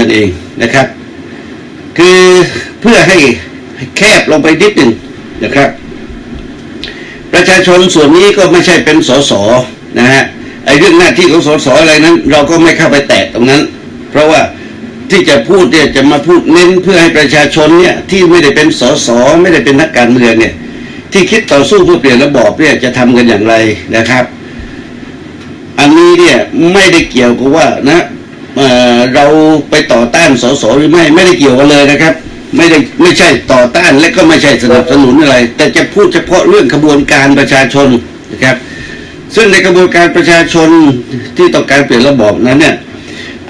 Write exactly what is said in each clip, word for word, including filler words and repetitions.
นั่นเองนะครับคือเพื่อให้แคบลงไปนิดหนึ่งนะครับประชาชนส่วนนี้ก็ไม่ใช่เป็นสสนะฮะไอ้เรื่องหน้าที่ของสสอะไรนั้นเราก็ไม่เข้าไปแตะตรงนั้นเพราะว่าที่จะพูดเนี่ยจะมาพูดเน้นเพื่อให้ประชาชนเนี่ยที่ไม่ได้เป็นสสไม่ได้เป็นนักการเมืองเนี่ยที่คิดต่อสู้เพื่อเปลี่ยนระบอบเนี่ยจะทำกันอย่างไรนะครับอันนี้เนี่ยไม่ได้เกี่ยวกับว่านะเราไปต่อต้านสสหรือไม่ไม่ได้เกี่ยวกันเลยนะครับไม่ได้ไม่ใช่ต่อต้านและก็ไม่ใช่สนับสนุนอะไรแต่จะพูดเฉพาะเรื่องกระบวนการประชาชนนะครับซึ่งในกระบวนการประชาชนที่ต้องการเปลี่ยนระบอบนั้นเนี่ย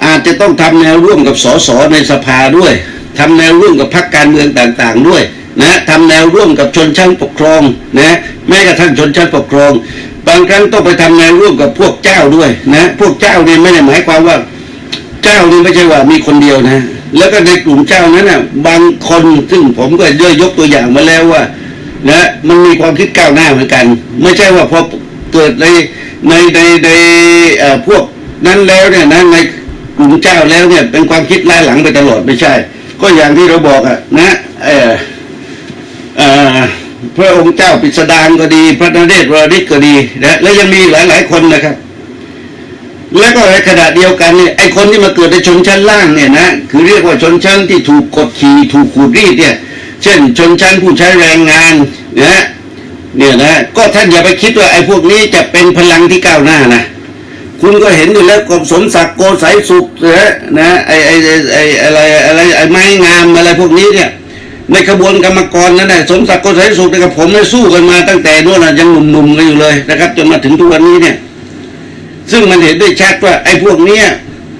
อาจจะต้องทำแนวร่วมกับสสในสภาด้วยทำแนวร่วมกับพรรคการเมืองต่างๆด้วยนะทำแนวร่วมกับชนชั้นปกครองนะแม้กระทั่งชนชั้นปกครองบางครั้งต้องไปทำแนวร่วมกับพวกเจ้าด้วยนะพวกเจ้าเนี่ยไม่ได้หมายความว่าเจ้านี่ไม่ใช่ว่ามีคนเดียวนะแล้วก็ในกลุ่มเจ้านั้นนะบางคนซึ่งผมก็ได้ยกตัวอย่างมาแล้วว่านะมันมีความคิดก้าวหน้าเหมือนกันไม่ใช่ว่าพอเกิดในในในในพวกนั้นแล้วเนี่ยนะในกลุ่มเจ้าแล้วเนี่ยเป็นความคิดล้าหลังไปตลอดไม่ใช่ก็อย่างที่เราบอกอะนะเออเออพระองค์เจ้าปิสดารก็ดีพระนเรศวรฤทธิ์ก็ดีนะและยังมีหลายหลายคนนะครับและก็ในขณะเดียวกันเนี่ยไอคนที่มาเกิดในชนชั้นล่างเนี่ยนะคือเรียกว่าชนชั้นที่ถูกกดขี่ถูกขูดรีดเนี่ยเช่นชนชั้นผู้ใช้แรงงานนะเนี่ยนะก็ท่านอย่าไปคิดว่าไอพวกนี้จะเป็นพลังที่ก้าวหน้านะคุณก็เห็นอยู่แล้วกับสมศักดิ์โกสัยสุขนะนะไอไอไออะไรอะไรไอไม้งามอะไรพวกนี้เนี่ยในขบวนกรรมกรนั่นแหละสมศักดิ์โกสัยสุขกับผมได้สู้กันมาตั้งแต่นู้นนะยังหนุ่มๆกันอยู่เลยนะครับจนมาถึงทุกวันนี้เนี่ยซึ่งมันเห็นได้ชัดว่าไอ้พวกเนี้ย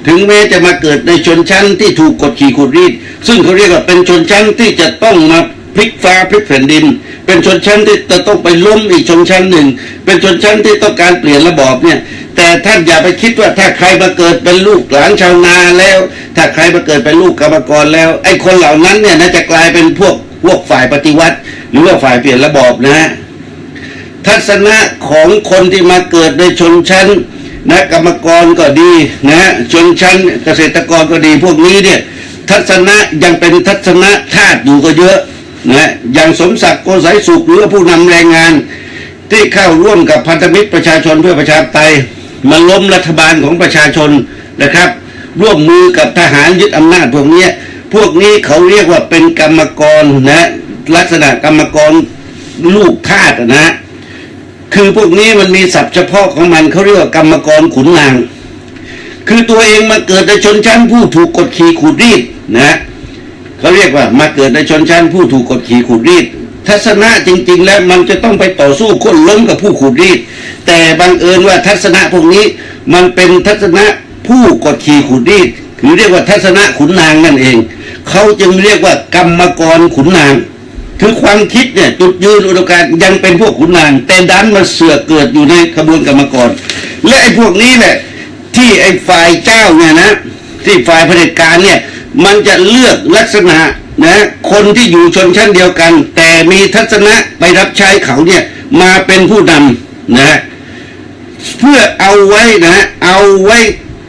ถึงแม้จะมาเกิดในชนชั้นที่ถูกกดขี่ขูดรีดซึ่งเขาเรียกว่าเป็นชนชั้นที่จะต้องมาพลิกฟ้าพลิกแผ่นดินเป็นชนชั้นที่จะต้องไปล้มอีกชนชั้นหนึ่งเป็นชนชั้นที่ต้องการเปลี่ยนระบอบเนี่ยแต่ท่านอย่าไปคิดว่าถ้าใครมาเกิดเป็นลูกหลานชาวนาแล้วถ้าใครมาเกิดเป็นลูกกรรมกรแล้วไอ้คนเหล่านั้นเนี่ยน่าจะกลายเป็นพวกพวกฝ่ายปฏิวัติหรือว่าฝ่ายเปลี่ยนระบอบนะฮะทัศนะของคนที่มาเกิดในชนชั้นนะกรรมกรก็ดีนะชนชั้นเกษตรกรก็ดีพวกนี้เนี่ยทัศนะยังเป็นทัศนะธาตุอยู่ก็เยอะนะอย่างสมศักดิ์โกสัยสุขหรือผู้นำแรงงานที่เข้าร่วมกับพันธมิตรประชาชนเพื่อประชาธิปไตยมาล้มรัฐบาลของประชาชนนะครับร่วมมือกับทหารยึดอำนาจพวกนี้พวกนี้เขาเรียกว่าเป็นกรรมกรนะลักษณะกรรมกรลูกธาตุนะคือพวกนี้มันมีศัพท์เฉพาะของมันเขาเรียกว่ากรรมกรขุนนางคือตัวเองมาเกิดในชนชั้นผู้ถูกกดขี่ขูดรีดนะเขาเรียกว่ามาเกิดในชนชั้นผู้ถูกกดขี่ขูดรีดทัศนะจริงๆแล้วมันจะต้องไปต่อสู้ค้นล้มกับผู้ขูดรีดแต่บังเอิญว่าทัศนะพวกนี้มันเป็นทัศนะผู้กดขี่ขูดรีดหรือเรียกว่าทัศนะขุนนางนั่นเองเขาจึงเรียกว่ากรรมกรขุนนางคือความคิดเนี่ยจุดยืนอุดมการณ์ยังเป็นพวกขุนนางแต่ดันมาเสือกเกิดอยู่ในขบวนกรรมกรและไอ้พวกนี้แหละที่ไอ้ฝ่ายเจ้าเนี่ยนะที่ฝ่ายเผด็จการเนี่ยมันจะเลือกลักษณะนะคนที่อยู่ชนชั้นเดียวกันแต่มีทัศนะไปรับใช้เขาเนี่ยมาเป็นผู้นำนะเพื่อเอาไว้นะเอาไว้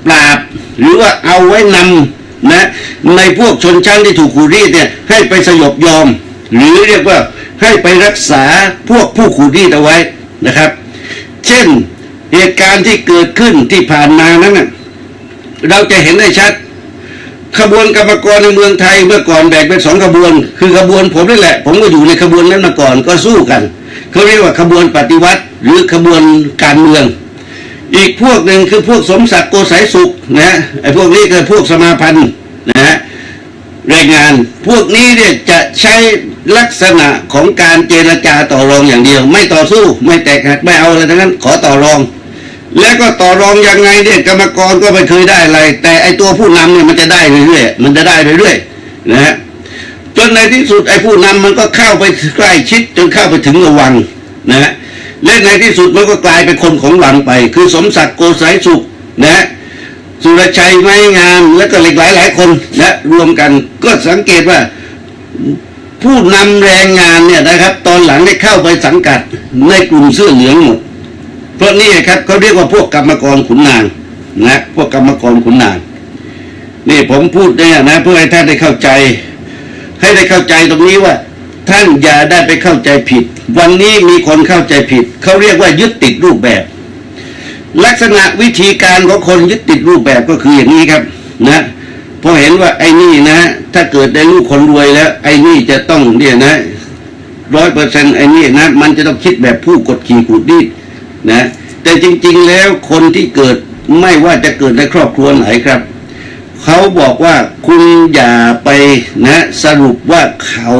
ปราบหรือว่าเอาไว้นำนะในพวกชนชั้นที่ถูกขูดรีดเนี่ยให้ไปสยบยอมหรือเรียกว่าให้ไปรักษาพวกผู้ขูดรีดเอาไว้นะครับเช่นเหตุการณ์ที่เกิดขึ้นที่ผ่านมานั้นนะเราจะเห็นได้ชัดขบวนกรรมกรในเมืองไทยเมื่อก่อนแบ่งเป็นสองขบวนคือขบวนผมนี่แหละผมก็อยู่ในขบวนนั้นมาก่อนก็สู้กันเขาเรียกว่าขบวนปฏิวัติหรือขบวนการเมืองอีกพวกหนึ่งคือพวกสมศักดิ์โกสัยสุขนะไอ้พวกนี้คือพวกสมาพันธ์นะฮะแรงงานพวกนี้เนี่ยจะใช้ลักษณะของการเจรจาต่อรองอย่างเดียวไม่ต่อสู้ไม่แตกหักไม่เอาอะไรทั้งนั้นขอต่อรองแล้วก็ต่อรองยังไงเนี่ยกรรมกรก็ไม่เคยได้อะไรแต่ไอตัวผู้นำเนี่ยมันจะได้เรื่อยๆมันจะได้เรื่อยๆนะฮะจนในที่สุดไอผู้นำมันก็เข้าไปใกล้ชิดจนเข้าไปถึงระวังนะฮะและในที่สุดมันก็กลายเป็นคนของหลังไปคือสมศักดิ์โกสัยสุขนะฮะสุรชัยไม้งามและก็หลายหลายคนนะรวมกันก็สังเกตว่าผู้นำแรงงานเนี่ยนะครับตอนหลังได้เข้าไปสังกัดในกลุ่มเสื้อเหลืองหมดเพราะนี่ครับเขาเรียกว่าพวกกรรมกรขุนนางนะพวกกรรมกรขุนนาง นี่ผมพูดเนี่ยนะเพื่อให้ท่านได้เข้าใจให้ได้เข้าใจตรงนี้ว่าท่านอย่าได้ไปเข้าใจผิดวันนี้มีคนเข้าใจผิดเขาเรียกว่ายึดติดรูปแบบลักษณะวิธีการของคนยึดติดรูปแบบก็คืออย่างนี้ครับนะพอเห็นว่าไอ้นี่นะถ้าเกิดได้ลูกคนรวยแล้วไอ้นี่จะต้องเนี่ยนะร้อยเปอร์เซ็นต์ไอ้นี่นะมันจะต้องคิดแบบผู้กดขี่ขูดรีดนะแต่จริงๆแล้วคนที่เกิดไม่ว่าจะเกิดในครอบครัวไหนครับเขาบอกว่าคุณอย่าไปนะสรุปว่าเขา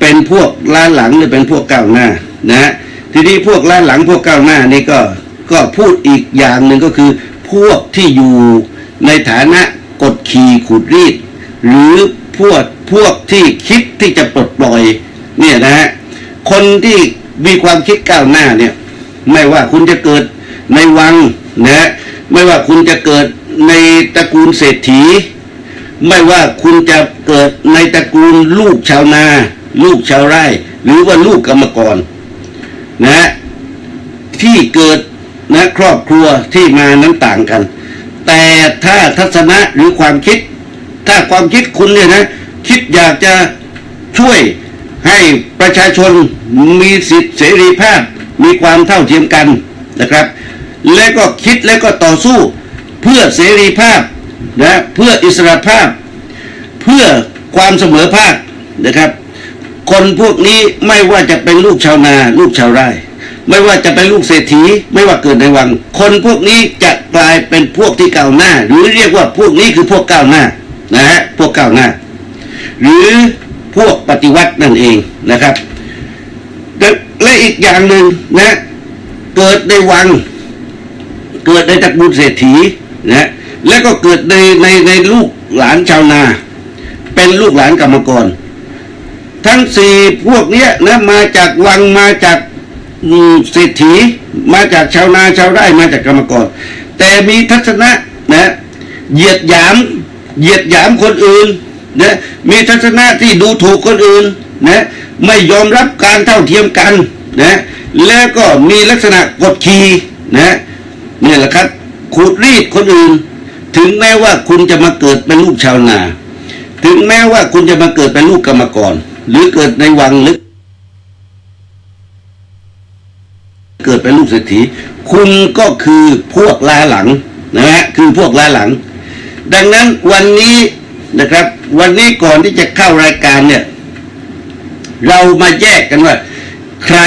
เป็นพวกล้าหลังหรือเป็นพวกก้าวหน้านะทีนี้พวกล้าหลังพวกก้าวหน้านี่ก็ก็พูดอีกอย่างหนึ่งก็คือพวกที่อยู่ในฐานะกดขี่ขูดรีดหรือพวกพวกที่คิดที่จะปลดปล่อยเนี่ยนะฮะคนที่มีความคิดก้าวหน้าเนี่ยไม่ว่าคุณจะเกิดในวังนะไม่ว่าคุณจะเกิดในตระกูลเศรษฐีไม่ว่าคุณจะเกิดในตระกูลลูกชาวนาลูกชาวไร่หรือว่าลูกกรรมกรนะที่เกิดนะครอบครัวที่มานั้นต่างกันแต่ถ้าทัศนะหรือความคิดถ้าความคิดคุณเนี่ยนะคิดอยากจะช่วยให้ประชาชนมีสิทธิเสรีภาพมีความเท่าเทียมกันนะครับและก็คิดและก็ต่อสู้เพื่อเสรีภาพนะเพื่ออิสรภาพเพื่อความเสมอภาคนะครับคนพวกนี้ไม่ว่าจะเป็นลูกชาวนาลูกชาวไร่ไม่ว่าจะเป็นลูกเศรษฐีไม่ว่าเกิดในวังคนพวกนี้จะกลายเป็นพวกที่ก้าวหน้าหรือเรียกว่าพวกนี้คือพวกก้าวหน้านะฮะพวกก้าวหน้าหรือพวกปฏิวัตินั่นเองนะครับและอีกอย่างหนึ่งนะเกิดในวังเกิดในตระกูลเศรษฐีนะและก็เกิดในในในลูกหลานชาวนาเป็นลูกหลานกรรมกรทั้งสี่พวกเนี้ยนะมาจากวังมาจากเศรษฐีมาจากชาวนาชาวไร่มาจากกรรมกรแต่มีทัศนะนะเหยียดหยามเหยียดหยามคนอื่นนะมีทัศนะที่ดูถูกคนอื่นนะไม่ยอมรับการเท่าเทียมกันนะแล้วก็มีลักษณะกดขี่นะนี่แหละครับขูดรีดคนอื่นถึงแม้ว่าคุณจะมาเกิดเป็นลูกชาวนาถึงแม้ว่าคุณจะมาเกิดเป็นลูกกรรมกรหรือเกิดในวังหรือเกิดเป็นลูกเศรษฐีคุณก็คือพวกล้าหลังนะฮะคือพวกล้าหลังดังนั้นวันนี้นะครับวันนี้ก่อนที่จะเข้ารายการเนี่ยเรามาแยกกันว่าใคร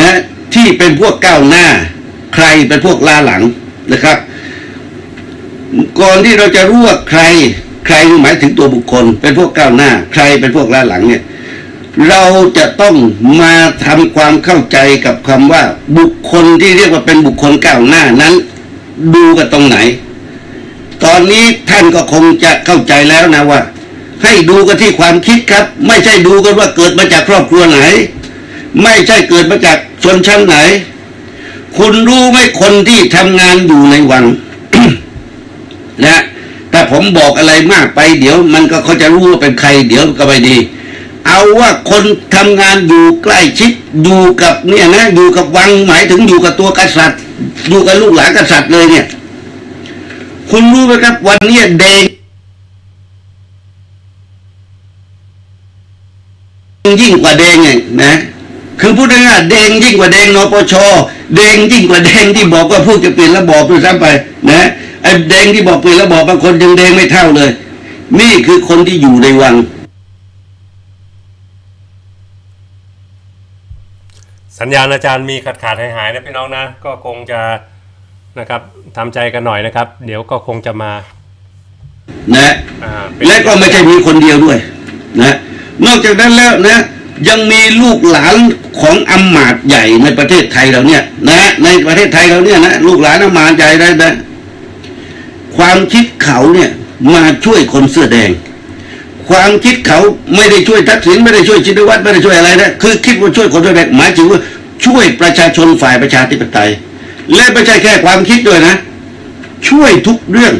นะที่เป็นพวกก้าวหน้าใครเป็นพวกล้าหลังนะครับก่อนที่เราจะรู้ว่าใครใครหมายถึงตัวบุคคลเป็นพวกก้าวหน้าใครเป็นพวกล้าหลังเนี่ยเราจะต้องมาทำความเข้าใจกับคำว่าบุคคลที่เรียกว่าเป็นบุคคลก้าวหน้านั้นดูกันตรงไหนตอนนี้ท่านก็คงจะเข้าใจแล้วนะว่าให้ดูกันที่ความคิดครับไม่ใช่ดูกันว่าเกิดมาจากครอบครัวไหนไม่ใช่เกิดมาจากชนชั้นไหนคุณรู้ไหมคนที่ทำงานอยู่ในวัง นะแต่ผมบอกอะไรมากไปเดี๋ยวมันก็เขาจะรู้ว่าเป็นใครเดี๋ยวก็ไม่ดีเอาว่าคนทำงานอยู่ใกล้ชิดอยู่กับเนี่ยนะอยู่กับวังหมายถึงอยู่กับตัวกษัตริย์อยู่กับลูกหลานกษัตริย์เลยเนี่ยคุณรู้ไหมครับวันนี้เดงยิ่งกว่าเดงไงนะคือพูดง่ายๆเดงยิ่งกว่าเดงนปชเดงยิ่งกว่าเดงที่บอกว่าพวกจะเปลี่ยนระบอบด้วยซ้ำไปนะไอ้เดงที่บอกเปลี่ยนระบอบบางคนยังเดงไม่เท่าเลยนี่คือคนที่อยู่ในวังสัญญาณอาจารย์มีขาดขาดหายหายนะพี่น้องนะก็คงจะนะครับทำใจกันหน่อยนะครับเดี๋ยวก็คงจะมานะและก็ไม่ใช่มีคนเดียวด้วยนะนอกจากนั้นแล้วนะยังมีลูกหลานของอำมาตย์ใหญ่ในประเทศไทยเราเนี่ยนะในประเทศไทยเราเนี่ยนะลูกหลานอำมาตย์ใหญ่ได้นะความคิดเขาเนี่ยมาช่วยคนเสื้อแดงความคิดเขาไม่ได้ช่วยทักษิณไม่ได้ช่วยชินวัตรไม่ได้ช่วยอะไรนะคือคิดว่าช่วยคนด้วยแบบหมายถึงว่าช่วยประชาชนฝ่ายประชาธิปไตยและไม่ใช่แค่ความคิดด้วยนะช่วยทุกเรื่อง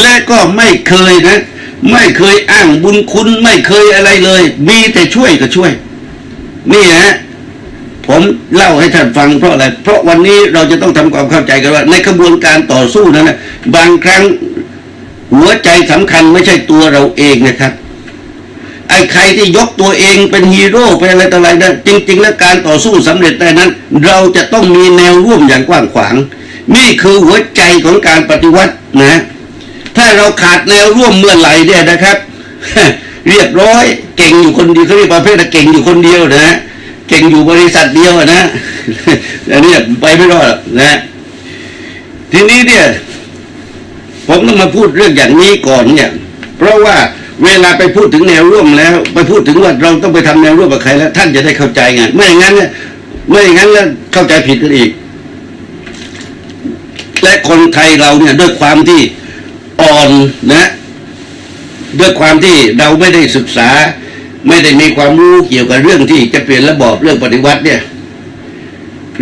และก็ไม่เคยนะไม่เคยอ้างบุญคุณไม่เคยอะไรเลยมีแต่ช่วยก็ช่วยนี่ฮะผมเล่าให้ท่านฟังเพราะอะไรเพราะวันนี้เราจะต้องทำความเข้าใจกันว่าในกระบวนการต่อสู้นั้นนะบางครั้ง หัวใจสำคัญไม่ใช่ตัวเราเองนะครับไอ้ใครที่ยกตัวเองเป็นฮีโร่เป็นอะไรต่ออะไรนะจริงๆแล้วการต่อสู้สำเร็จได้นั้นเราจะต้องมีแนวร่วมอย่างกว้างขวางนี่คือหัวใจของการปฏิวัตินะถ้าเราขาดแนวร่วมเมื่อไหร่เนี่ยนะครับเรียบร้อยเก่งอยู่คนเดียวเขาเรียกประเภทเก่งอยู่คนเดียวนะเก่งอยู่บริษัทเดียวนะอันนี้ไปไม่รอดนะทีนี้เนี่ยผมต้องมาพูดเรื่องอย่างนี้ก่อนเนี่ยเพราะว่าเวลาไปพูดถึงแนวร่วมแล้วไปพูดถึงว่าเราต้องไปทำแนวร่วมกับใครแล้วท่านจะได้เข้าใจไงไม่อย่างนั้นเนี่ยไม่อย่างนั้นแล้วเข้าใจผิดกันอีกและคนไทยเราเนี่ยด้วยความที่อ่อนนะด้วยความที่เราไม่ได้ศึกษาไม่ได้มีความรู้เกี่ยวกับเรื่องที่จะเปลี่ยนระบอบเรื่องปฏิวัติเนี่ย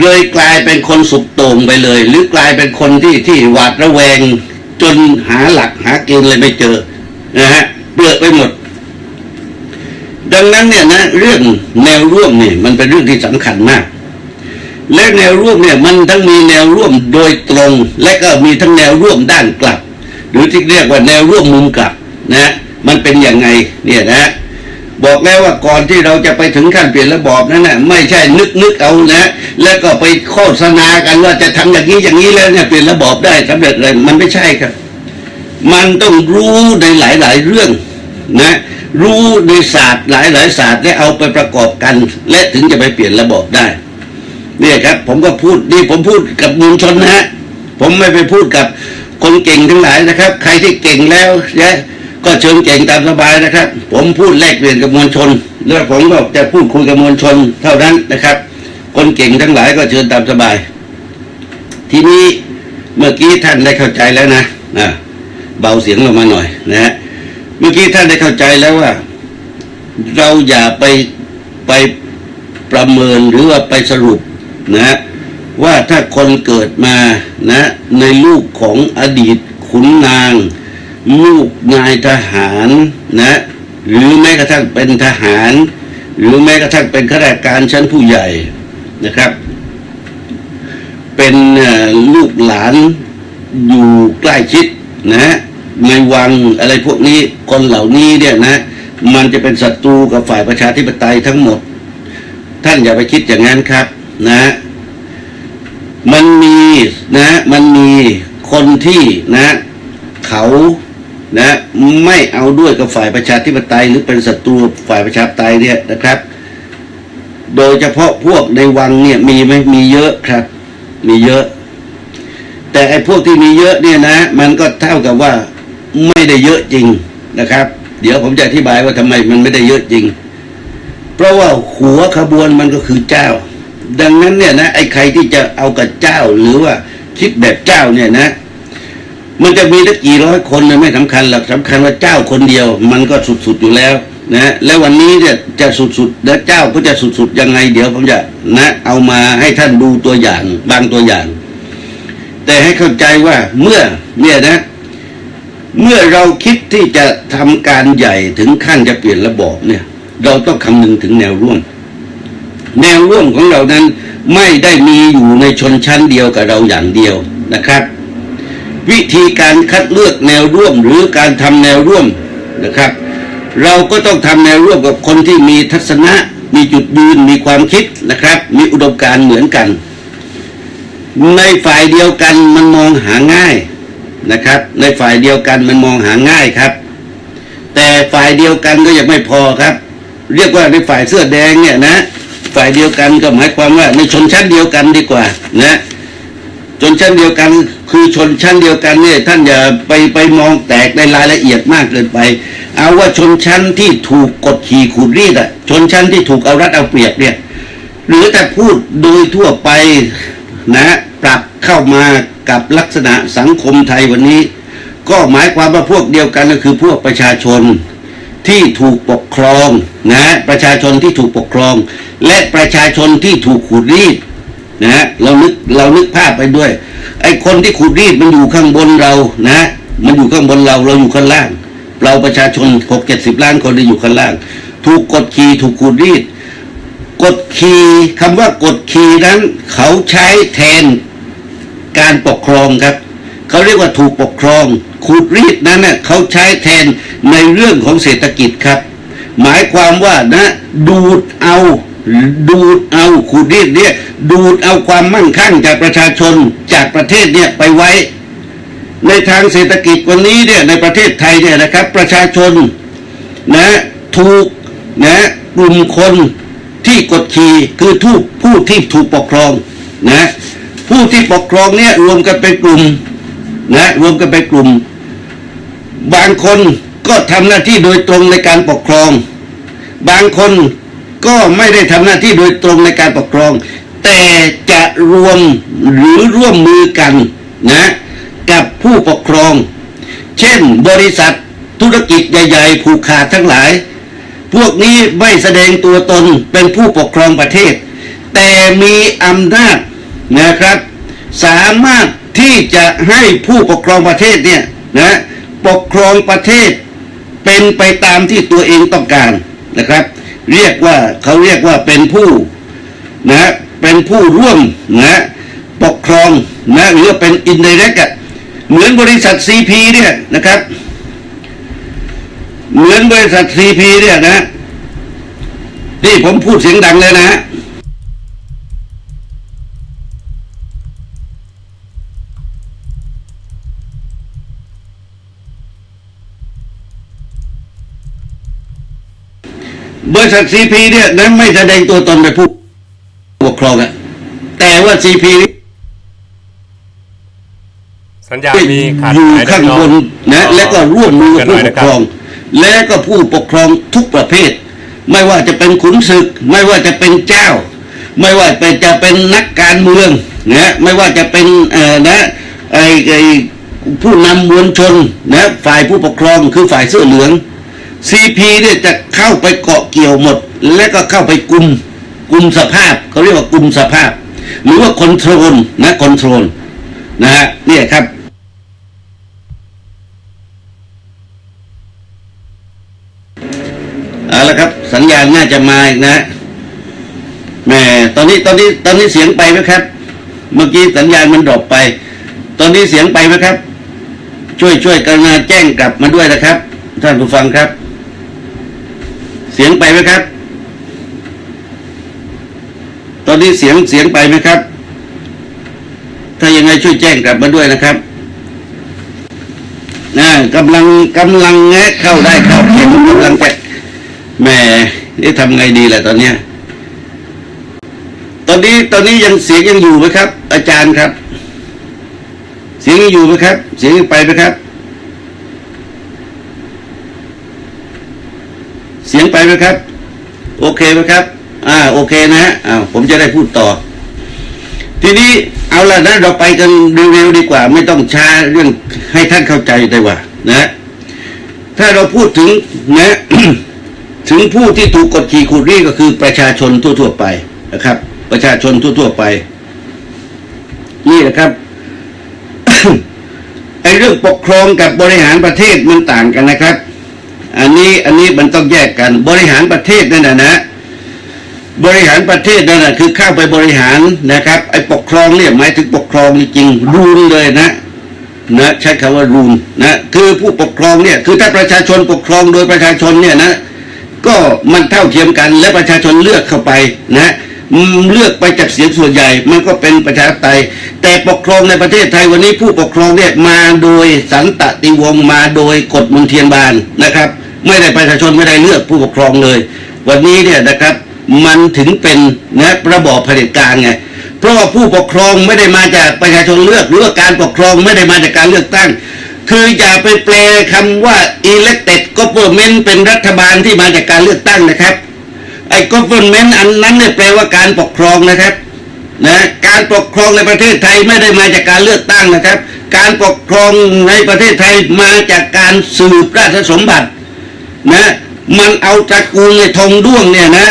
เลยกลายเป็นคนสุดโต่งไปเลยหรือกลายเป็นคนที่ที่หวาดระแวงจนหาหลักหาเกณฑ์เลยไม่เจอนะฮะเปลือกไปหมดดังนั้นเนี่ยนะเรื่องแนวร่วมเนี่ยมันเป็นเรื่องที่สำคัญมากและแนวร่วมเนี่ยมันทั้งมีแนวร่วมโดยตรงและก็มีทั้งแนวร่วมด้านกลับหรือที่เรียกว่าแนวร่วมมุมกลับนะมันเป็นอย่างไงเนี่ยนะบอกแล้วว่าก่อนที่เราจะไปถึงขั้นเปลี่ยนระบอบนั้นนะไม่ใช่นึกนึกเอานะแล้วก็ไปโฆษณากันว่าจะทำอย่างนี้อย่างนี้แล้วเนี่ยเปลี่ยนระบอบได้สำเร็จเลยมันไม่ใช่ครับมันต้องรู้ในหลายๆเรื่องนะรู้ในศาสตร์หลายๆศาสตร์และเอาไปประกอบกันและถึงจะไปเปลี่ยนระบอบได้เนี่ยครับผมก็พูดนี่ผมพูดกับมวลชนนะผมไม่ไปพูดกับคนเก่งทั้งหลายนะครับใครที่เก่งแล้วนะก็เชิญเก่งตามสบายนะครับผมพูดแลกเปลี่ยนกับมวลชนแล้วผมก็จะพูดคุยกับมวลชนเท่านั้นนะครับคนเก่งทั้งหลายก็เชิญตามสบายทีนี้เมื่อกี้ท่านได้เข้าใจแล้วนะนะเบาเสียงลงมาหน่อยนะฮะเมื่อกี้ท่านได้เข้าใจแล้วว่าเราอย่าไปไปประเมินหรือว่าไปสรุปนะฮะว่าถ้าคนเกิดมานะในลูกของอดีตขุนนางลูกนายทหารนะหรือแม้กระทั่งเป็นทหารหรือแม้กระทั่งเป็นข้าราชการชั้นผู้ใหญ่นะครับเป็นลูกหลานอยู่ใกล้ชิดนะในวังอะไรพวกนี้คนเหล่านี้เนี่ยนะมันจะเป็นศัตรูกับฝ่ายประชาธิปไตยทั้งหมดท่านอย่าไปคิดอย่างนั้นครับนะมันมีนะมันมีคนที่นะเขานะไม่เอาด้วยกับฝ่ายประชาธิปไตยหรือเป็นศัตรูฝ่ายประชาธิปไตยเนี่ยนะครับโดยเฉพาะพวกในวังเนี่ยมีไหมมีเยอะครับมีเยอะแต่ไอ้พวกที่มีเยอะเนี่ยนะมันก็เท่ากับว่าไม่ได้เยอะจริงนะครับเดี๋ยวผมจะอธิบายว่าทำไมมันไม่ได้เยอะจริงเพราะว่าหัวขบวนมันก็คือเจ้าดังนั้นเนี่ยนะไอ้ใครที่จะเอากับเจ้าหรือว่าคิดแบบเจ้าเนี่ยนะมันจะมีตั้งกี่ร้อยคนไม่สำคัญหลักสำคัญว่าเจ้าคนเดียวมันก็สุดๆอยู่แล้วนะแล้ววันนี้เนี่ยจะสุดๆแล้วเจ้าก็จะสุดๆยังไงเดี๋ยวผมจะนะเอามาให้ท่านดูตัวอย่างบางตัวอย่างแต่ให้เข้าใจว่าเมื่อเนี่ยนะเมื่อเราคิดที่จะทำการใหญ่ถึงขั้นจะเปลี่ยนระบอบเนี่ยเราต้องคำนึงถึงแนวร่วมแนวร่วมของเรานั้นไม่ได้มีอยู่ในชนชั้นเดียวกับเราอย่างเดียวนะครับวิธีการคัดเลือกแนวร่วมหรือการทำแนวร่วมนะครับเราก็ต้องทำแนวร่วมกับคนที่มีทัศนะมีจุดยืนมีความคิดนะครับมีอุดมการณ์เหมือนกันในฝ่ายเดียวกันมันมองหาง่ายนะครับในฝ่ายเดียวกันมันมองหาง่ายครับแต่ฝ่ายเดียวกันก็ยังไม่พอครับเรียกว่าในฝ่ายเสื้อแดงเนี่ยนะฝ่ายเดียวกันก็หมายความว่าในชนชั้นเดียวกันดีกว่านะชนชั้นเดียวกันคือชนชั้นเดียวกันเนี่ยท่านอย่าไปไปมองแตกในรายละเอียดมากเกินไปเอาว่าชนชั้นที่ถูกกดขี่ขูดรีดอะชนชั้นที่ถูกเอารัดเอาเปรียบเนี่ยหรือแต่พูดโดยทั่วไปนะปรับเข้ามากับลักษณะสังคมไทยวันนี้ก็หมายความว่าพวกเดียวกันก็คือพวกประชาชนที่ถูกปกครองนะประชาชนที่ถูกปกครองและประชาชนที่ถูกขูดรีดนะเรานึกเรานึกภาพไปด้วยไอ้คนที่ขูดรีดมันอยู่ข้างบนเรานะมันอยู่ข้างบนเราเราอยู่ข้างล่างเราประชาชนหกเจ็ดสิบล้านคนที่อยู่ข้างล่างถูกกดขี่ถูกขูดรีดกดขี่คำว่ากดขี่นั้นเขาใช้แทนการปกครองครับ เขาเรียกว่าถูกปกครองขูดรีดนั้นเนี่ยเขาใช้แทนในเรื่องของเศรษฐกิจครับหมายความว่านะดูดเอาดูดเอาขูดรีดเนี่ยดูดเอาความมั่งคั่งจากประชาชนจากประเทศเนี่ยไปไว้ในทางเศรษฐกิจวันนี้เนี่ยในประเทศไทยเนี่ยนะครับประชาชนนะถูกนะกลุ่มคนที่กดขี่คือทูผู้ที่ถูกปกครองนะผู้ที่ปกครองเนี่ยรวมกันเป็นกลุ่มนะรวมกันเป็นกลุ่มบางคนก็ทำหน้าที่โดยตรงในการปกครองบางคนก็ไม่ได้ทำหน้าที่โดยตรงในการปกครองแต่จะรวมหรือร่วมมือกันนะกับผู้ปกครองเช่นบริษัทธุรกิจใหญ่ๆผูกขาดทั้งหลายพวกนี้ไม่แสดงตัวตนเป็นผู้ปกครองประเทศแต่มีอำนาจนะครับสามารถที่จะให้ผู้ปกครองประเทศเนี่ยนะปกครองประเทศเป็นไปตามที่ตัวเองต้องการนะครับเรียกว่าเขาเรียกว่าเป็นผู้นะเป็นผู้ร่วมนะปกครองนะหรือเป็นอินไดเรกต์เหมือนบริษัทซีพีเนี่ยนะครับเหมือนบริษัทซีพีเนี่ยนะนี่ผมพูดเสียงดังเลยนะฮะบริษัทซีพีเนี่ยนั้นไม่แสดงตัวตนเป็นผู้ปกครองอะแต่ว่าซีพีสัญญามีขาดอยู่ข้างบนนะและก็ร่วมมือกับผู้ปกครองและก็ผู้ปกครองทุกประเภทไม่ว่าจะเป็นขุนศึกไม่ว่าจะเป็นเจ้าไม่ว่าจะเป็นนักการเมืองนะไม่ว่าจะเป็นนะไอ้ไอ้ผู้นำมวลชนนะฝ่ายผู้ปกครองคือฝ่ายเสื้อเหลืองซีพีเนี่ยจะเข้าไปเกาะเกี่ยวหมดและก็เข้าไปกุมกุมสภาพเขาเรียกว่ากุมสภาพหรือว่าคอนโทรลนะคอนโทรลนะฮะเนี่ยครับเอาละครับสัญญาณน่าจะมาอีกนะแหมตอนนี้ตอนนี้ตอนนี้เสียงไปไหมครับเมื่อกี้สัญญาณมันดรอปไปตอนนี้เสียงไปไหมครับช่วยช่วยกันแจ้งกลับมาด้วยนะครับท่านผู้ฟังครับเสียงไปไหมครับตอนนี้เสียงเสียงไปไหมครับถ้ายังไงช่วยแจ้งกลับมาด้วยนะครับนะกำลังกำลังแงะเข้าได้เข้าเข็มกำลังแกะแหมนี่ทำไงดีแหละตอนเนี้ยตอนนี้ตอนนี้ยังเสียงยังอยู่ไหมครับอาจารย์ครับเสียงยังอยู่ไหมครับเสียงยังไปไหมครับเสียงไปไหมครับโอเคไหมครับอ่าโอเคนะฮะอ้าวผมจะได้พูดต่อทีนี้เอาละนะเราไปกันเร็วๆดีกว่าไม่ต้องช้าเรื่องให้ท่านเข้าใจได้ว่านะถ้าเราพูดถึงนะ ถึงผู้ที่ถูกกดขี่ขูดรีดก็คือประชาชนทั่วๆไปนะครับประชาชนทั่วๆไปนี่นะครับ ไอ้เรื่องปกครองกับบริหารประเทศมันต่างกันนะครับอันนี้อันนี้มันต้องแยกกันบริหารประเทศนั่นนะนะบริหารประเทศนั่นแหละคือเข้าไปบริหารนะครับไอ้ปกครองเนี่ยหมายถึงปกครองจริงๆรูลเลยนะนะใช้คำว่ารูลนะคือผู้ปกครองเนี่ยคือถ้าประชาชนปกครองโดยประชาชนเนี่ยนะก็มันเท่าเทียมกันและประชาชนเลือกเข้าไปนะเลือกไปจากเสียงส่วนใหญ่มันก็เป็นประชาธิปไตยแต่ปกครองในประเทศไทยวันนี้ผู้ปกครองเนี่ยมาโดยสันตติวงศ์มาโดยกฎมนเทียนบานนะครับไม่ได้ประชาชนไม่ได้เลือกผู้ปกครองเลยวันนี้เนี่ยนะครับมันถึงเป็นนะระบอบเผด็จการไงเพราะว่าผู้ปกครองไม่ได้มาจากประชาชนเลือกหรือว่าการปกครองไม่ได้มาจากการเลือกตั้งคืออย่าไปแปลคำว่า elected government เป็นรัฐบาลที่มาจากการเลือกตั้งนะครับไอ้ government อันนั้นเนี่ยแปลว่าการปกครองนะครับนะการปกครองในประเทศไทยไม่ได้มาจากการเลือกตั้งนะครับการปกครองในประเทศไทยมาจากการสืบราชสมบัตินะมันเอาตระกูลในทองด้วงเนี่ยนะ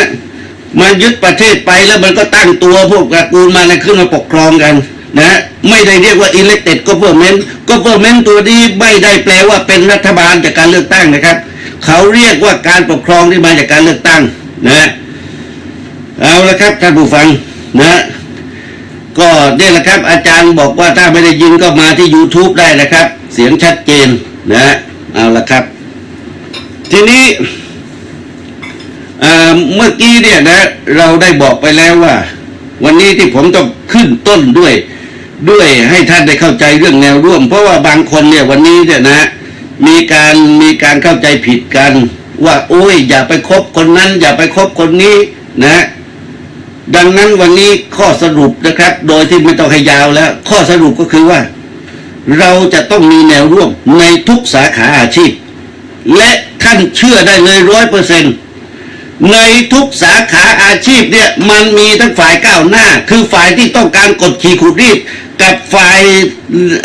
มันยึดประเทศไปแล้วมันก็ตั้งตัวพวกตระกูลมาในขึ้นมาปกครองกันนะไม่ได้เรียกว่า elected government government ตัวนี้ไม่ได้แปลว่าเป็นรัฐบาลจากการเลือกตั้งนะครับเขาเรียกว่าการปกครองที่มาจากการเลือกตั้งนะเอาละครับท่านผู้ฟังนะ ก็นี่แหละครับอาจารย์บอกว่าถ้าไม่ได้ยินก็มาที่ ยูทูบ ได้นะครับเสียงชัดเจนนะเอาละครับทีนี้เมื่อกี้เนี่ยนะเราได้บอกไปแล้วว่าวันนี้ที่ผมต้องขึ้นต้นด้วยด้วยให้ท่านได้เข้าใจเรื่องแนวร่วมเพราะว่าบางคนเนี่ยวันนี้เนี่ยนะมีการมีการเข้าใจผิดกันว่าโอ้ยอย่าไปคบคนนั้นอย่าไปคบคนนี้นะดังนั้นวันนี้ข้อสรุปนะครับโดยที่ไม่ต้องให้ยาวแล้วข้อสรุปก็คือว่าเราจะต้องมีแนวร่วมในทุกสาขาอาชีพและท่านเชื่อได้เลยร้อยเปอร์เซ็นต์ในทุกสาขาอาชีพเนี่ยมันมีทั้งฝ่ายก้าวหน้าคือฝ่ายที่ต้องการกดขี่ขูดรีดกับฝ่าย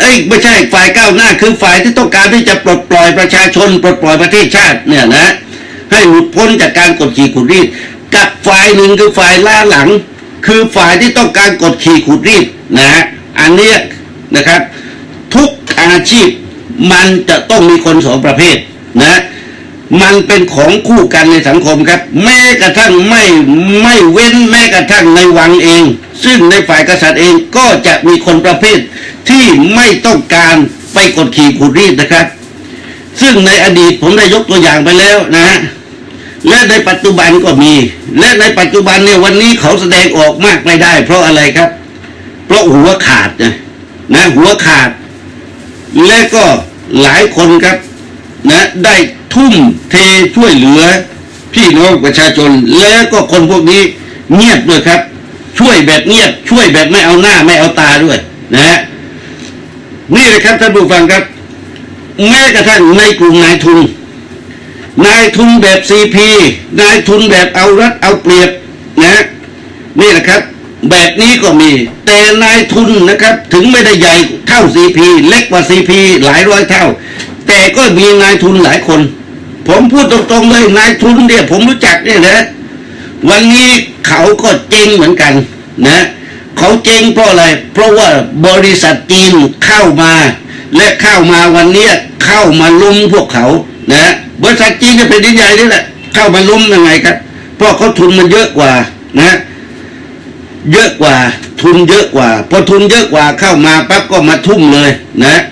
เอ้ยไม่ใช่ฝ่ายก้าวหน้าคือฝ่ายที่ต้องการที่จะปลดปล่อยประชาชนปลดปล่อยประเทศชาติเนี่ยนะให้หลุดพ้นจากการกดขี่ขูดรีดกับฝ่ายหนึ่งคือฝ่ายล่าหลังคือฝ่ายที่ต้องการกดขี่ขูดรีดนะฮะอันนี้นะครับทุกอาชีพมันจะต้องมีคนสองประเภทนะมันเป็นของคู่กันในสังคมครับแม้กระทั่งไม่ไม่เว้นแม้กระทั่งในวังเองซึ่งในฝ่ายกษัตริย์เองก็จะมีคนประเภทที่ไม่ต้องการไปกดขี่ขูดรีดนะครับซึ่งในอดีตผมได้ยกตัวอย่างไปแล้วนะฮะและในปัจจุบันก็มีและในปัจจุบันเนี่ยวันนี้เขาแสดงออกมากไม่ได้เพราะอะไรครับเพราะหัวขาดนะนะหัวขาดและก็หลายคนครับนะได้ทุ่มเทช่วยเหลือพี่น้องประชาชนแล้วก็คนพวกนี้เงียบด้วยครับช่วยแบบเงียบช่วยแบบไม่เอาหน้าไม่เอาตาด้วยนะฮะนี่เลยครับท่านผู้ฟังครับแม้กระทั่งในกลุ่มนายทุนนายทุนแบบซีพีนายทุนแบบเอารัดเอาเปรียบนะนี่แหละครับแบบนี้ก็มีแต่นายทุนนะครับถึงไม่ได้ใหญ่เท่าซีพีเล็กกว่าซีพีหลายร้อยเท่าแต่ก็มีนายทุนหลายคนผมพูดตรงๆเลยนายทุนเนี่ยผมรู้จักเนี่ยนะวันนี้เขาก็เจ๊งเหมือนกันนะเขาเจ๊งเพราะอะไรเพราะว่าบริษัทจีนเข้ามาและเข้ามาวันนี้เข้ามาล้มพวกเขานะบริษัทจีนจะเป็นใหญ่นี่แหละเข้ามาล้มยังไงครับเพราะเขาทุนมันเยอะกว่านะเยอะกว่าทุนเยอะกว่าพอทุนเยอะกว่าเข้ามาปั๊บก็มาทุ่มเลยนะ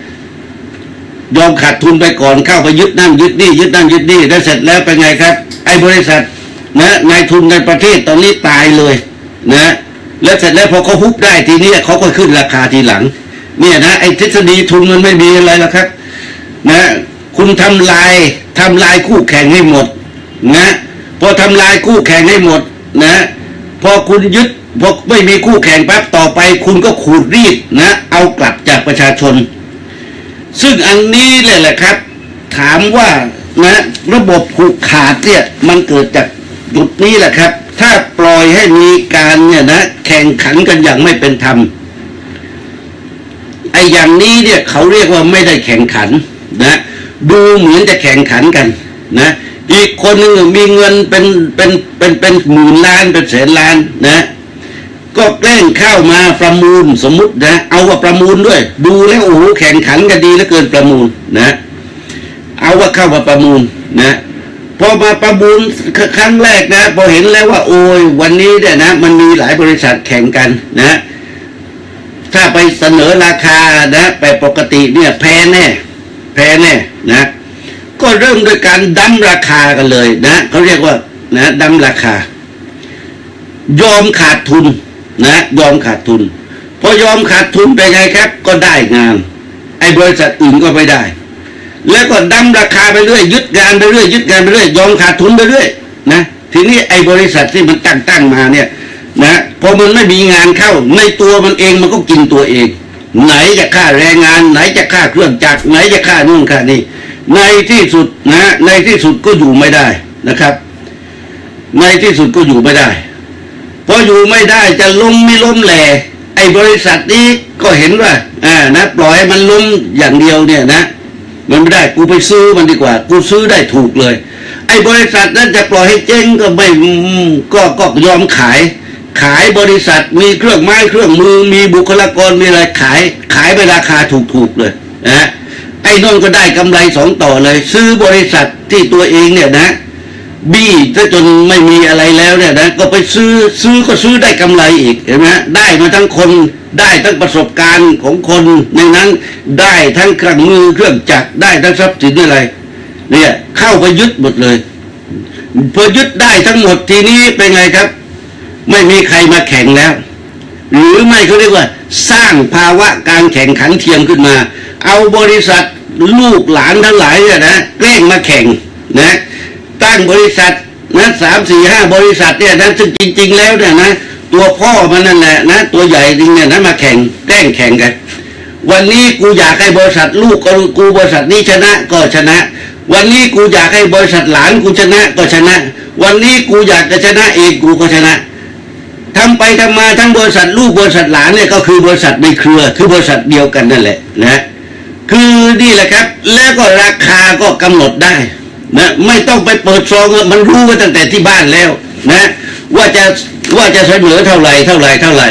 ยอมขาดทุนไปก่อนเข้าไปยึดนั่นยึดนี่ยึดนั่นยึดนี่แล้วเสร็จแล้วเป็นไงครับไอ้บริษัทนะนายทุนในประเทศตอนนี้ตายเลยนะแล้วเสร็จแล้วพอเขาฮุบได้ทีนี้เขาก็ขึ้นราคาทีหลังเนี่ยนะไอ้ทฤษฎีทุนมันไม่มีอะไรหรอกครับนะคุณทำลายทำลายคู่แข่งให้หมดนะพอทำลายคู่แข่งให้หมดนะพอคุณยึดพอไม่มีคู่แข่งปั๊บต่อไปคุณก็ขูดรีดนะเอากลับจากประชาชนซึ่งอันนี้เลยแหละครับถามว่านะระบบผูกขาดเนี่ยมันเกิดจากจุดนี้แหละครับถ้าปล่อยให้มีการเนี่ยนะแข่งขันกันอย่างไม่เป็นธรรมไอ้อย่างนี้เนี่ยเขาเรียกว่าไม่ได้แข่งขันนะดูเหมือนจะแข่งขันกันนะอีกคนหนึ่งมีเงินเป็นเป็นเป็นเป็นหมื่นล้านเป็นแสนล้านนะก็แกล้งเข้ามาประมูลสมมุตินะเอาว่าประมูลด้วยดูแล้วโอ้โหแข่งขันกันดีเหลือเกินประมูลนะเอาว่าเข้ามาประมูลนะพอมาประมูลครั้งแรกนะพอเห็นแล้วว่าโอ้ยวันนี้เนี่ยนะมันมีหลายบริษัทแข่งกันนะถ้าไปเสนอราคานะไปปกติเนี่ยแพ้แน่แพ้แน่นะก็เริ่มด้วยการดั้มราคากันเลยนะเขาเรียกว่านะดั้มราคายอมขาดทุนนะยอมขาดทุนพอยอมขาดทุนไปไงครับก็ได้งานไอ้บริษัทอื่นก็ไม่ได้แล้วก็ดั้มราคาไปเรื่อยยึดงานไปเรื่อยยึดงานไปเรื่อยยอมขาดทุนไปเรื่อยนะทีนี้ไอ้บริษัทที่มันตั้งตั้งมาเนี่ยนะพอมันไม่มีงานเข้าในตัวมันเองมันก็กินตัวเองไหนจะค่าแรงงานไหนจะค่าเครื่องจักรไหนจะค่านู่นค่านี่ในที่สุดนะในที่สุดก็อยู่ไม่ได้นะครับในที่สุดก็อยู่ไม่ได้พออยู่ไม่ได้จะล้มไม่ล้มแหล่ไอ้บริษัทนี้ก็เห็นว่าอ่านะปล่อยให้มันล้มอย่างเดียวเนี่ยนะมันไม่ได้กูไปซื้อมันดีกว่ากูซื้อได้ถูกเลยไอ้บริษัทนั้นจะปล่อยให้เจ๊งก็ไม่ก็ก็ยอมขายขายบริษัทมีเครื่องไม้เครื่องมือมีบุคลากรมีอะไรขายขายไปราคาถูกๆเลยนะไอ้นนท์ก็ได้กำไรสองต่อเลยซื้อบริษัทที่ตัวเองเนี่ยนะ บี้ถ้าจนไม่มีอะไรแล้วเนี่ยนะก็ไปซื้อซื้อก็ซื้อได้กำไรอีกเห็นไหมได้มาทั้งคนได้ทั้งประสบการณ์ของคนในนั้นได้ทั้งเครื่องมือเครื่องจักรได้ทั้งทรัพย์สินอะไรเนี่ยเข้าไปยึดหมดเลยพอยึดได้ทั้งหมดทีนี้เป็นไงครับไม่มีใครมาแข่งแล้วหรือไม่เขาเรียกว่าสร้างภาวะการแข่งขันเทียมขึ้นมาเอาบริษัทลูกหลานทั้งหลายเนี่ยนะแกล้งมาแข่งนะตั้งบริษัทนะสามสี่ห้าบริษัทเนี่ยนะซึ่งจริงๆแล้วเนี่ยนะตัวพ่อมันนั่นแหละนะตัวใหญ่จริงเนี่ยนะมาแข่งแกล้งแข่งกันวันนี้กูอยากให้บริษัทลูกกูบริษัทนี้ชนะก็ชนะวันนี้กูอยากให้บริษัทหลานกูชนะก็ชนะวันนี้กูอยากจะชนะเองกูก็ชนะทำไปทำมาทั้งบริษัทลูกบริษัทหลานเนี่ยก็คือบริษัทในเครือคือบริษัทเดียวกันนั่นแหละนะคือนี่แหละครับแล้วก็ราคาก็กำหนดได้นะไม่ต้องไปเปิดซองมันรู้กันตั้งแต่ที่บ้านแล้วนะว่าจะว่าจะเสนอเท่าไหร่เท่าไหร่เท่าไหร่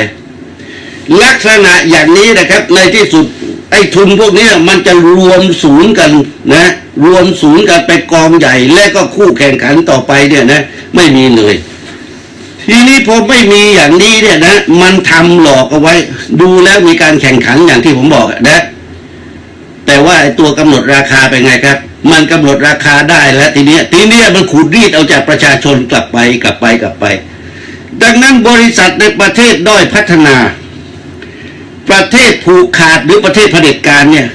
ลักษณะอย่างนี้นะครับในที่สุดไอ้ทุนพวกนี้มันจะรวมศูนย์กันนะรวมศูนย์กันไปกองใหญ่และก็คู่แข่งขันต่อไปเนี่ยนะไม่มีเลยทีนี้พอไม่มีอย่างนี้เนี่ยนะมันทำหลอกเอาไว้ดูแล้วมีการแข่งขันอย่างที่ผมบอกนะแต่ว่าตัวกำหนดราคาเป็นไงครับมันกำหนดราคาได้แล้วทีนี้ทีนี้มันขูดรีดเอาจากประชาชนกลับไปกลับไปกลับไปดังนั้นบริษัทในประเทศด้อยพัฒนาประเทศผูกขาดหรือประเทศเผด็จการเนี่ย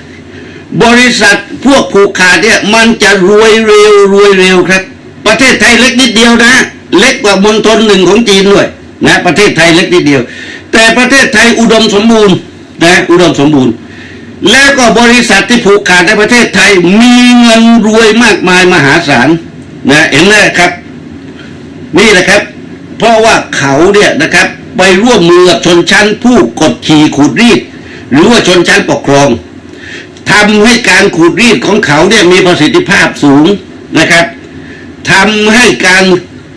บริษัทพวกผูกขาดเนี่ยมันจะรวยเร็วรวยเร็วครับประเทศไทยเล็กนิดเดียวนะเล็กกว่ามณฑลหนึ่งของจีนด้วยนะประเทศไทยเล็กนิดเดียวแต่ประเทศไทยอุดมสมบูรณ์นะอุดมสมบูรณ์แล้วก็บริษัทที่ผูกขาดในประเทศไทยมีเงินรวยมากมายมหาศาลนะเห็นไหมครับนี่แหละครับเพราะว่าเขาเนี่ยนะครับไปร่วมมือกับชนชั้นผู้กดขี่ขูดรีดหรือว่าชนชั้นปกครองทำให้การขูดรีดของเขาเนี่ยมีประสิทธิภาพสูงนะครับทำให้การ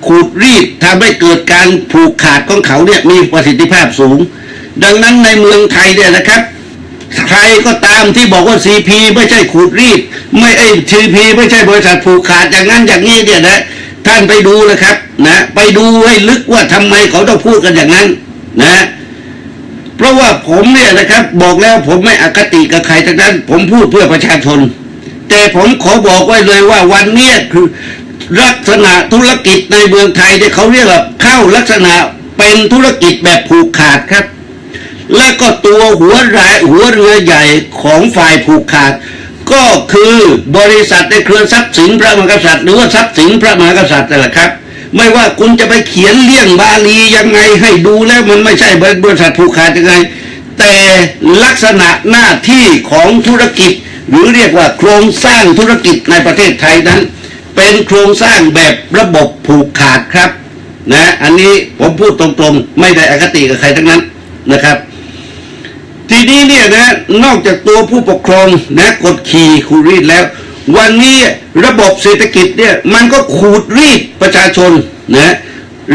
ขูดรีดทำให้เกิดการผูกขาดของเขาเนี่ยมีประสิทธิภาพสูงดังนั้นในเมืองไทยเนี่ยนะครับใครก็ตามที่บอกว่า ซี พี ไม่ใช่ขูดรีดไม่ไอ้ ซี พี ไม่ใช่บริษัทผูกขาดอย่างนั้นอย่างนี้เนี่ยนะท่านไปดูนะครับนะไปดูให้ลึกว่าทำไมเขาต้องพูดกันอย่างนั้นนะเพราะว่าผมเนี่ยนะครับบอกแล้วผมไม่อคติกับใครทั้งนั้นผมพูดเพื่อประชาชนแต่ผมขอบอกไว้เลยว่าวันนี้คือลักษณะธุรกิจในเมืองไทยเนี่ยเขาเรียกว่าเข้าลักษณะเป็นธุรกิจแบบผูกขาดครับและก็ตัวหัวรายหัวเรือใหญ่ของฝ่ายผูกขาดก็คือบริษัทในเครือทรัพย์สินพระมหากษัตริย์หรือว่าทรัพย์สินพระมหากษัตริย์นั่นแหละครับไม่ว่าคุณจะไปเขียนเลี่ยงบาลียังไงให้ดูแล้วมันไม่ใช่บริษัทผูกขาดยังไงแต่ลักษณะหน้าที่ของธุรกิจหรือเรียกว่าโครงสร้างธุรกิจในประเทศไทยนั้นเป็นโครงสร้างแบบระบบผูกขาดครับนะอันนี้ผมพูดตรงๆไม่ได้อคติกับใครทั้งนั้นนะครับทีนี้เนี่ยนะนอกจากตัวผู้ปกครองนะกดขี่ขูดรีดแล้ววันนี้ระบบเศรษฐกิจเนี่ยมันก็ขูดรีดประชาชนนะ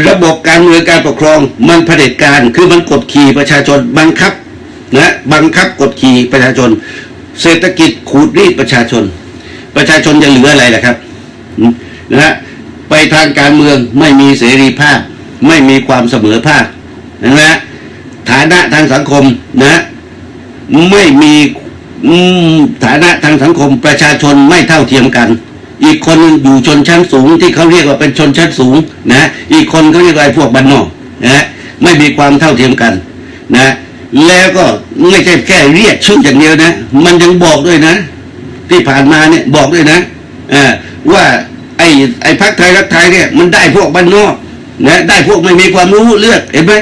ระบบการเมืองการปกครองมันเผด็จการคือมันกดขี่ประชาชนบังคับนะบังคับกดขี่ประชาชนเศรษฐกิจขูดรีดประชาชนประชาชนจะเหลืออะไรล่ะครับนะไปทางการเมืองไม่มีเสรีภาพไม่มีความเสมอภาคนะฐานะทางสังคมนะไม่มีฐานะทางสังคมประชาชนไม่เท่าเทียมกันอีกคนนึงอยู่ชนชั้นสูงที่เขาเรียกว่าเป็นชนชั้นสูงนะอีกคนเขาเรียกว่าพวกบ้านนอกนะไม่มีความเท่าเทียมกันนะแล้วก็ไม่ใช่แค่เรียกชื่ออย่างเดียวนะมันยังบอกด้วยนะที่ผ่านมาเนี่ยบอกด้วยนะอ่าว่าไอ้ไอ้พรรคไทยรักไทยเนี่ยมันได้พวกบ้านนอกนะได้พวกไม่มีความรู้เลือกเห็นไหม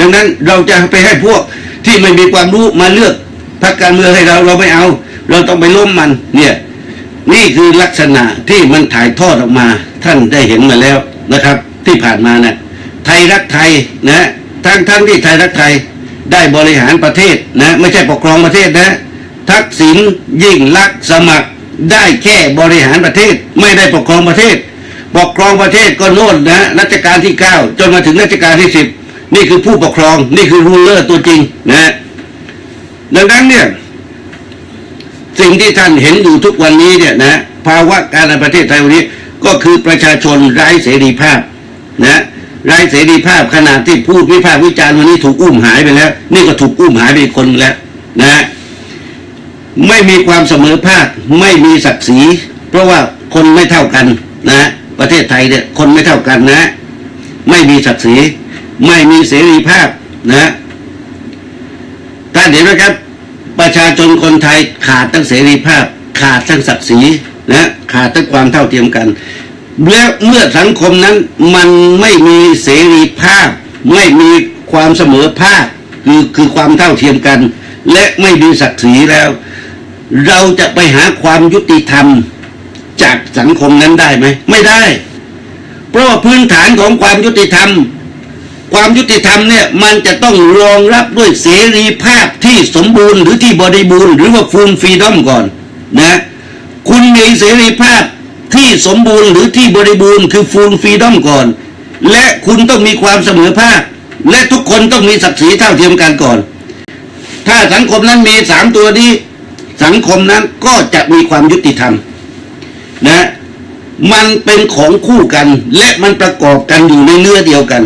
ดังนั้นเราจะไปให้พวกที่ไม่มีความรู้มาเลือกพรรคการเมืองให้เราเราไม่เอาเราต้องไปล้มมันเนี่ยนี่คือลักษณะที่มันถ่ายทอดออกมาท่านได้เห็นมาแล้วนะครับที่ผ่านมาเนี่ยไทยรักไทยนะทั้งทั้งที่ไทยรักไทยได้บริหารประเทศนะไม่ใช่ปกครองประเทศนะทักษิณยิ่งลักษณ์สมัครได้แค่บริหารประเทศไม่ได้ปกครองประเทศปกครองประเทศก็โน่นนะรัชกาลที่เก้าจนมาถึงรัชกาลที่สิบนี่คือผู้ปกครองนี่คือรูเลอร์ตัวจริงนะดังนั้นเนี่ยสิ่งที่ท่านเห็นอยู่ทุกวันนี้เนี่ยนะภาวะการในประเทศไทยวันนี้ ก็คือประชาชนไร้เสรีภาพนะไร้เสรีภาพขนาดที่พูดวิพากษ์วิจารณ์วันนี้ถูกอุ้มหายไปแล้วนี่ก็ถูกอุ้มหายไปอีกคนแล้วนะไม่มีความเสมอภาคไม่มีศักดิ์ศรีเพราะว่าคนไม่เท่ากันนะประเทศไทยเนี่ยคนไม่เท่ากันนะไม่มีศักดิ์ศรีไม่มีเสรีภาพนะท่านเห็นไหมครับประชาชนคนไทยขาดทั้งเสรีภาพขาดทั้งศักดิ์ศรีนะขาดทั้งความเท่าเทียมกันแล้วเมื่อสังคมนั้นมันไม่มีเสรีภาพไม่มีความเสมอภาคคือคือความเท่าเทียมกันและไม่มีศักดิ์ศรีแล้วเราจะไปหาความยุติธรรมจากสังคมนั้นได้ไหมไม่ได้เพราะว่าพื้นฐานของความยุติธรรมความยุติธรรมเนี่ยมันจะต้องรองรับด้วยเสรีภาพที่สมบูรณ์หรือที่บริบูรณ์หรือว่าฟูลฟรีดอมก่อนนะคุณมีเสรีภาพที่สมบูรณ์หรือที่บริบูรณ์คือฟูลฟรีดอมก่อนและคุณต้องมีความเสมอภาคและทุกคนต้องมีศักดิ์ศรีเท่าเทียมกันก่อนถ้าสังคมนั้นมีสามตัวนี้สังคมนั้นก็จะมีความยุติธรรมนะมันเป็นของคู่กันและมันประกอบกันอยู่ในเนื้อเดียวกัน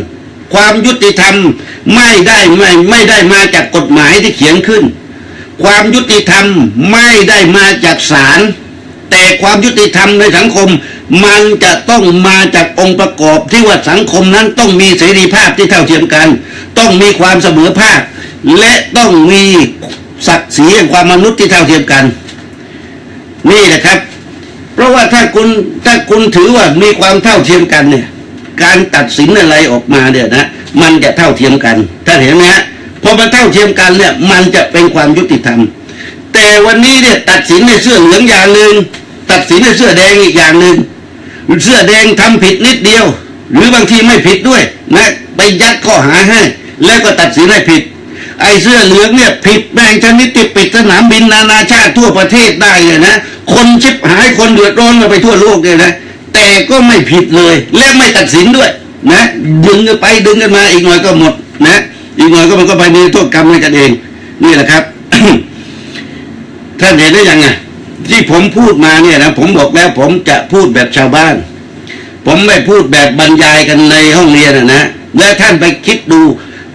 ความยุติธรรมไม่ได้ไม่ไม่ได้มาจากกฎหมายที่เขียนขึ้นความยุติธรรมไม่ได้มาจากศาลแต่ความยุติธรรมในสังคมมันจะต้องมาจากองค์ประกอบที่ว่าสังคมนั้นต้องมีเสรีภาพที่เท่าเทียมกันต้องมีความเสมอภาคและต้องมีศักดิ์ศรีแห่งความมนุษย์ที่เท่าเทียมกันนี่แหละครับเพราะว่าถ้าคุณถ้าคุณถือว่ามีความเท่าเทียมกันเนี่ยการตัดสินอะไรออกมาเนี่ยนะมันจะเท่าเทียมกันท่านเห็นไหมฮะพอมันเท่าเทียมกันเนี่ยมันจะเป็นความยุติธรรมแต่วันนี้เนี่ยตัดสินในเสื้อเหลืองอย่างหนึ่งตัดสินในเสื้อแดงอีกอย่างหนึ่งเสื้อแดงทำผิดนิดเดียวหรือบางทีไม่ผิดด้วยนะไปยัดข้อหาให้แล้วก็ตัดสินให้ผิดไอ้เสื้อเหลืองเนี่ยผิดแบ่งชนิดติดปิดสนามบินนานาชาติทั่วประเทศได้เลยนะคนชิบหายคนเดือดร้อนกันไปทั่วโลกเลยนะแต่ก็ไม่ผิดเลยและไม่ตัดสินด้วยนะดึงกันไปดึงกันมาอีกหน่อยก็หมดนะอีกหน่อยก็มันก็ไปมีโทษกรรมให้กันเองนี่แหละครับ ท่านเห็นได้ยังไงที่ผมพูดมาเนี่ยนะผมบอกแล้วผมจะพูดแบบชาวบ้านผมไม่พูดแบบบรรยายกันในห้องเรียนนะและท่านไปคิดดู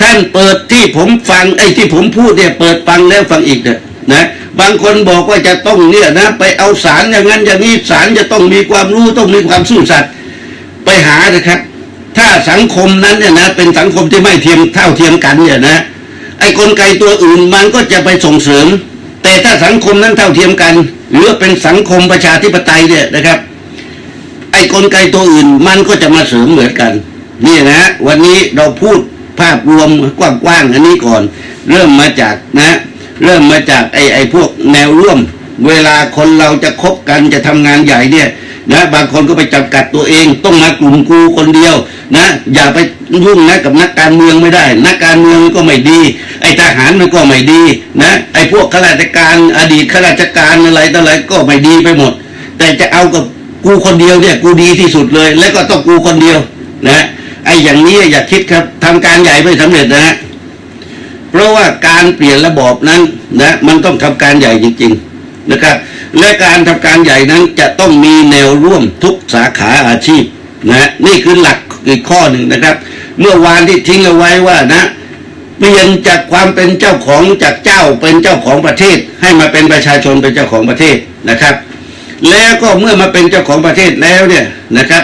ท่านเปิดที่ผมฟังไอ้ที่ผมพูดเนี่ยเปิดฟังแล้วฟังอีกเนี่ยนะบางคนบอกว่าจะต้องเนี่ยนะไปเอาศาลอย่างนั้นอย่างนี้ศาลจะต้องมีความรู้ต้องมีความซื่อสัตย์ไปหานะครับถ้าสังคมนั้นเนี่ยนะเป็นสังคมที่ไม่เทียมเท่าเทียมกันเนี่ยนะไอ้กลไกตัวอื่นมันก็จะไปส่งเสริมแต่ถ้าสังคมนั้นเท่าเทียมกันหรือเป็นสังคมประชาธิปไตยเนี่ยนะครับไอ้กลไกตัวอื่นมันก็จะมาเสริมเหมือนกันนี่นะวันนี้เราพูดภาพรวมกว้างๆอันนี้ก่อนเริ่มมาจากนะเริ่มมาจากไอ้ไอ้พวกแนวร่วมเวลาคนเราจะคบกันจะทำงานใหญ่เนี่ยนะบางคนก็ไปจำกัดตัวเองต้องมากลุ่มกูคนเดียวนะอย่าไปยุ่งนะกับนักการเมืองไม่ได้นักการเมืองก็ไม่ดีไอ้ทหารมันก็ไม่ดีนะไอ้พวกข้าราชการอดีตข้าราชการอะไรต่ออะไรก็ไม่ดีไปหมดแต่จะเอากับกูคนเดียวเนี่ยกูดีที่สุดเลยแล้วก็ต้องกูคนเดียวนะไอ้อย่างนี้อย่าคิดครับทำการใหญ่ไม่สำเร็จนะเพราะว่าการเปลี่ยนระบอบนั้นนะมันต้องทำการใหญ่จริงๆนะครับและการทำการใหญ่นั้นจะต้องมีแนวร่วมทุกสาขาอาชีพนะนี่คือหลักอีกข้อหนึ่งนะครับเมื่อวานที่ทิ้งเอาไว้ว่านะเปลี่ยนจากความเป็นเจ้าของจากเจ้าเป็นเจ้าของประเทศให้มาเป็นประชาชนเป็นเจ้าของประเทศนะครับแล้วก็เมื่อมาเป็นเจ้าของประเทศแล้วเนี่ยนะครับ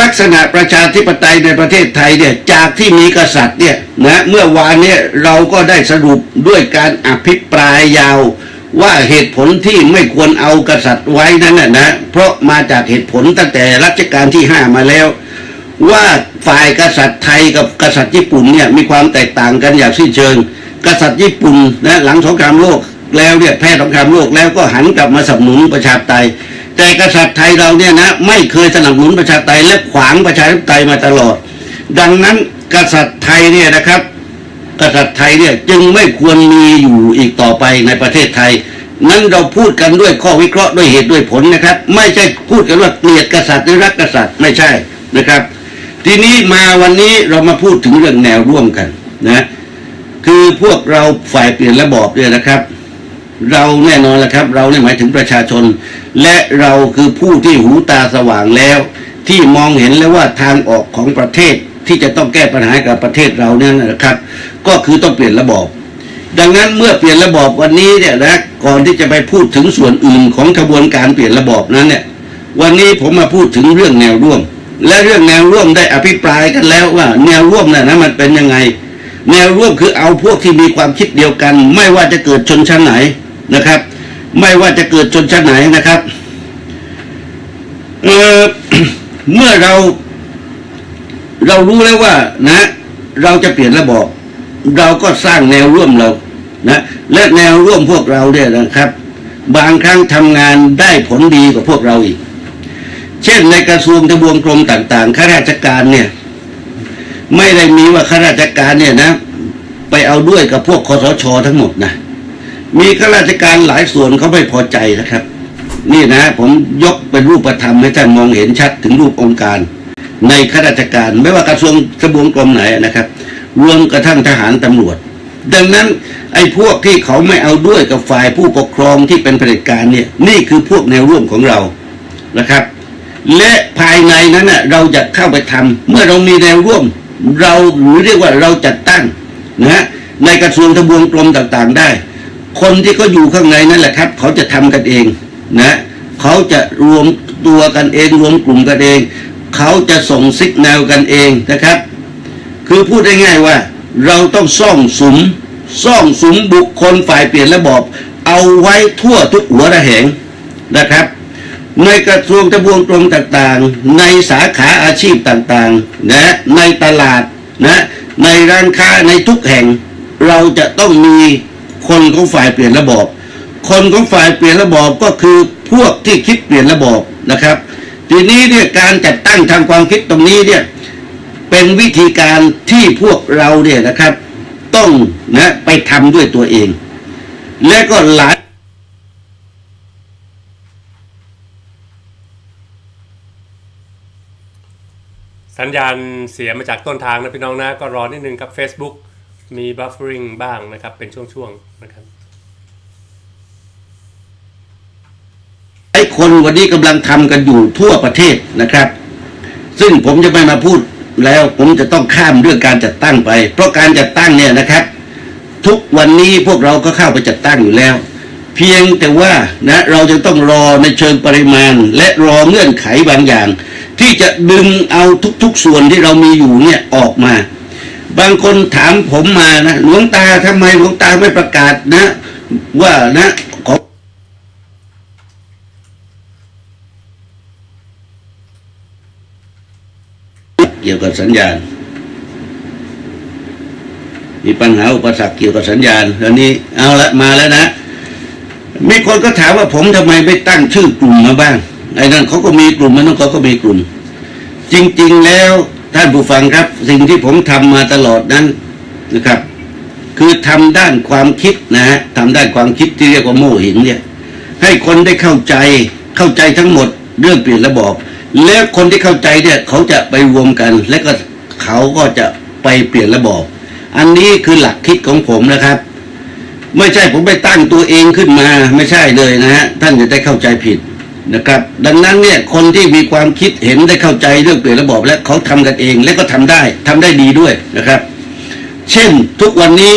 ลักษณะประชาธิปไตยในประเทศไทยเนี่ยจากที่มีกษัตริย์เนี่ยนะเมื่อวานเนี่ยเราก็ได้สรุปด้วยการอภิปรายยาวว่าเหตุผลที่ไม่ควรเอากษัตริย์ไว้นั้นนะนะเพราะมาจากเหตุผลตั้งแต่รัชกาลที่ห้ามาแล้วว่าฝ่ายกษัตริย์ไทยกับกษัตริย์ญี่ปุ่นเนี่ยมีความแตกต่างกันอย่างสิ้นเชิงกษัตริย์ญี่ปุ่นนะหลังสงครามโลกแล้วเนี่ยแพ้สงครามโลกแล้วก็หันกลับมาสนับสนุนประชาธิปไตยแต่กษัตริย์ไทยเราเนี่ยนะไม่เคยสนับสนุนประชาธิปไตยและขวางประชาธิปไตยมาตลอดดังนั้นกษัตริย์ไทยเนี่ยนะครับกษัตริย์ไทยเนี่ยจึงไม่ควรมีอยู่อีกต่อไปในประเทศไทยนั้นเราพูดกันด้วยข้อวิเคราะห์ด้วยเหตุด้วยผลนะครับไม่ใช่พูดกันว่าเกลียดกษัตริย์หรือรักกษัตริย์ไม่ใช่นะครับทีนี้มาวันนี้เรามาพูดถึงเรื่องแนวร่วมกันนะคือพวกเราฝ่ายเปลี่ยนระบอบเนี่ยนะครับเราแน่นอนแหละครับเราเนี่ยหมายถึงประชาชน และเราคือผู้ที่หูตาสว่างแล้วที่มองเห็นแล้วว่าทางออกของประเทศที่จะต้องแก้ปัญหากับประเทศเราเนี่ยนะครับก็คือต้องเปลี่ยนระบอบดังนั้นเมื่อเปลี่ยนระบอบวันนี้เนี่ยนะก่อนที่จะไปพูดถึงส่วนอื่นของกระบวนการเปลี่ยนระบอบนั้นเนี่ยวันนี้ผมมาพูดถึงเรื่องแนวร่วมและเรื่องแนวร่วมได้อภิปรายกันแล้วว่าแนวร่วมน่ะนะมันเป็นยังไงแนวร่วมคือเอาพวกที่มีความคิดเดียวกันไม่ว่าจะเกิดชนชั้นไหนนะครับไม่ว่าจะเกิดชนชั้นไหนนะครับเออ เมื่อเราเรารู้แล้วว่านะเราจะเปลี่ยนระบอบเราก็สร้างแนวร่วมเรานะและแนวร่วมพวกเราเนี่ยนะครับบางครั้งทำงานได้ผลดีกว่าพวกเราอีกเช่นในกระทรวงทบวงกรมต่างๆข้าราชการเนี่ยไม่ได้มีว่าข้าราชการเนี่ยนะไปเอาด้วยกับพวกคสช.ทั้งหมดนะมีข้าราชการหลายส่วนเขาไม่พอใจนะครับนี่นะผมยกเป็นรูปธรรมให้ท่านมองเห็นชัดถึงรูปองค์การในข้าราชการไม่ว่ากระทรวงทบวงกรมไหนนะครับรวมกระทั่งทหารตำรวจดังนั้นไอ้พวกที่เขาไม่เอาด้วยกับฝ่ายผู้ปกครองที่เป็นเผด็จการเนี่ยนี่คือพวกแนวร่วมของเรานะครับและภายในนั้นน่ะเราจะเข้าไปทำเมื่อเรามีแนวร่วมเราหรือเรียกว่าเราจัดตั้งนะฮะในกระทรวงทบวงกรมต่างๆได้คนที่เขาอยู่ข้างในนั่นแหละครับเขาจะทำกันเองนะเขาจะรวมตัวกันเองรวมกลุ่มกันเองเขาจะส่งซิกแนลกันเองนะครับคือพูดง่ายๆว่าเราต้องซ่องสุมซ่องสุมบุคคลฝ่ายเปลี่ยนระบอบเอาไว้ทั่วทุกหัวระแหงนะครับในกระทรวงทบวงกรมต่างๆในสาขาอาชีพต่างๆนะในตลาดนะในร้านค้าในทุกแห่งเราจะต้องมีคนของฝ่ายเปลี่ยนระบอบคนของฝ่ายเปลี่ยนระบอบก็คือพวกที่คิดเปลี่ยนระบอบนะครับทีนี้เนี่ยการจัดตั้งทางความคิดตรงนี้เนี่ยเป็นวิธีการที่พวกเราเนี่ยนะครับต้องนะไปทำด้วยตัวเองและก็หลายสัญญาณเสียมาจากต้นทางนะพี่น้องนะก็รอนิดนึงครับ Facebook มี Buffering บ้างนะครับเป็นช่วงๆนะครับไอ้คนวันนี้กำลังทำกันอยู่ทั่วประเทศนะครับซึ่งผมจะไม่มาพูดแล้วผมจะต้องข้ามเรื่องการจัดตั้งไปเพราะการจัดตั้งเนี่ยนะครับทุกวันนี้พวกเราก็เข้าไปจัดตั้งอยู่แล้วเพียงแต่ว่านะเราจะต้องรอในเชิงปริมาณและรอเงื่อนไขบางอย่างที่จะดึงเอาทุกๆส่วนที่เรามีอยู่เนี่ยออกมาบางคนถามผมมานะหลวงตาทำไมหลวงตาไม่ประกาศนะว่านะเกี่ยวกับสัญญาณมีปัญหาอุปสรรคเกี่ยวกับสัญญาณอันนี้เอาละมาแล้วนะมีคนก็ถามว่าผมทำไมไม่ตั้งชื่อกลุ่มมาบ้างไอ้นั่นเขาก็มีกลุ่มนั่นเขาก็มีกลุ่มจริงๆแล้วท่านผู้ฟังครับสิ่งที่ผมทำมาตลอดนั้นนะครับคือทำด้านความคิดนะฮะทำด้านความคิดที่เรียกว่าโม่หินเนี่ยให้คนได้เข้าใจเข้าใจทั้งหมดเรื่องเปลี่ยนระบอบแล้วคนที่เข้าใจเนี่ยเขาจะไปรวมกันและก็เขาก็จะไปเปลี่ยนระบอบอันนี้คือหลักคิดของผมนะครับไม่ใช่ผมไปตั้งตัวเองขึ้นมาไม่ใช่เลยนะฮะท่านจะได้เข้าใจผิดนะครับดังนั้นเนี่ยคนที่มีความคิดเห็นได้เข้าใจเรื่องเปลี่ยนระบอบและเขาทำกันเองและก็ทำได้ทำได้ดีด้วยนะครับเช่นทุกวันนี้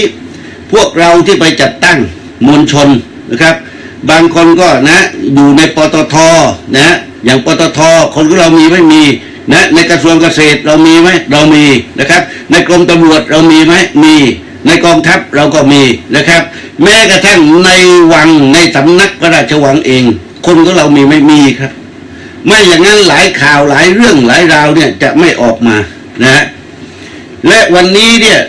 พวกเราที่ไปจัดตั้งมวลชนนะครับบางคนก็นะอยู่ในปตท.นะอย่างปตท.คนของเรามีไม่มีนะในกระทรวงเกษตรเรามีไหมเรามีนะครับในกรมตำรวจเรามีไหมมีในกองทัพเราก็มีนะครับแม้กระทั่งในวังในสำนักพระราชวังเองคนของเรามีไม่มีครับไม่อย่างนั้นหลายข่าวหลายเรื่องหลายราวเนี่ยจะไม่ออกมานะและวันนี้เนี่ย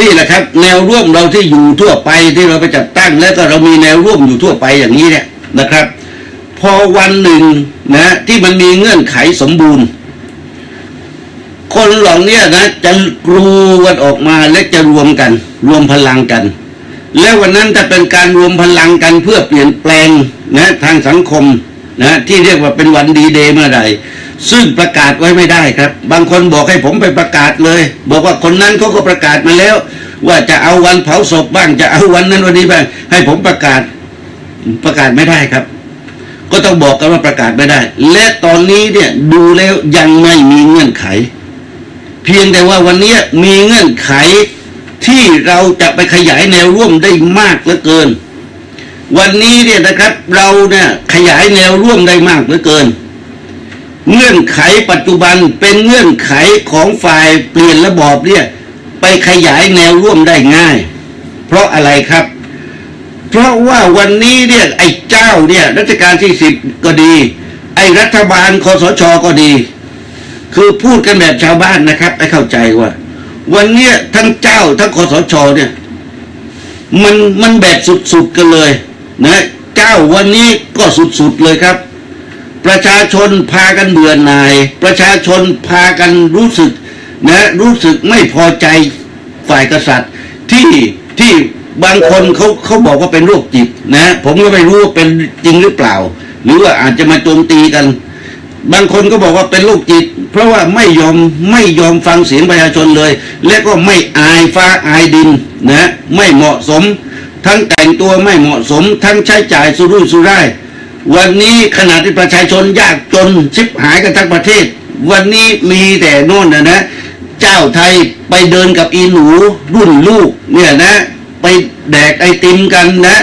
นี่แหละครับแนวร่วมเราที่อยู่ทั่วไปที่เราไปจัดตั้งและก็เรามีแนวร่วมอยู่ทั่วไปอย่างนี้เนี่ยนะครับพอวันหนึ่งนะที่มันมีเงื่อนไขสมบูรณ์คนเหล่านี้นะจะกรูกันออกมาและจะรวมกันรวมพลังกันแล้ววันนั้นจะเป็นการรวมพลังกันเพื่อเปลี่ยนแปลงนะทางสังคมนะที่เรียกว่าเป็นวันดีเดย์เมื่อไหร่ซึ่งประกาศไว้ไม่ได้ครับบางคนบอกให้ผมไปประกาศเลยบอกว่าคนนั้นเขาก็ประกาศมาแล้วว่าจะเอาวันเผาศพบ้างจะเอาวันนั้นวันนี้บ้างให้ผมประกาศประกาศไม่ได้ครับ ก็ต้องบอกกันว่าประกาศไม่ได้และตอนนี้เนี่ยดูแล้วยังไม่มีเงื่อนไขเพียงแต่ว่าวันนี้มีเงื่อนไขที่เราจะไปขยายแนวร่วมได้มากเหลือเกินวันนี้เนี่ยนะครับเราเนี่ยขยายแนวร่วมได้มากเหลือเกินเงื่อนไขปัจจุบันเป็นเงื่อนไขของฝ่ายเปลี่ยนระบอบเนี่ยไปขยายแนวร่วมได้ง่ายเพราะอะไรครับเพราะว่าวันนี้เนี่ยไอ้เจ้าเนี่ยรัชกาลที่สิบก็ดีไอ้รัฐบาลคสช.ก็ดีคือพูดกันแบบชาวบ้านนะครับให้เข้าใจว่าวันนี้ทั้งเจ้าทั้งคสช.เนี่ยมันมันแบบสุดๆกันเลยนะเจ้าวันนี้ก็สุดๆเลยครับประชาชนพากันเบื่อหน่ายประชาชนพากันรู้สึกนะรู้สึกไม่พอใจฝ่ายกษัตริย์ที่ที่บางคนเขาเขาบอกว่าเป็นโรคจิตนะผมก็ไม่รู้ว่าเป็นจริงหรือเปล่าหรือว่าอาจจะมาโจมตีกันบางคนก็บอกว่าเป็นโรคจิตเพราะว่าไม่ยอมไม่ยอมฟังเสียงประชาชนเลยและก็ไม่อายฟ้าอายดินนะไม่เหมาะสมทั้งแต่งตัวไม่เหมาะสมทั้งใช้จ่ายสุรุ่ยสุร่ายวันนี้ขณะที่ประชาชนยากจนชิบหายกันทั้งประเทศวันนี้มีแต่โน่นนะนะเจ้าไทยไปเดินกับอีหนูรุ่นลูกเนี่ยนะไปแดกไอติมกันนะ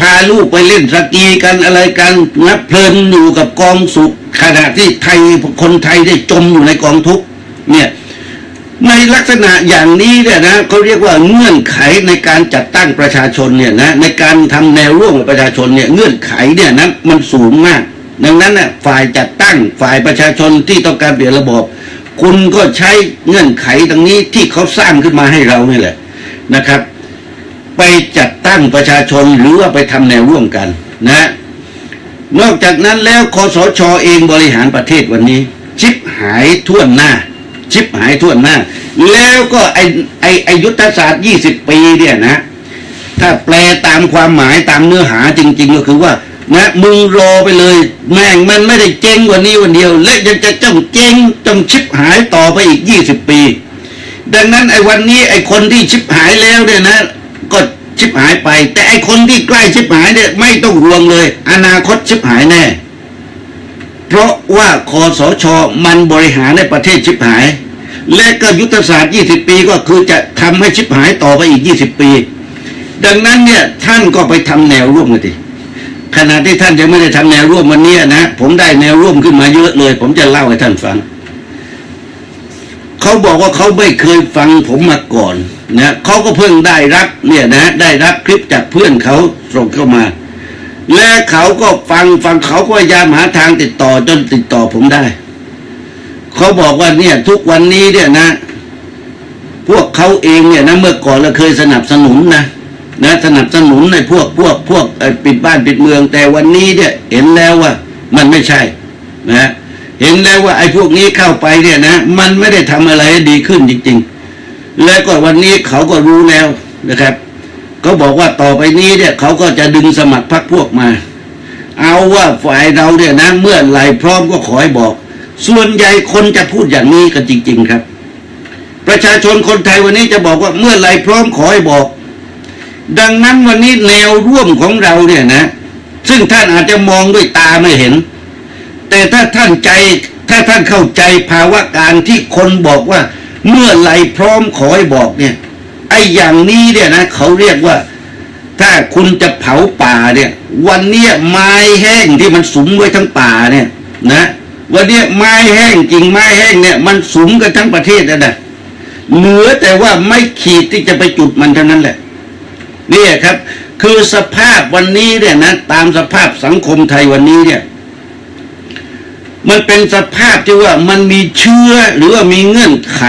พาลูกไปเล่นสกีกันอะไรกันนะเพลินอยู่กับกองสุขขณะที่ไทยคนไทยได้จมอยู่ในกองทุกข์เนี่ยในลักษณะอย่างนี้เนี่ยนะเขาเรียกว่าเงื่อนไขในการจัดตั้งประชาชนเนี่ยนะในการทำแนวร่วมของประชาชนเนี่ยเงื่อนไขเนี่ยนะมันสูงมากดังนั้นน่ะฝ่ายจัดตั้งฝ่ายประชาชนที่ต้องการเปลี่ยนระบอบคุณก็ใช้เงื่อนไขตรงนี้ที่เขาสร้างขึ้นมาให้เรานี่แหละนะครับไปจัดตั้งประชาชนหรือว่าไปทำแนวร่วมกันนะนอกจากนั้นแล้วคสช.เองบริหารประเทศวันนี้ชิบหายท่วนหน้าชิบหายท่วนหน้าแล้วก็ไอไอไอยุทธศาสตร์ยี่สิบปีเนี่ยนะถ้าแปลตามความหมายตามเนื้อหาจริงๆก็คือว่านะมึงรอไปเลยแม่งมันไม่ได้เจ๊งวันนี้วันเดียวและยังจะจ้องเจ๊งจ้องชิบหายต่อไปอีกยี่สิบปีดังนั้นไอวันนี้ไอคนที่ชิบหายแล้วเนี่ยนะก็ชิบหายไปแต่ไอคนที่ใกล้ชิบหายเนี่ยไม่ต้องห่วงเลยอนาคตชิบหายแน่เพราะว่าคสช.มันบริหารในประเทศชิบหายและก็ยุทธศาสตร์ยี่สิบปีก็คือจะทำให้ชิบหายต่อไปอีกยี่สิบปีดังนั้นเนี่ยท่านก็ไปทำแนวร่วมกันดิขณะที่ท่านยังไม่ได้ทำแนวร่วมวันนี้นะผมได้แนวร่วมขึ้นมาเยอะเลยผมจะเล่าให้ท่านฟังเขาบอกว่าเขาไม่เคยฟังผมมาก่อนนะเขาก็เพิ่งได้รับเนี่ยนะได้รับคลิปจากเพื่อนเขาส่งเข้ามาและเขาก็ฟังฟังเขาก็พยายามหาทางติดต่อจนติดต่อผมได้เขาบอกว่าเนี่ยทุกวันนี้เนี่ยนะพวกเขาเองเนี่ยนะเมื่อก่อนเราเคยสนับสนุนนะนะสนับสนุนในพวกพวกพวกปิดบ้านปิดเมืองแต่วันนี้เนี่ยเห็นแล้วว่ามันไม่ใช่นะเห็นแล้วว่าไอ้พวกนี้เข้าไปเนี่ยนะมันไม่ได้ทำอะไรดีขึ้นจริงๆและก็วันนี้เขาก็รู้แล้วนะครับก็บอกว่าต่อไปนี้เนี่ยเขาก็จะดึงสมัครพรรคพวกมาเอาว่าฝ่ายเราเนี่ยนะเมื่อไหร่พร้อมก็ขอให้บอกส่วนใหญ่คนจะพูดอย่างนี้กันจริงๆครับประชาชนคนไทยวันนี้จะบอกว่าเมื่อไหร่พร้อมขอให้บอกดังนั้นวันนี้แนวร่วมของเราเนี่ยนะซึ่งท่านอาจจะมองด้วยตาไม่เห็นแต่ถ้าท่านใจถ้าท่านเข้าใจภาวะการที่คนบอกว่าเมื่อไหร่พร้อมขอให้บอกเนี่ยไอ้อย่างนี้เนี่ยนะเขาเรียกว่าถ้าคุณจะเผาป่าเนี่ยวันนี้ไม้แห้งที่มันสุมไว้ทั้งป่าเนี่ยนะวันนี้ไม้แห้งจริงไม้แห้งเนี่ยมันสุมกันทั้งประเทศแล้วนะเหลือแต่ว่าไม่ขีดที่จะไปจุดมันเท่านั้นแหละนี่ครับคือสภาพวันนี้เนี่ยนะตามสภาพสังคมไทยวันนี้เนี่ยมันเป็นสภาพที่ว่ามันมีเชื้อหรือว่ามีเงื่อนไข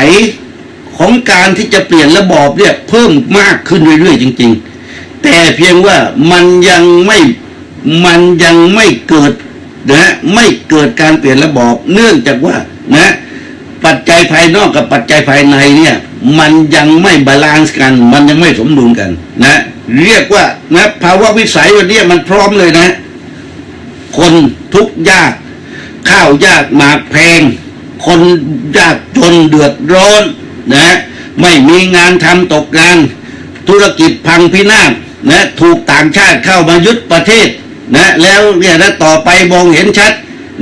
ของการที่จะเปลี่ยนระบอบเนี่ยเพิ่มมากขึ้นเรื่อยๆจริงๆแต่เพียงว่ามันยังไม่มันยังไม่เกิดนะไม่เกิดการเปลี่ยนระบอบเนื่องจากว่านะปัจจัยภายนอกกับปัจจัยภายในเนี่ยมันยังไม่บาลานซ์กันมันยังไม่สมดุลกันนะเรียกว่านะภาวะวิสัยวันนี้มันพร้อมเลยนะคนทุกข์ยากข้าวยากหมากแพงคนยากจนเดือดร้อนนะไม่มีงานทำตกงานธุรกิจพังพินาศนะถูกต่างชาติเข้ามายึดประเทศ นะแล้วเนี่ยถ้าต่อไปมองเห็นชัด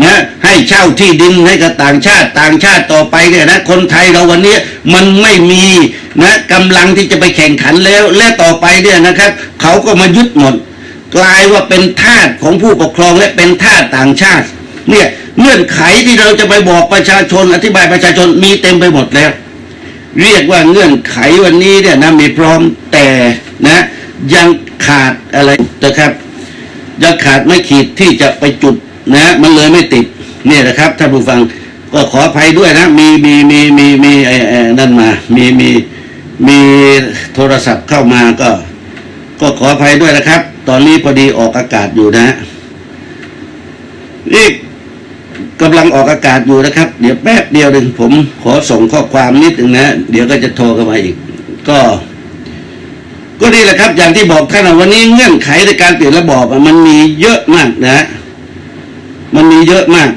นะให้เช่าที่ดินให้กับต่างชาติต่างชาติต่อไปเนี่ยนะคนไทยเราวันนี้มันไม่มีนะกำลังที่จะไปแข่งขันแล้วและต่อไปเนี่ยนะครับเขาก็มายึดหมดกลายว่าเป็นทาสของผู้ปกครองและเป็นทาสต่างชาติเนี่ยเงื่อนไขที่เราจะไปบอกประชาชนอธิบายประชาชนมีเต็มไปหมดแล้วเรียกว่าเงื่อนไขวันนี้เนี่ยนะมีพร้อมแต่นะยังขาดอะไรนะครับยังขาดไม่ขีดที่จะไปจุดนะมันเลยไม่ติดเนี่ยนะครับท่านผู้ฟังก็ขออภัยด้วยนะมีมีมีมีมีไอ้นั่นมามีมีมีโทรศัพท์เข้ามาก็ก็ขออภัยด้วยนะครับตอนนี้พอดีออกอากาศอยู่นะนี่กำลังออกอากาศอยู่นะครับเดี๋ยวแป๊บเดียวหนึ่งผมขอส่งข้อความนิดหนึ่งนะเดี๋ยวก็จะโทรกันมาอีกก็ก็นี่แหละครับอย่างที่บอกท่านวันนี้เงื่อนไขในการเปลี่ยนระบอบมันมีเยอะมากนะมันมีเยอะมาก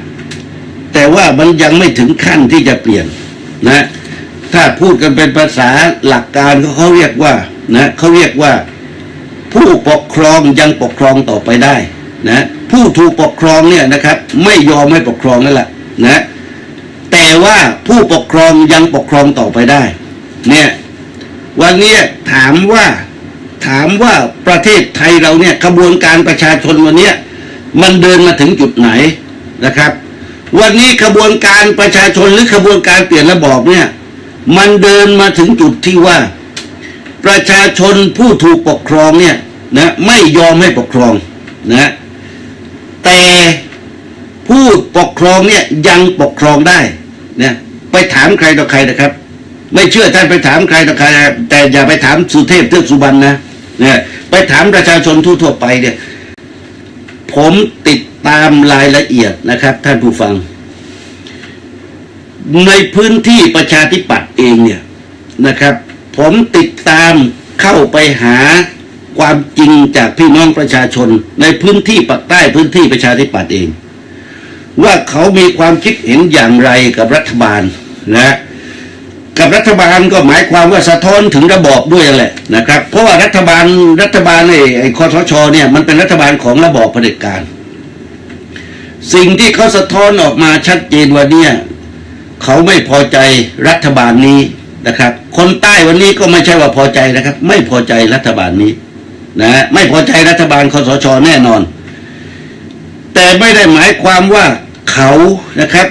แต่ว่ามันยังไม่ถึงขั้นที่จะเปลี่ยนนะถ้าพูดกันเป็นภาษาหลักการเขาเขาเรียกว่านะเขาเรียกว่าผู้ปกครองยังปกครองต่อไปได้นะผู้ถูกปกครองเนี่ยนะครับไม่ยอมให้ปกครองนั่นแหละนะแต่ว่าผู้ปกครองยังปกครองต่อไปได้เนี่ยวันนี้ถามว่าถามว่าประเทศไทยเราเนี่ยกระบวนการประชาชนวันนี้มันเดินมาถึงจุดไหนนะครับวันนี้กระบวนการประชาชนหรือกระบวนการเปลี่ยนระบอบเนี่ยมันเดินมาถึงจุดที่ว่าประชาชนผู้ถูกปกครองเนี่ยนะไม่ยอมให้ปกครองนะแต่ผู้ปกครองเนี่ยยังปกครองได้นะไปถามใครต่อใครนะครับไม่เชื่อท่านไปถามใครต่อใครแต่อย่าไปถามสุเทพเทือกสุบรรณนะเนี่ยไปถามประชาชนทั่วๆไปเนี่ยผมติดตามรายละเอียดนะครับท่านผู้ฟังในพื้นที่ประชาธิปัตย์เองเนี่ยนะครับผมติดตามเข้าไปหาความจริงจากพี่น้องประชาชนในพื้นที่ปากใต้พื้นที่ประชาธิปัตย์เองว่าเขามีความคิดเห็นอย่างไรกับรัฐบาลนะกับรัฐบาลก็หมายความว่าสะท้อนถึงระบอบด้วยแหละนะครับเพราะว่ารัฐบาลรัฐบาลไอ้คสช.เนี่ยมันเป็นรัฐบาลของระบอบเผด็จการสิ่งที่เขาสะท้อนออกมาชัดเจนว่าเนี่ยเขาไม่พอใจรัฐบาลนี้นะครับคนใต้วันนี้ก็ไม่ใช่ว่าพอใจนะครับไม่พอใจรัฐบาลนี้นะไม่พอใจรัฐบาลคสช.แน่นอนแต่ไม่ได้หมายความว่าเขานะครับ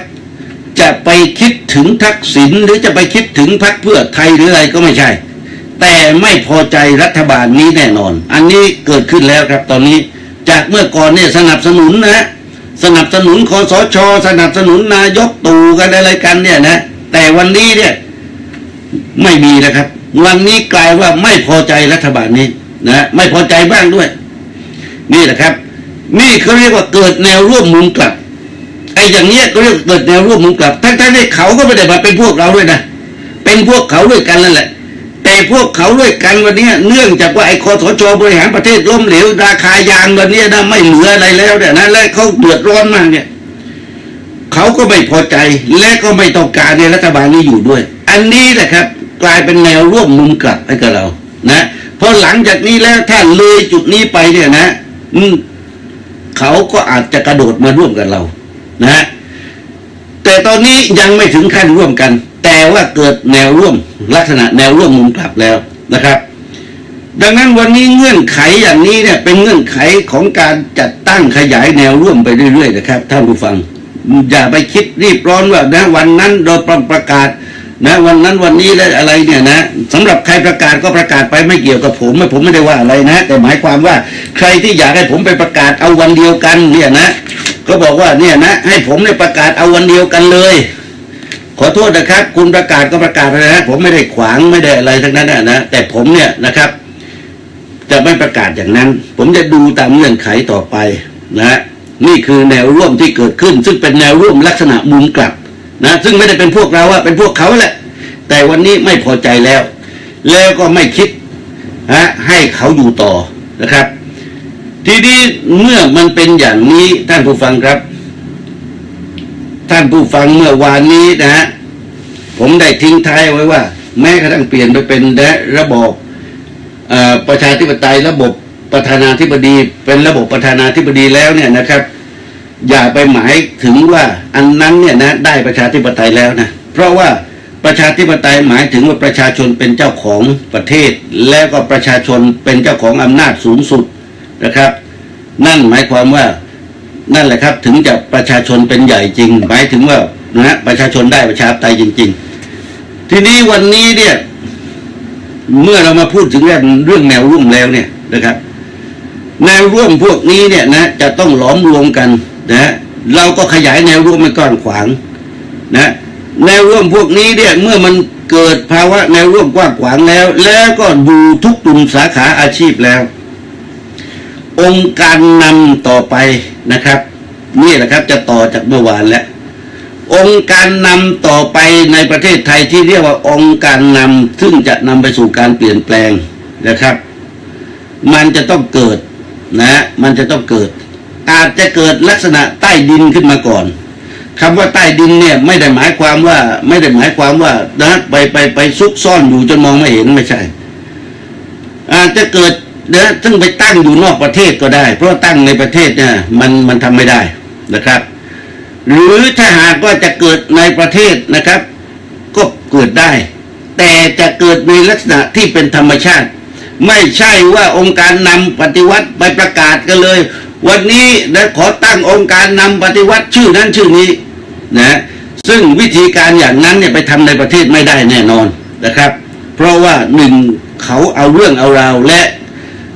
จะไปคิดถึงทักษิณหรือจะไปคิดถึงพรรคเพื่อไทยหรืออะไรก็ไม่ใช่แต่ไม่พอใจรัฐบาลนี้แน่นอนอันนี้เกิดขึ้นแล้วครับตอนนี้จากเมื่อก่อนเนี่ยสนับสนุนนะสนับสนุนคสช.สนับสนุนนายกตู่กันอะไรกันเนี่ยนะแต่วันนี้เนี่ยไม่มีนะครับวันนี้กลายว่าไม่พอใจรัฐบาลนี้นะไม่พอใจบ้างด้วยนี่แหละครับนี่เขาเรียกว่าเกิดแนวร่วมมุมกลับไอ้อย่างเนี้ยก็เรียกเกิดแนวร่วมมุมกลับทั้งๆ ที่เขาก็ไม่ได้มาเป็นพวกเราด้วยนะเป็นพวกเขาด้วยกันนั่นแหละแต่พวกเขาด้วยกันวันนี้เนื่องจากว่าไอ้คสช.บริหารประเทศล้มเหลวราคายางวันนี้นะไม่เหลืออะไรแล้วเนี่ยนะและเขาเดือดร้อนมากเนี่ยเขาก็ไม่พอใจและก็ไม่ต้องการในรัฐบาลนี้อยู่ด้วยอันนี้แหละครับกลายเป็นแนวร่วมมุมกลับให้กับเรานะพอหลังจากนี้แล้วถ้าเลยจุดนี้ไปเนี่ยนะอืมเขาก็อาจจะกระโดดมาร่วมกับเรานะแต่ตอนนี้ยังไม่ถึงขั้นร่วมกันแต่ว่าเกิดแนวร่วมลักษณะแนวร่วมมุมกลับแล้วนะครับดังนั้นวันนี้เงื่อนไขอย่างนี้เนี่ยเป็นเงื่อนไขของการจัดตั้งขยายแนวร่วมไปเรื่อยๆนะครับท่านผู้ฟังอย่าไปคิดรีบร้อนว่านะวันนั้นโดยประกาศนะวันนั้นวันนี้และอะไรเนี่ยนะสำหรับใครประกาศก็ประกาศไปไม่เกี่ยวกับผมไม่ผมไม่ได้ว่าอะไรนะแต่หมายความว่าใครที่อยากให้ผมไปประกาศเอาวันเดียวกันเนี่ยนะก็บอกว่าเนี่ยนะให้ผมเนี่ยประกาศเอาวันเดียวกันเลยขอโทษนะครับคุณประกาศก็ประกาศไปนะผมไม่ได้ขวางไม่ได้อะไรทั้งนั้นนะแต่ผมเนี่ยนะครับจะไม่ประกาศอย่างนั้นผมจะดูตามเงื่อนไขต่อไปนะนี่คือแนวร่วมที่เกิดขึ้นซึ่งเป็นแนวร่วมลักษณะมุมกลับนะซึ่งไม่ได้เป็นพวกเราอะเป็นพวกเขาแหละแต่วันนี้ไม่พอใจแล้วแล้วก็ไม่คิดฮะให้เขาอยู่ต่อนะครับทีนี้เมื่อมันเป็นอย่างนี้ท่านผู้ฟังครับท่านผู้ฟังเมื่อวานนี้นะฮะผมได้ทิ้งท้ายไว้ว่าแม้กระทั่งเปลี่ยนไปเป็นระบอบประชาธิปไตยระบบ ประธานาธิบดีเป็นระบบประธานาธิบดีแล้วเนี่ยนะครับอย่าไปหมายถึงว่าอันนั้นเนี่ยนะได้ประชาธิปไตยแล้วนะเพราะว่าประชาธิปไตยหมายถึงว่าประชาชนเป็นเจ้าของประเทศแล้วก็ประชาชนเป็นเจ้าของอำนาจสูงสุดนะครับนั่นหมายความว่านั่นแหละครับถึงจะประชาชนเป็นใหญ่จริงหมายถึงว่านะประชาชนได้ประชาธิปไตยจริงๆทีนี้วันนี้เนี่ยเมื่อเรามาพูดถึงเรื่องเรื่องแนวร่วมแล้วเนี่ยนะครับแนวร่วมพวกนี้เนี่ยนะจะต้องหลอมรวมกันนะเราก็ขยายแนวร่วมมันก้อนขวางนะแนวร่วมพวกนี้เนี่ยเมื่อมันเกิดภาวะแนวร่วมกว้างขวางแล้วแล้วก็ดูทุกกลุ่มสาขาอาชีพแล้วองค์การนำต่อไปนะครับนี่แหละครับจะต่อจากเมื่อวานแล้วองค์การนำต่อไปในประเทศไทยที่เรียกว่าองค์การนำซึ่งจะนำไปสู่การเปลี่ยนแปลงนะครับมันจะต้องเกิดนะมันจะต้องเกิดอาจจะเกิดลักษณะใต้ดินขึ้นมาก่อนคำว่าใต้ดินเนี่ยไม่ได้หมายความว่าไม่ได้หมายความว่านะไปไปไปซุกซ่อนอยู่จนมองไม่เห็นไม่ใช่อาจจะเกิดนะซึ่งไปตั้งอยู่นอกประเทศก็ได้เพราะตั้งในประเทศเนี่ยมันมันทำไม่ได้นะครับหรือถ้าหากว่าจะเกิดในประเทศนะครับก็เกิดได้แต่จะเกิดในลักษณะที่เป็นธรรมชาติไม่ใช่ว่าองค์การนำปฏิวัติไปประกาศกันเลยวันนี้นะขอตั้งองค์การนำปฏิวัติชื่อนั้นชื่อนี้นะซึ่งวิธีการอย่างนั้นเนี่ยไปทำในประเทศไม่ได้แน่นอนนะครับเพราะว่าหนึ่งเขาเอาเรื่องเอาราวและ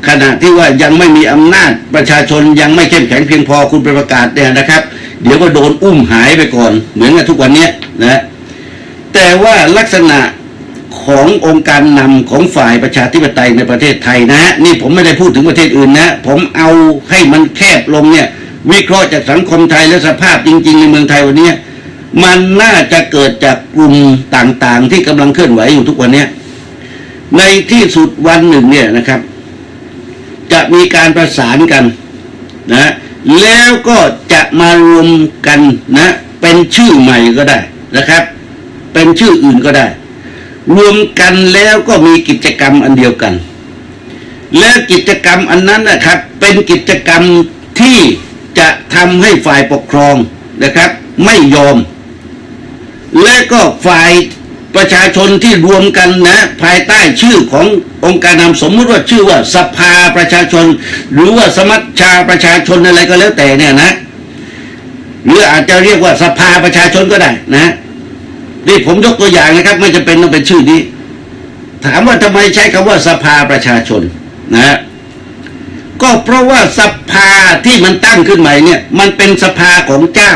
ขณะที่ว่ายังไม่มีอำนาจประชาชนยังไม่เข้มแข็งเพียงพอคุณไปประกาศเนี่ยนะครับเดี๋ยวก็โดนอุ้มหายไปก่อนเหมือนกับทุกวันนี้นะแต่ว่าลักษณะขององค์การนำของฝ่ายประชาธิปไตยในประเทศไทยนะนี่ผมไม่ได้พูดถึงประเทศอื่นนะผมเอาให้มันแคบลงเนี่ยวิเคราะห์จากสังคมไทยและสภาพจริงๆในเมืองไทยวันนี้มันน่าจะเกิดจากกลุ่มต่างๆที่กำลังเคลื่อนไหวอยู่ทุกวันนี้ในที่สุดวันหนึ่งเนี่ยนะครับจะมีการประสานกันนะแล้วก็จะมารวมกันนะเป็นชื่อใหม่ก็ได้นะครับเป็นชื่ออื่นก็ได้รวมกันแล้วก็มีกิจกรรมอันเดียวกันและกิจกรรมอันนั้นนะครับเป็นกิจกรรมที่จะทำให้ฝ่ายปกครองนะครับไม่ยอมและก็ฝ่ายประชาชนที่รวมกันนะภายใต้ชื่อขององค์การนำสมมุติว่าชื่อว่าสภาประชาชนหรือว่าสมัชชาประชาชนอะไรก็แล้วแต่เนี่ยนะหรืออาจจะเรียกว่าสภาประชาชนก็ได้นะนี่ผมยกตัวอย่างนะครับไม่จะเป็นต้องเป็นชื่อนี้ถามว่าทำไมใช้คำว่าสภาประชาชนนะก็เพราะว่าสภาที่มันตั้งขึ้นใหม่เนี่ยมันเป็นสภาของเจ้า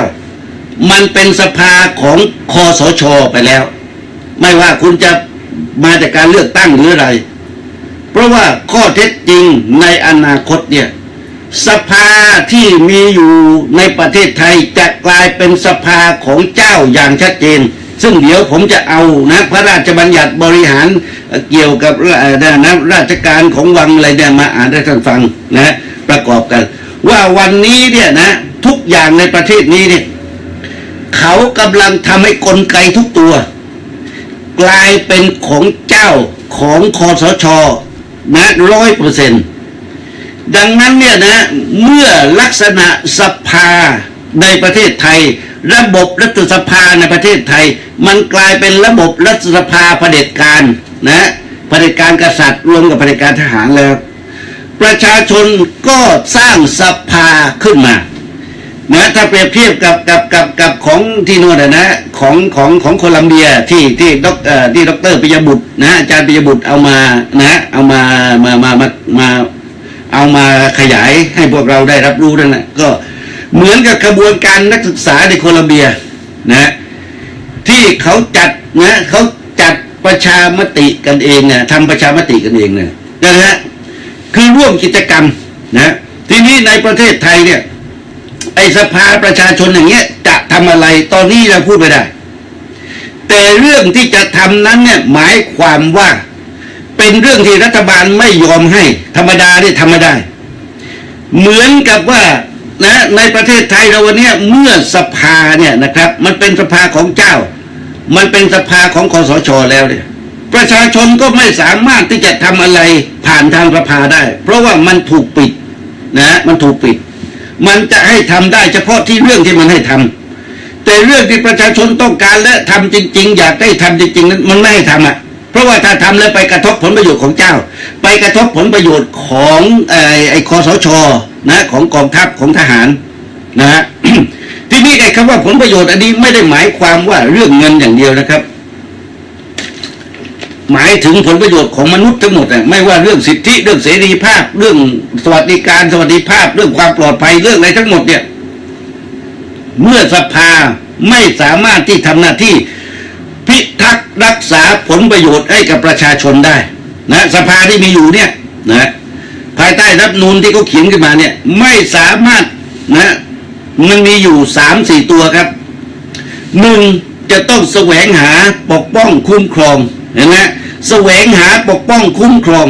มันเป็นสภาของคสช.ไปแล้วไม่ว่าคุณจะมาจากการเลือกตั้งหรืออะไรเพราะว่าข้อเท็จจริงในอนาคตเนี่ยสภาที่มีอยู่ในประเทศไทยจะกลายเป็นสภาของเจ้าอย่างชัดเจนซึ่งเดี๋ยวผมจะเอานะพระราชบัญญัติบริหารเกี่ยวกับนะราชการของวังอะไรเนี่ยมาอ่านให้ท่านฟังนะประกอบกันว่าวันนี้เนี่ยนะทุกอย่างในประเทศนี้เนี่ยเขากำลังทำให้กลไกทุกตัวกลายเป็นของเจ้าของคสช.นะร้อยเปอร์เซ็นต์ดังนั้นเนี่ยนะเมื่อลักษณะสภาในประเทศไทยระบบรัฐสภาในประเทศไทยมันกลายเป็นระบบรัฐสภาเผด็จการนะเผด็จการกษัตริย์รวมกับเผด็จการทหารแล้วประชาชนก็สร้างสภาขึ้นมานะถ้าเปรียบเทียบกับกับกับกับของที่โน่นนะของของของโคลัมเบียที่ที่ด็อกที่ด็อกเตอร์ปิยบุตรนะอาจารย์ปิยบุตรเอามานะเอามามามามาเอามาขยายให้พวกเราได้รับรู้นั่นแหละก็เหมือนกับกระบวนการนักศึกษาในโคลัมเบียนะที่เขาจัดนะเขาจัดประชามติกันเองเนี่ยทำประชามติกันเองเนี่ยนะฮะคือร่วมกิจกรรมนะทีนี้ในประเทศไทยเนี่ยไอสภาประชาชนอย่างเงี้ยจะทำอะไรตอนนี้เราพูดไม่ได้แต่เรื่องที่จะทำนั้นเนี่ยหมายความว่าเป็นเรื่องที่รัฐบาลไม่ยอมให้ธรรมดาได้ทำไม่ได้เหมือนกับว่านะในประเทศไทยเราวันนี้เมื่อสภาเนี่ยนะครับมันเป็นสภาของเจ้ามันเป็นสภาของคสช.แล้วเนี่ย ประชาชนก็ไม่สามารถที่จะทำอะไรผ่านทางสภาได้เพราะว่ามันถูกปิดนะมันถูกปิดมันจะให้ทำได้เฉพาะที่เรื่องที่มันให้ทำแต่เรื่องที่ประชาชนต้องการและทำจริงๆอยากได้ทำจริงๆนั้นมันไม่ให้ทำอ่ะเพราะว่าถ้าทำแล้วไปกระทบผลประโยชน์ของเจ้าไปกระทบผลประโยชน์ของไอ้ไอ้คสช.นะของกองทัพของทหารนะฮะ ที่นี่ไอ้คำว่าผลประโยชน์อันนี้ไม่ได้หมายความว่าเรื่องเงินอย่างเดียวนะครับหมายถึงผลประโยชน์ของมนุษย์ทั้งหมดนะไม่ว่าเรื่องสิทธิเรื่องเสรีภาพเรื่องสวัสดิการสวัสดิภาพเรื่องความปลอดภัยเรื่องอะไรทั้งหมดเนี่ยเมื่อสภาไม่สามารถที่ทำหน้าที่พิทักษ์รักษาผลประโยชน์ให้กับประชาชนได้นะสภาที่มีอยู่เนี่ยนะภายใต้รัฐธรรมนูญที่เขาเขียนขึ้นมาเนี่ยไม่สามารถนะมันมีอยู่สามสี่ตัวครับหนึ่งจะต้องแสวงหาปกป้องคุ้มครองเห็นไหมแสวงหาปกป้องคุ้มครอง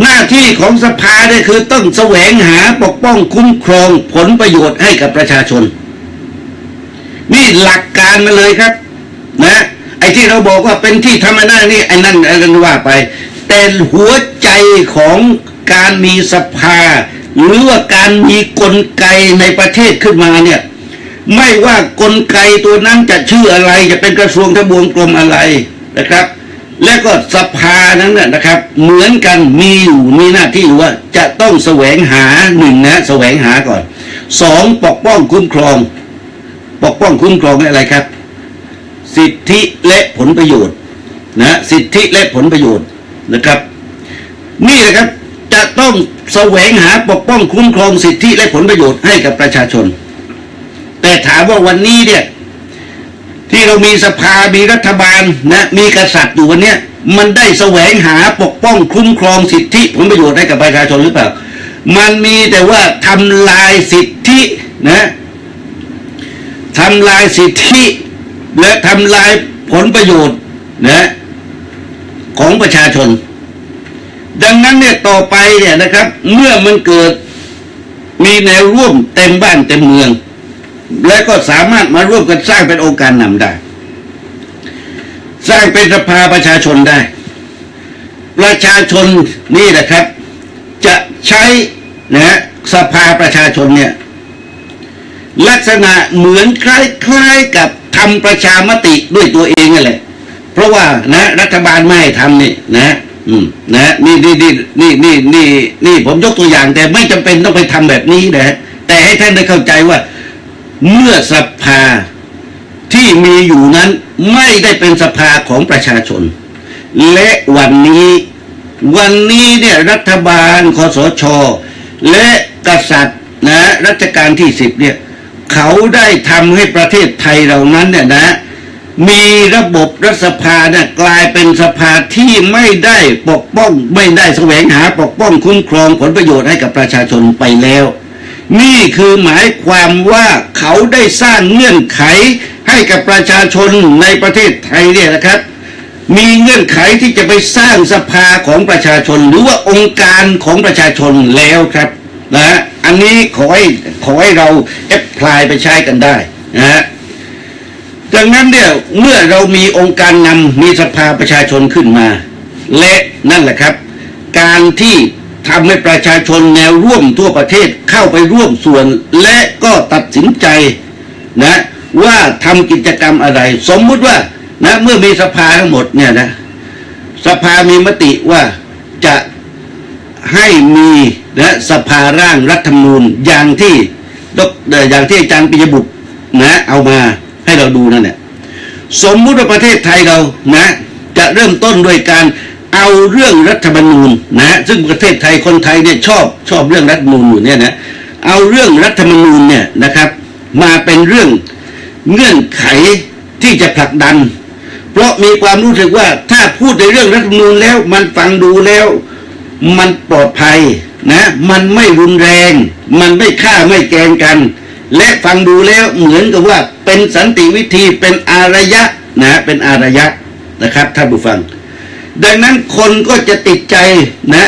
หน้าที่ของสภาเนี่ยคือต้องแสวงหาปกป้องคุ้มครองผลประโยชน์ให้กับประชาชนนี่หลักการมาเลยครับนะไอ้ที่เราบอกว่าเป็นที่ทำหน้านี่ไอ้นั่นไอ้นั่นว่าไปแต่หัวใจของการมีสภาหรือว่าการมีกลไกในประเทศขึ้นมาเนี่ยไม่ว่ากลไกตัวนั้นจะชื่ออะไรจะเป็นกระทรวงทบวงกรมอะไรนะครับและก็สภานั้นนะครับเหมือนกันมีอยู่มีหน้าที่ว่าจะต้องแสวงหาหนึ่งนะแสวงหาก่อนสองปกป้องคุ้มครองปกป้องคุ้มครองอะไรครับสิทธิและผลประโยชน์นะสิทธิและผลประโยชน์นะครับนี่นะครับจะต้องแสวงหาปกป้องคุ้มครองสิทธิและผลประโยชน์ให้กับประชาชนแต่ถามว่าวันนี้เนี่ยที่เรามีสภามีรัฐบาลนะมีกษัตริย์อยู่วันนี้มันได้แสวงหาปกป้องคุ้มครองสิทธิผลประโยชน์ให้กับประชาชนหรือเปล่ามันมีแต่ว่าทำลายสิทธินะทำลายสิทธิและทำลายผลประโยชน์นะของประชาชนดังนั้นเนี่ยต่อไปเนี่ยนะครับเมื่อมันเกิดมีแนวร่วมเต็มบ้านเต็มเมืองและก็สามารถมาร่วมกันสร้างเป็นองค์การนำได้สร้างเป็นสภาประชาชนได้ประชาชนนี่แหละครับจะใช้นะสภาประชาชนเนี่ยลักษณะเหมือนคล้ายๆกับทำประชามติด้วยตัวเองนั่นแหละเพราะว่านะรัฐบาลไม่ให้ทำนี่นะอืมนะนี่นี่นี่นี่นี่นี่นี่ผมยกตัวอย่างแต่ไม่จำเป็นต้องไปทำแบบนี้นะแต่ให้ท่านได้เข้าใจว่าเมื่อสภาที่มีอยู่นั้นไม่ได้เป็นสภาของประชาชนและวันนี้วันนี้เนี่ยรัฐบาลคสช.และกษัตริย์นะรัชกาลที่สิบเนี่ยเขาได้ทำให้ประเทศไทยเรานั้นเนี่ยนะมีระบบรัฐสภาเนี่ยกลายเป็นสภาที่ไม่ได้ปกป้องไม่ได้แสวงหาปกป้องคุ้มครองผลประโยชน์ให้กับประชาชนไปแล้วนี่คือหมายความว่าเขาได้สร้างเงื่อนไขให้กับประชาชนในประเทศไทยเนี่ยนะครับมีเงื่อนไขที่จะไปสร้างสภาของประชาชนหรือว่าองค์การของประชาชนแล้วครับนะอันนี้ขอให้ขอให้เราแอพพลายไปใช้กันได้นะฮะดังนั้นเนี่ยเมื่อเรามีองค์การนำมีสภาประชาชนขึ้นมาและนั่นแหละครับการที่ทำให้ประชาชนแนวร่วมทั่วประเทศเข้าไปร่วมส่วนและก็ตัดสินใจนะว่าทำกิจกรรมอะไรสมมุติว่านะเมื่อมีสภาทั้งหมดเนี่ยนะสภามีมติว่าจะให้มีนะสภาร่างรัฐธรรมนูญอย่างที่อย่างที่อาจารย์ปิยบุตรนะเอามาให้เราดูนั่นแหละสมมุติว่าประเทศไทยเรานะจะเริ่มต้นโดยการเอาเรื่องรัฐธรรมนูญนะซึ่งประเทศไทยคนไทยเนี่ยชอบชอบเรื่องรัฐธรรมนูญอยู่เนี่ยนะเอาเรื่องรัฐธรรมนูญเนี่ยนะครับมาเป็นเรื่องเงื่อนไขที่จะผลักดันเพราะมีความรู้สึกว่าถ้าพูดในเรื่องรัฐธรรมนูญแล้วมันฟังดูแล้วมันปลอดภัยนะมันไม่รุนแรงมันไม่ฆ่าไม่แกล้งกันและฟังดูแล้วเหมือนกับว่าเป็นสันติวิธีเป็นอารยะนะเป็นอารยะนะครับท่านผู้ฟังดังนั้นคนก็จะติดใจนะ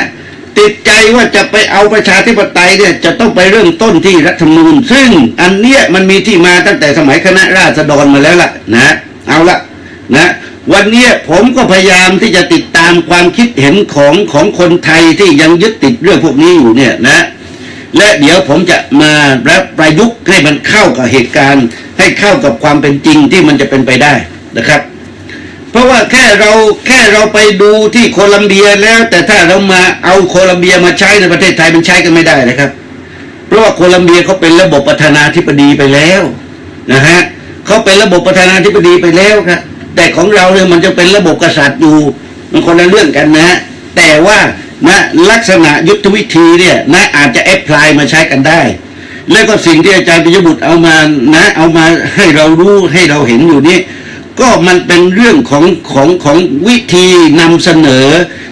ติดใจว่าจะไปเอาประชาธิปไตยเนี่ยจะต้องไปเริ่มต้นที่รัฐธรรมนูญซึ่งอันเนี้ยมันมีที่มาตั้งแต่สมัยคณะราษฎรมาแล้วล่ะนะเอาละนะ วันนี้ผมก็พยายามที่จะติดตามความคิดเห็นของของคนไทยที่ยังยึดติดเรื่องพวกนี้อยู่เนี่ยนะและเดี๋ยวผมจะมาประยุกต์ให้มันเข้ากับเหตุการณ์ให้เข้ากับความเป็นจริงที่มันจะเป็นไปได้นะครับเพราะว่าแค่เราแค่เราไปดูที่โคลัมเบียแล้วแต่ถ้าเรามาเอาโคลัมเบียมาใช้ในประเทศไทยมันใช้กันไม่ได้นะครับเพราะว่าโคลัมเบียเขาเป็นระบบประธานาธิบดีไปแล้วนะฮะเขาเป็นระบบประธานาธิบดีไปแล้วครับแต่ของเราเนี่ยมันจะเป็นระบบกษัตริย์อยู่มันคนละเรื่องกันนะแต่ว่านะลักษณะยุทธวิธีเนี่ยนะอาจจะแอพพลายมาใช้กันได้และก็สิ่งที่อาจารย์ปิยบุตรเอามานะเอามาให้เรารู้ให้เราเห็นอยู่นี้ก็มันเป็นเรื่องของของของวิธีนำเสนอ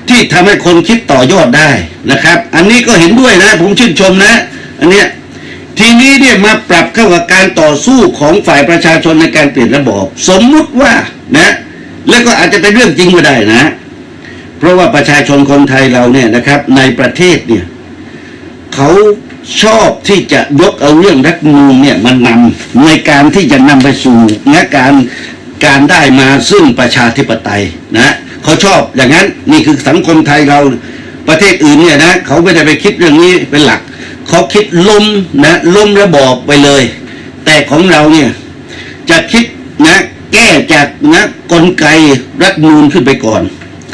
ที่ทำให้คนคิดต่อยอดได้นะครับอันนี้ก็เห็นด้วยนะผมชื่นชมนะอันเนี้ยทีนี้เนี่ยมาปรับเข้ากับการต่อสู้ของฝ่ายประชาชนในการเปลี่ยนระบอบสมมุติว่านะแล้วก็อาจจะเป็นเรื่องจริงก็ได้นะเพราะว่าประชาชนคนไทยเราเนี่ยนะครับในประเทศเนี่ยเขาชอบที่จะยกเอาเรื่องรัฐธรรมนูญเนี่ยมานำในการที่จะนำไปสู่นะการการได้มาซึ่งประชาธิปไตยนะเขาชอบอย่างนั้นนี่คือสังคมไทยเราประเทศอื่นเนี่ยนะเขาไม่ได้ไปคิดเรื่องนี้เป็นหลักเขาคิดล้มนะล้มระบอบไปเลยแต่ของเราเนี่ยจะคิดนะแก้จากนะกลไกรัฐธรรมนูญขึ้นไปก่อน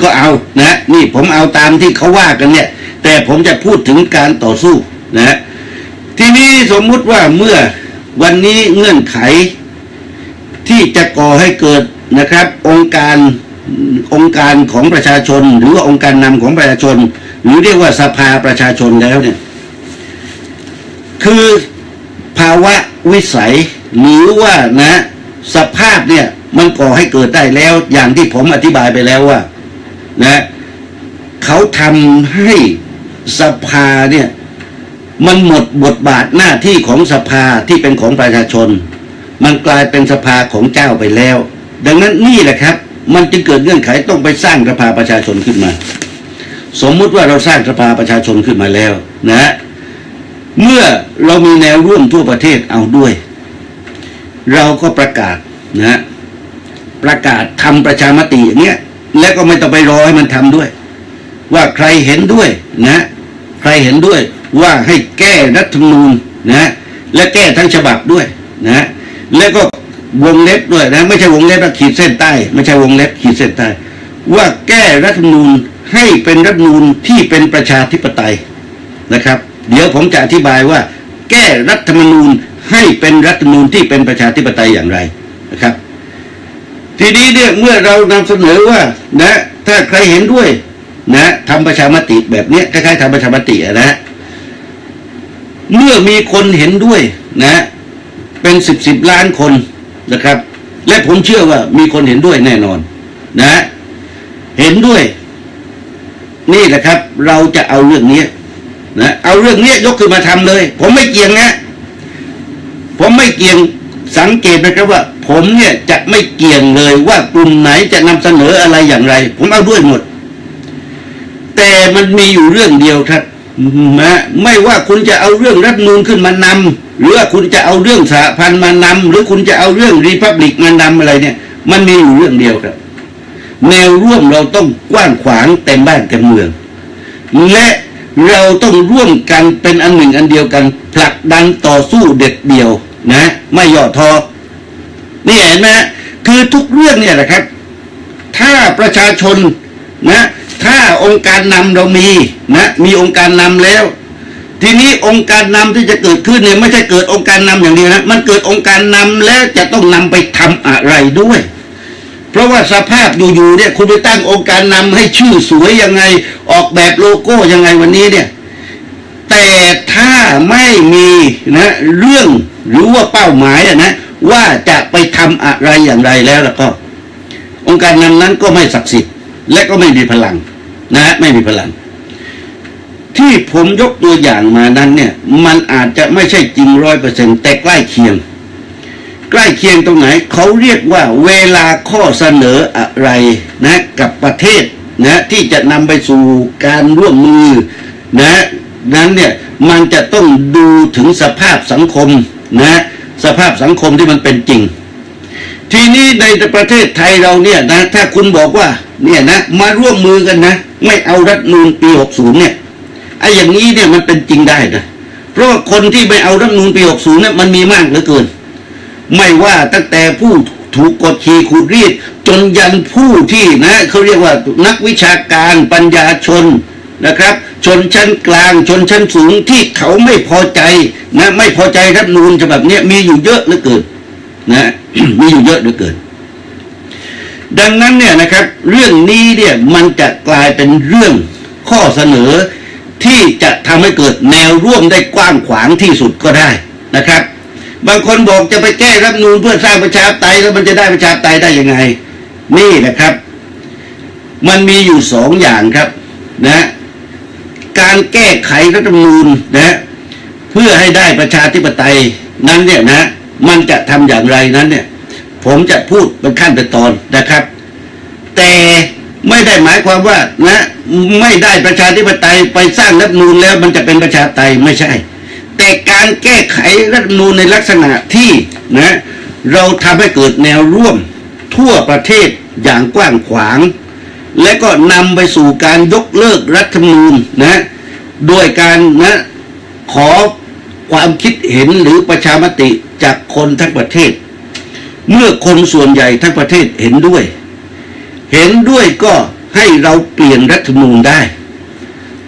ก็เอานะนี่ผมเอาตามที่เขาว่ากันเนี่ยแต่ผมจะพูดถึงการต่อสู้นะทีนี้สมมุติว่าเมื่อวันนี้เงื่อนไขที่จะก่อให้เกิดนะครับองค์การองค์การของประชาชนหรือว่าองค์การนำของประชาชนหรือเรียกว่าสภาประชาชนแล้วเนี่ยคือภาวะวิสัยหรือว่านะสภาพเนี่ยมันก่อให้เกิดได้แล้วอย่างที่ผมอธิบายไปแล้วว่านะเขาทำให้สภาเนี่ยมันหมดบทบาทหน้าที่ของสภาที่เป็นของประชาชนมันกลายเป็นสภาของเจ้าไปแล้วดังนั้นนี่แหละครับมันจึงเกิดเงื่อนไขต้องไปสร้างสภาประชาชนขึ้นมาสมมุติว่าเราสร้างสภาประชาชนขึ้นมาแล้วนะเมื่อเรามีแนวร่วมทั่วประเทศเอาด้วยเราก็ประกาศนะประกาศทำประชามติเนี้ยและก็ไม่ต้องไปรอให้มันทำด้วยว่าใครเห็นด้วยนะใครเห็นด้วยว่าให้แก้รัฐธรรมนูญนะและแก้ทั้งฉบับด้วยนะและก็วงเล็บด้วยนะไม่ใช่วงเล็บขีดเส้นใต้ไม่ใช่วงเล็บขีดเส้นใต้ว่าแก้รัฐธรรมนูญให้เป็นรัฐธรรมนูญที่เป็นประชาธิปไตยนะครับเดี๋ยวผมจะอธิบายว่าแก้รัฐธรรมนูญให้เป็นรัฐธรรมนูญที่เป็นประชาธิปไตยอย่างไรนะครับทีนี้เนี่ยเมื่อเรานำเสนอว่านะถ้าใครเห็นด้วยนะทำประชามติแบบนี้คล้ายๆทำประชามตินะเมื่อมีคนเห็นด้วยนะเป็นสิบสิบล้านคนนะครับและผมเชื่อว่ามีคนเห็นด้วยแน่นอนนะเห็นด้วยนี่แหละครับเราจะเอาเรื่องนี้นะเอาเรื่องนี้ยกขึ้นมาทำเลยผมไม่เกี่ยงนะผมไม่เกี่ยงสังเกตนะครับว่าผมเนี่ยจะไม่เกี่ยงเลยว่ากลุ่มไหนจะนำเสนออะไรอย่างไรผมเอาด้วยหมดแต่มันมีอยู่เรื่องเดียวครับนะไม่ว่าคุณจะเอาเรื่องรัฐธรรมนูญขึ้นมานำหรือคุณจะเอาเรื่องสหพันธ์มานำหรือคุณจะเอาเรื่องรีพับลิกมานำอะไรเนี่ยมันมีอยู่เรื่องเดียวครับแนวร่วมเราต้องกว้างขวางเต็มบ้านเต็มเมืองและเราต้องร่วมกันเป็นอันหนึ่งอันเดียวกันผลักดันต่อสู้เด็ดเดี่ยวนะไม่ย่อท้อนี่เห็นไหมคือทุกเรื่องเนี่ยแหละครับถ้าประชาชนนะถ้าองค์การนำเรามีนะมีองค์การนำแล้วทีนี้องค์การนำที่จะเกิดขึ้นเนี่ยไม่ใช่เกิดองค์การนำอย่างเดียวนะมันเกิดองค์การนำแล้วจะต้องนำไปทำอะไรด้วยเพราะว่าสภาพอยู่ๆเนี่ยคุณไปตั้งองค์การนำให้ชื่อสวยยังไงออกแบบโลโก้ยังไงวันนี้เนี่ยแต่ถ้าไม่มีนะเรื่องหรือว่าเป้าหมายนะว่าจะไปทำอะไรอย่างไรแล้วแล้วก็องค์การนำนั้นก็ไม่ศักดิ์สิทธิ์และก็ไม่มีพลังนะฮะไม่มีพลังที่ผมยกตัวอย่างมานั้นเนี่ยมันอาจจะไม่ใช่จริงร้อยเปอร์เซ็นต์แต่ใกล้เคียงใกล้เคียงตรงไหนเขาเรียกว่าเวลาข้อเสนออะไรนะกับประเทศนะที่จะนำไปสู่การร่วมมือนะนั้นเนี่ยมันจะต้องดูถึงสภาพสังคมนะสภาพสังคมที่มันเป็นจริง ทีนี้ในประเทศไทยเราเนี่ยนะถ้าคุณบอกว่าเนี่ยนะมาร่วมมือกันนะไม่เอารัฐธรรมนูญปีหกสิบเนี่ยไอ้อย่างนี้เนี่ยมันเป็นจริงได้นะเพราะคนที่ไม่เอารัฐธรรมนูญปีหกสิบเนี่ยมันมีมากเหลือเกินไม่ว่าตั้งแต่ผู้ถูกกดขี่ขูดรีดจนยันผู้ที่นะเขาเรียกว่านักวิชาการปัญญาชนนะครับชนชั้นกลางชนชั้นสูงที่เขาไม่พอใจนะไม่พอใจรัฐธรรมนูญฉบับนี้มีอยู่เยอะเหลือเกินนะมีอยู่เยอะเหลือเกินดังนั้นเนี่ยนะครับเรื่องนี้เนี่ยมันจะกลายเป็นเรื่องข้อเสนอที่จะทำให้เกิดแนวร่วมได้กว้างขวางที่สุดก็ได้นะครับบางคนบอกจะไปแก้รัฐธรรมนูญเพื่อสร้างประชาธิปไตยแล้วมันจะได้ประชาธิปไตยได้ยังไงนี่นะครับมันมีอยู่สองอย่างครับนะการแก้ไขรัฐธรรมนูญนะเพื่อให้ได้ประชาธิปไตยนั้นเนี่ยนะมันจะทำอย่างไรนั้นเนี่ยผมจะพูดเป็นขั้นเป็นตอนนะครับแต่ไม่ได้หมายความว่านะไม่ได้ประชาธิปไตยไปสร้างรัฐธรรมนูญแล้วมันจะเป็นประชาธิปไตยไม่ใช่แต่การแก้ไขรัฐธรรมนูญในลักษณะที่นะเราทำให้เกิดแนวร่วมทั่วประเทศอย่างกว้างขวางและก็นำไปสู่การยกเลิกรัฐธรรมนูญนะโดยการนะขอความคิดเห็นหรือประชามติจากคนทั้งประเทศเมื่อคนส่วนใหญ่ทั้งประเทศเห็นด้วยเห็นด้วยก็ให้เราเปลี่ยนรัฐธรรมนูญได้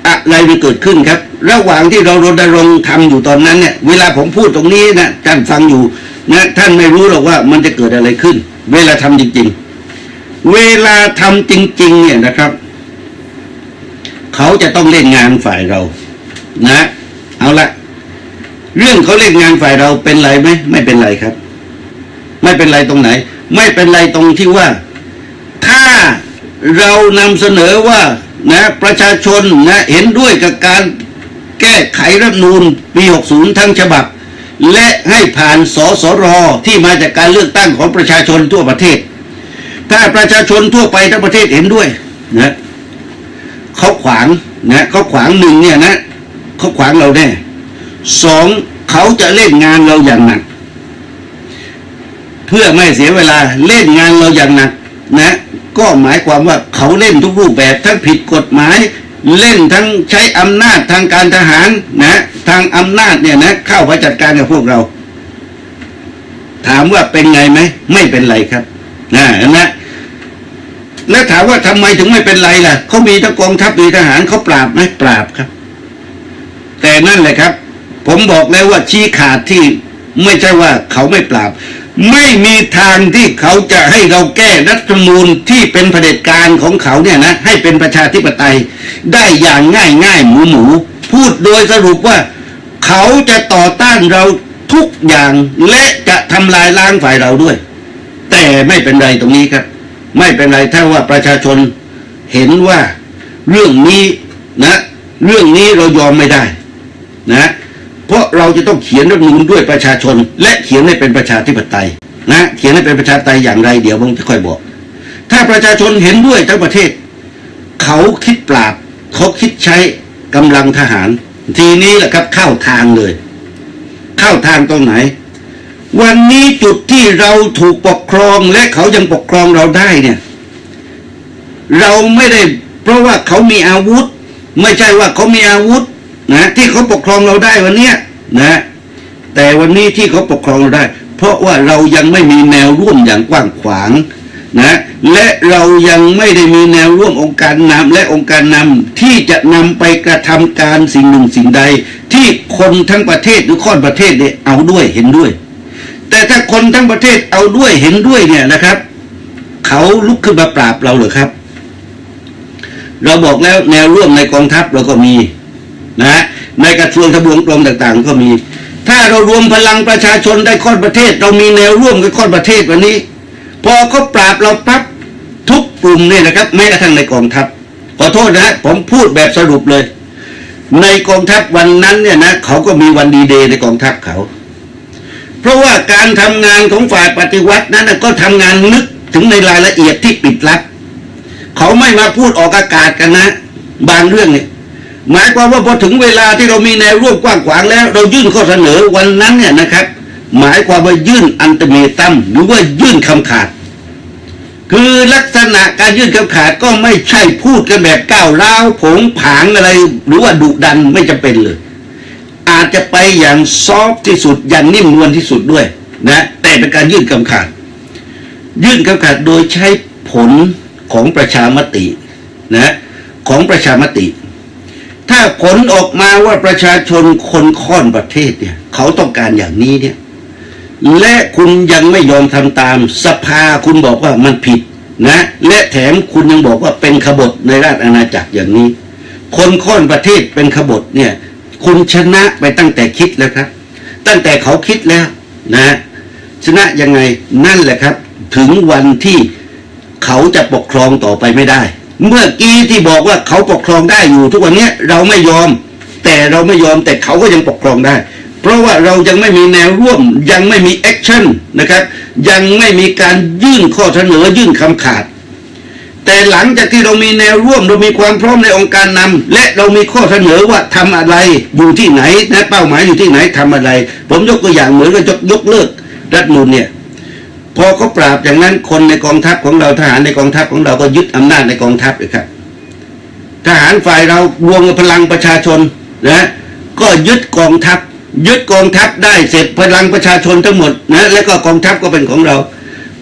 อะไรจะเกิดขึ้นครับระหว่างที่เรารณรงค์ทำอยู่ตอนนั้นเนี่ยเวลาผมพูดตรงนี้นะท่านฟังอยู่นะท่านไม่รู้หรอกว่ามันจะเกิดอะไรขึ้นเวลาทำจริงๆเวลาทำจริงๆเนี่ยนะครับเขาจะต้องเล่นงานฝ่ายเรานะเอาละเรื่องเขาเล่นงานฝ่ายเราเป็นไรไหมไม่เป็นไรครับไม่เป็นไรตรงไหนไม่เป็นไรตรงที่ว่าถ้าเรานำเสนอว่านะประชาชนนะเห็นด้วยกับการแก้ไขรัฐธรรมนูญปีหกสิบทั้งฉบับและให้ผ่านสสรที่มาจากการเลือกตั้งของประชาชนทั่วประเทศถ้าประชาชนทั่วไปทั้งประเทศเห็นด้วยนะเขาขวางนะเขาขวางหนึ่งเนี่ยนะเขาขวางเราแน่สองเขาจะเล่นงานเราอย่างหนักเพื่อไม่เสียเวลาเล่นงานเราอย่างหนักนะก็หมายความว่าเขาเล่นทุกรูปแบบทั้งผิดกฎหมายเล่นทั้งใช้อำนาจทางการทหารนะทางอำนาจเนี่ยนะเข้าไปจัดการกับพวกเราถามว่าเป็นไงไหมไม่เป็นไรครับนะนะแล้วถามว่าทำไมถึงไม่เป็นไรล่ะเขามีทั้งกองทัพมีทหารเขาปราบไหมปราบครับแต่นั่นแหละครับผมบอกแล้วว่าชี้ขาดที่ไม่ใช่ว่าเขาไม่ปราบไม่มีทางที่เขาจะให้เราแก้รัฐธรรมนูญที่เป็นเผด็จการของเขาเนี่ยนะให้เป็นประชาธิปไตยได้อย่างง่ายง่ายหมูหมูพูดโดยสรุปว่าเขาจะต่อต้านเราทุกอย่างและจะทำลายล้างฝ่ายเราด้วยแต่ไม่เป็นไรตรงนี้ครับไม่เป็นไรถ้าว่าประชาชนเห็นว่าเรื่องนี้นะเรื่องนี้เรายอมไม่ได้นะเพราะเราจะต้องเขียนรัฐธรรมนูญด้วยประชาชนและเขียนให้เป็นประชาธิปไตยนะเขียนให้เป็นประชาธิปไตยอย่างไรเดี๋ยวผมจะค่อยบอกถ้าประชาชนเห็นด้วยทั้งประเทศเขาคิดปราบเขาคิดใช้กำลังทหารทีนี้แหละครับเข้าทางเลยเข้าทางตรงไหนวันนี้จุดที่เราถูกปกครองและเขายังปกครองเราได้เนี่ยเราไม่ได้เพราะว่าเขามีอาวุธไม่ใช่ว่าเขามีอาวุธนะที่เขาปกครองเราได้วันนี้นะแต่วันนี้ที่เขาปกครองเราได้เพราะว่าเรายังไม่มีแนวร่วมอย่างกว้างขวางนะและเรายังไม่ได้มีแนวร่วมองค์การนำและองค์การนำที่จะนำไปกระทำการสิ่งหนึ่งสิ่งใดที่คนทั้งประเทศหรือข้อนประเทศเนี่ยเอาด้วยเห็นด้วยแต่ถ้าคนทั้งประเทศเอาด้วยเห็นด้วยเนี่ยนะครับเขาลุกขึ้นมาปราบเราเหรอครับเราบอกแล้วแนวร่วมในกองทัพเราก็มีนะในกระทรวงทบวงกรมต่างๆก็มีถ้าเรารวมพลังประชาชนได้ข้อนประเทศเรามีแนวร่วมกับข้อนประเทศวันนี้พอเขาปราบเราปั๊บทุกกลุ่มเนี่ยนะครับแม้กระทั่งในกองทัพขอโทษนะผมพูดแบบสรุปเลยในกองทัพวันนั้นเนี่ยนะเขาก็มีวันดีเดย์ในกองทัพเขาเพราะว่าการทำงานของฝ่ายปฏิวัตินั้นก็ทำงานลึกถึงในรายละเอียดที่ปิดลับเขาไม่มาพูดออกอากาศกันนะบางเรื่องเนี่ยหมายความว่าพอถึงเวลาที่เรามีแนวร่วมกว้างขวางแล้วเรายื่นข้อเสนอวันนั้นเนี่ยนะครับ หมายความว่ายื่นอันตเมตัมหรือว่ายื่นคำขาดคือลักษณะการยื่นคำขาดก็ไม่ใช่พูดกันแบบก้าวร้าวผงผางอะไรหรือว่าดุดันไม่จำเป็นเลยอาจจะไปอย่างซอฟที่สุดอย่างนิ่มนวลที่สุดด้วยนะแต่เป็นการยื่นคำขาดยื่นคำขาดโดยใช้ผลของประชามตินะของประชามติถ้าผลออกมาว่าประชาชนคนข้อนประเทศเนี่ยเขาต้องการอย่างนี้เนี่ยและคุณยังไม่ยอมทำตามสภาคุณบอกว่ามันผิดนะและแถมคุณยังบอกว่าเป็นขบฏในราชอาณาจักรอย่างนี้คนข้อนประเทศเป็นขบฏเนี่ยคุณชนะไปตั้งแต่คิดแล้วครับตั้งแต่เขาคิดแล้วนะชนะยังไงนั่นแหละครับถึงวันที่เขาจะปกครองต่อไปไม่ได้เมื่อกี้ที่บอกว่าเขาปกครองได้อยู่ทุกวันนี้เราไม่ยอมแต่เราไม่ยอมแต่เขาก็ยังปกครองได้เพราะว่าเรายังไม่มีแนวร่วมยังไม่มีแอคชั่นนะครับยังไม่มีการยื่นข้อเสนอยื่นคำขาดแต่หลังจากที่เรามีแนวร่วมเรามีความพร้อมในองค์การนำและเรามีข้อเสนอว่าทำอะไรอยู่ที่ไหนนะเป้าหมายอยู่ที่ไหนทำอะไรผมยกตัวอย่างเหมือนกับยกเลิกรัฐธรรมนูญเนี่ยพอเขาปราบอย่างนั้นคนในกองทัพของเราทหารในกองทัพของเราก็ยึดอำนาจในกองทัพเลยครับทหารฝ่ายเรารวมกับพลังประชาชนนะก็ยึดกองทัพยึดกองทัพได้เสร็จพลังประชาชนทั้งหมดนะและก็กองทัพก็เป็นของเรา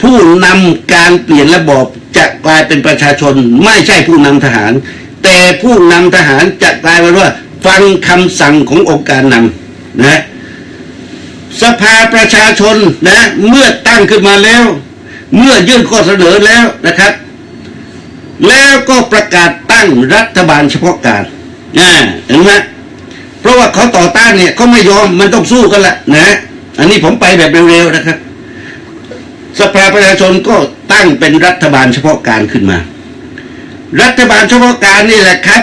ผู้นำการเปลี่ยนระบอบจะกลายเป็นประชาชนไม่ใช่ผู้นำทหารแต่ผู้นำทหารจะกลายเป็นว่าฟังคำสั่งขององค์การนำนะสภาประชาชนนะเมื่อตั้งขึ้นมาแล้วเมื่อยื่นข้อเสนอแล้วนะครับแล้วก็ประกาศตั้งรัฐบาลเฉพาะการนะเห็นไหมเพราะว่าเขาต่อต้านเนี่ยเขาไม่ยอมมันต้องสู้กันละนะอันนี้ผมไปแบบเร็วๆนะครับสภาประชาชนก็ตั้งเป็นรัฐบาลเฉพาะการขึ้นมารัฐบาลเฉพาะการนี่แหละครับ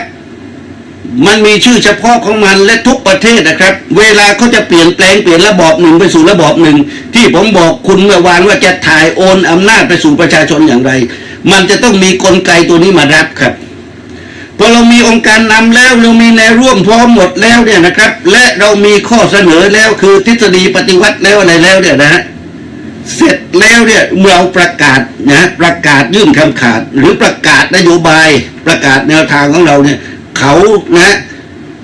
มันมีชื่อเฉพาะของมันและทุกประเทศนะครับเวลาเขาจะเปลี่ยนแปลงเปลี่ยนระบอบหนึ่งไปสู่ระบอบหนึ่งที่ผมบอกคุณเมื่อวานว่าจะถ่ายโอนอำนาจไปสู่ประชาชนอย่างไรมันจะต้องมีกลไกตัวนี้มารับครับพอเรามีองค์การนำแล้วเรามีแนวร่วมพร้อมหมดแล้วเนี่ยนะครับและเรามีข้อเสนอแล้วคือทฤษฎีปฏิวัติแล้วอะไรแล้วเนี่ยนะฮะเสร็จแล้วเนี่ยเราประกาศนะประกาศยื่นคำขาดหรือประกาศนโยบายประกาศแนวทางของเราเนี่ยเขานะ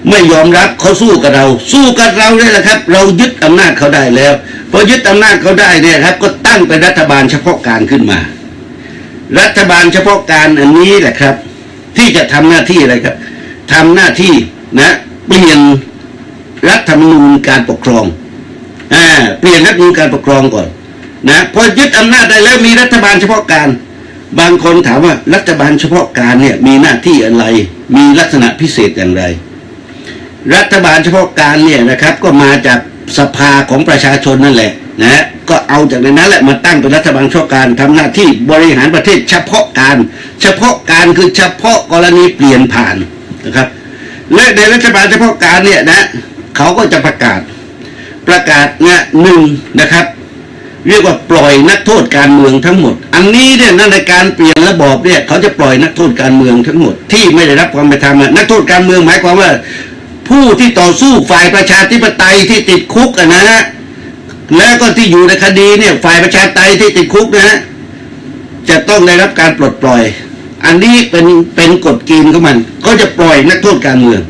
ไม่ยอมรับเขาสู้กับเราสู้กับเราเนี่ยแหละครับเรายึดอำนาจเขาได้แล้วพอยึดอำนาจเขาได้เนี่ยครับก็ตั้งเป็นรัฐบาลเฉพาะการขึ้นมารัฐบาลเฉพาะการอันนี้แหละครับที่จะทำหน้าที่อะไรครับทำหน้าที่นะเปลี่ยนรัฐธรรมนูญการปกครองอ่าเปลี่ยนรัฐธรรมนูญการปกครองก่อนนะพอยึดอำนาจได้แล้วมีรัฐบาลเฉพาะการบางคนถามว่ารัฐบาลเฉพาะการเนี่ยมีหน้าที่อะไรมีลักษณะพิเศษอย่างไรรัฐบาลเฉพาะการเนี่ยนะครับก็มาจากสภาของประชาชนนั่นแหละนะก็เอาจากในนั้นแหละมาตั้งเป็นรัฐบาลเฉพาะการทำหน้าที่บริหารประเทศเฉพาะการเฉพาะการคือเฉพาะกรณีเปลี่ยนผ่านนะครับและในรัฐบาลเฉพาะการเนี่ยนะเขาก็จะประกาศประกาศเนี่ยหนึ่งนะครับเรียกว่าปล่อยนักโทษการเมืองทั้งหมดอันนี้เนี่ยในการเปลี่ยนระบอบเนี่ยเขาจะปล่อยนักโทษการเมืองทั้งหมดที่ไม่ได้รับความเป็นธรรมนักโทษการเมืองหมายความว่าผู้ที่ต่อสู้ฝ่ายประชาธิปไตยที่ติดคุกนะฮะแล้วก็ที่อยู่ในคดีเนี่ยฝ่ายประชาธิปไตยที่ติดคุกนะฮะจะต้องได้รับการปลดปล่อยอันนี้เป็นเป็นกฎเกณฑ์ของมันเขาจะปล่อยนักโทษการเมือง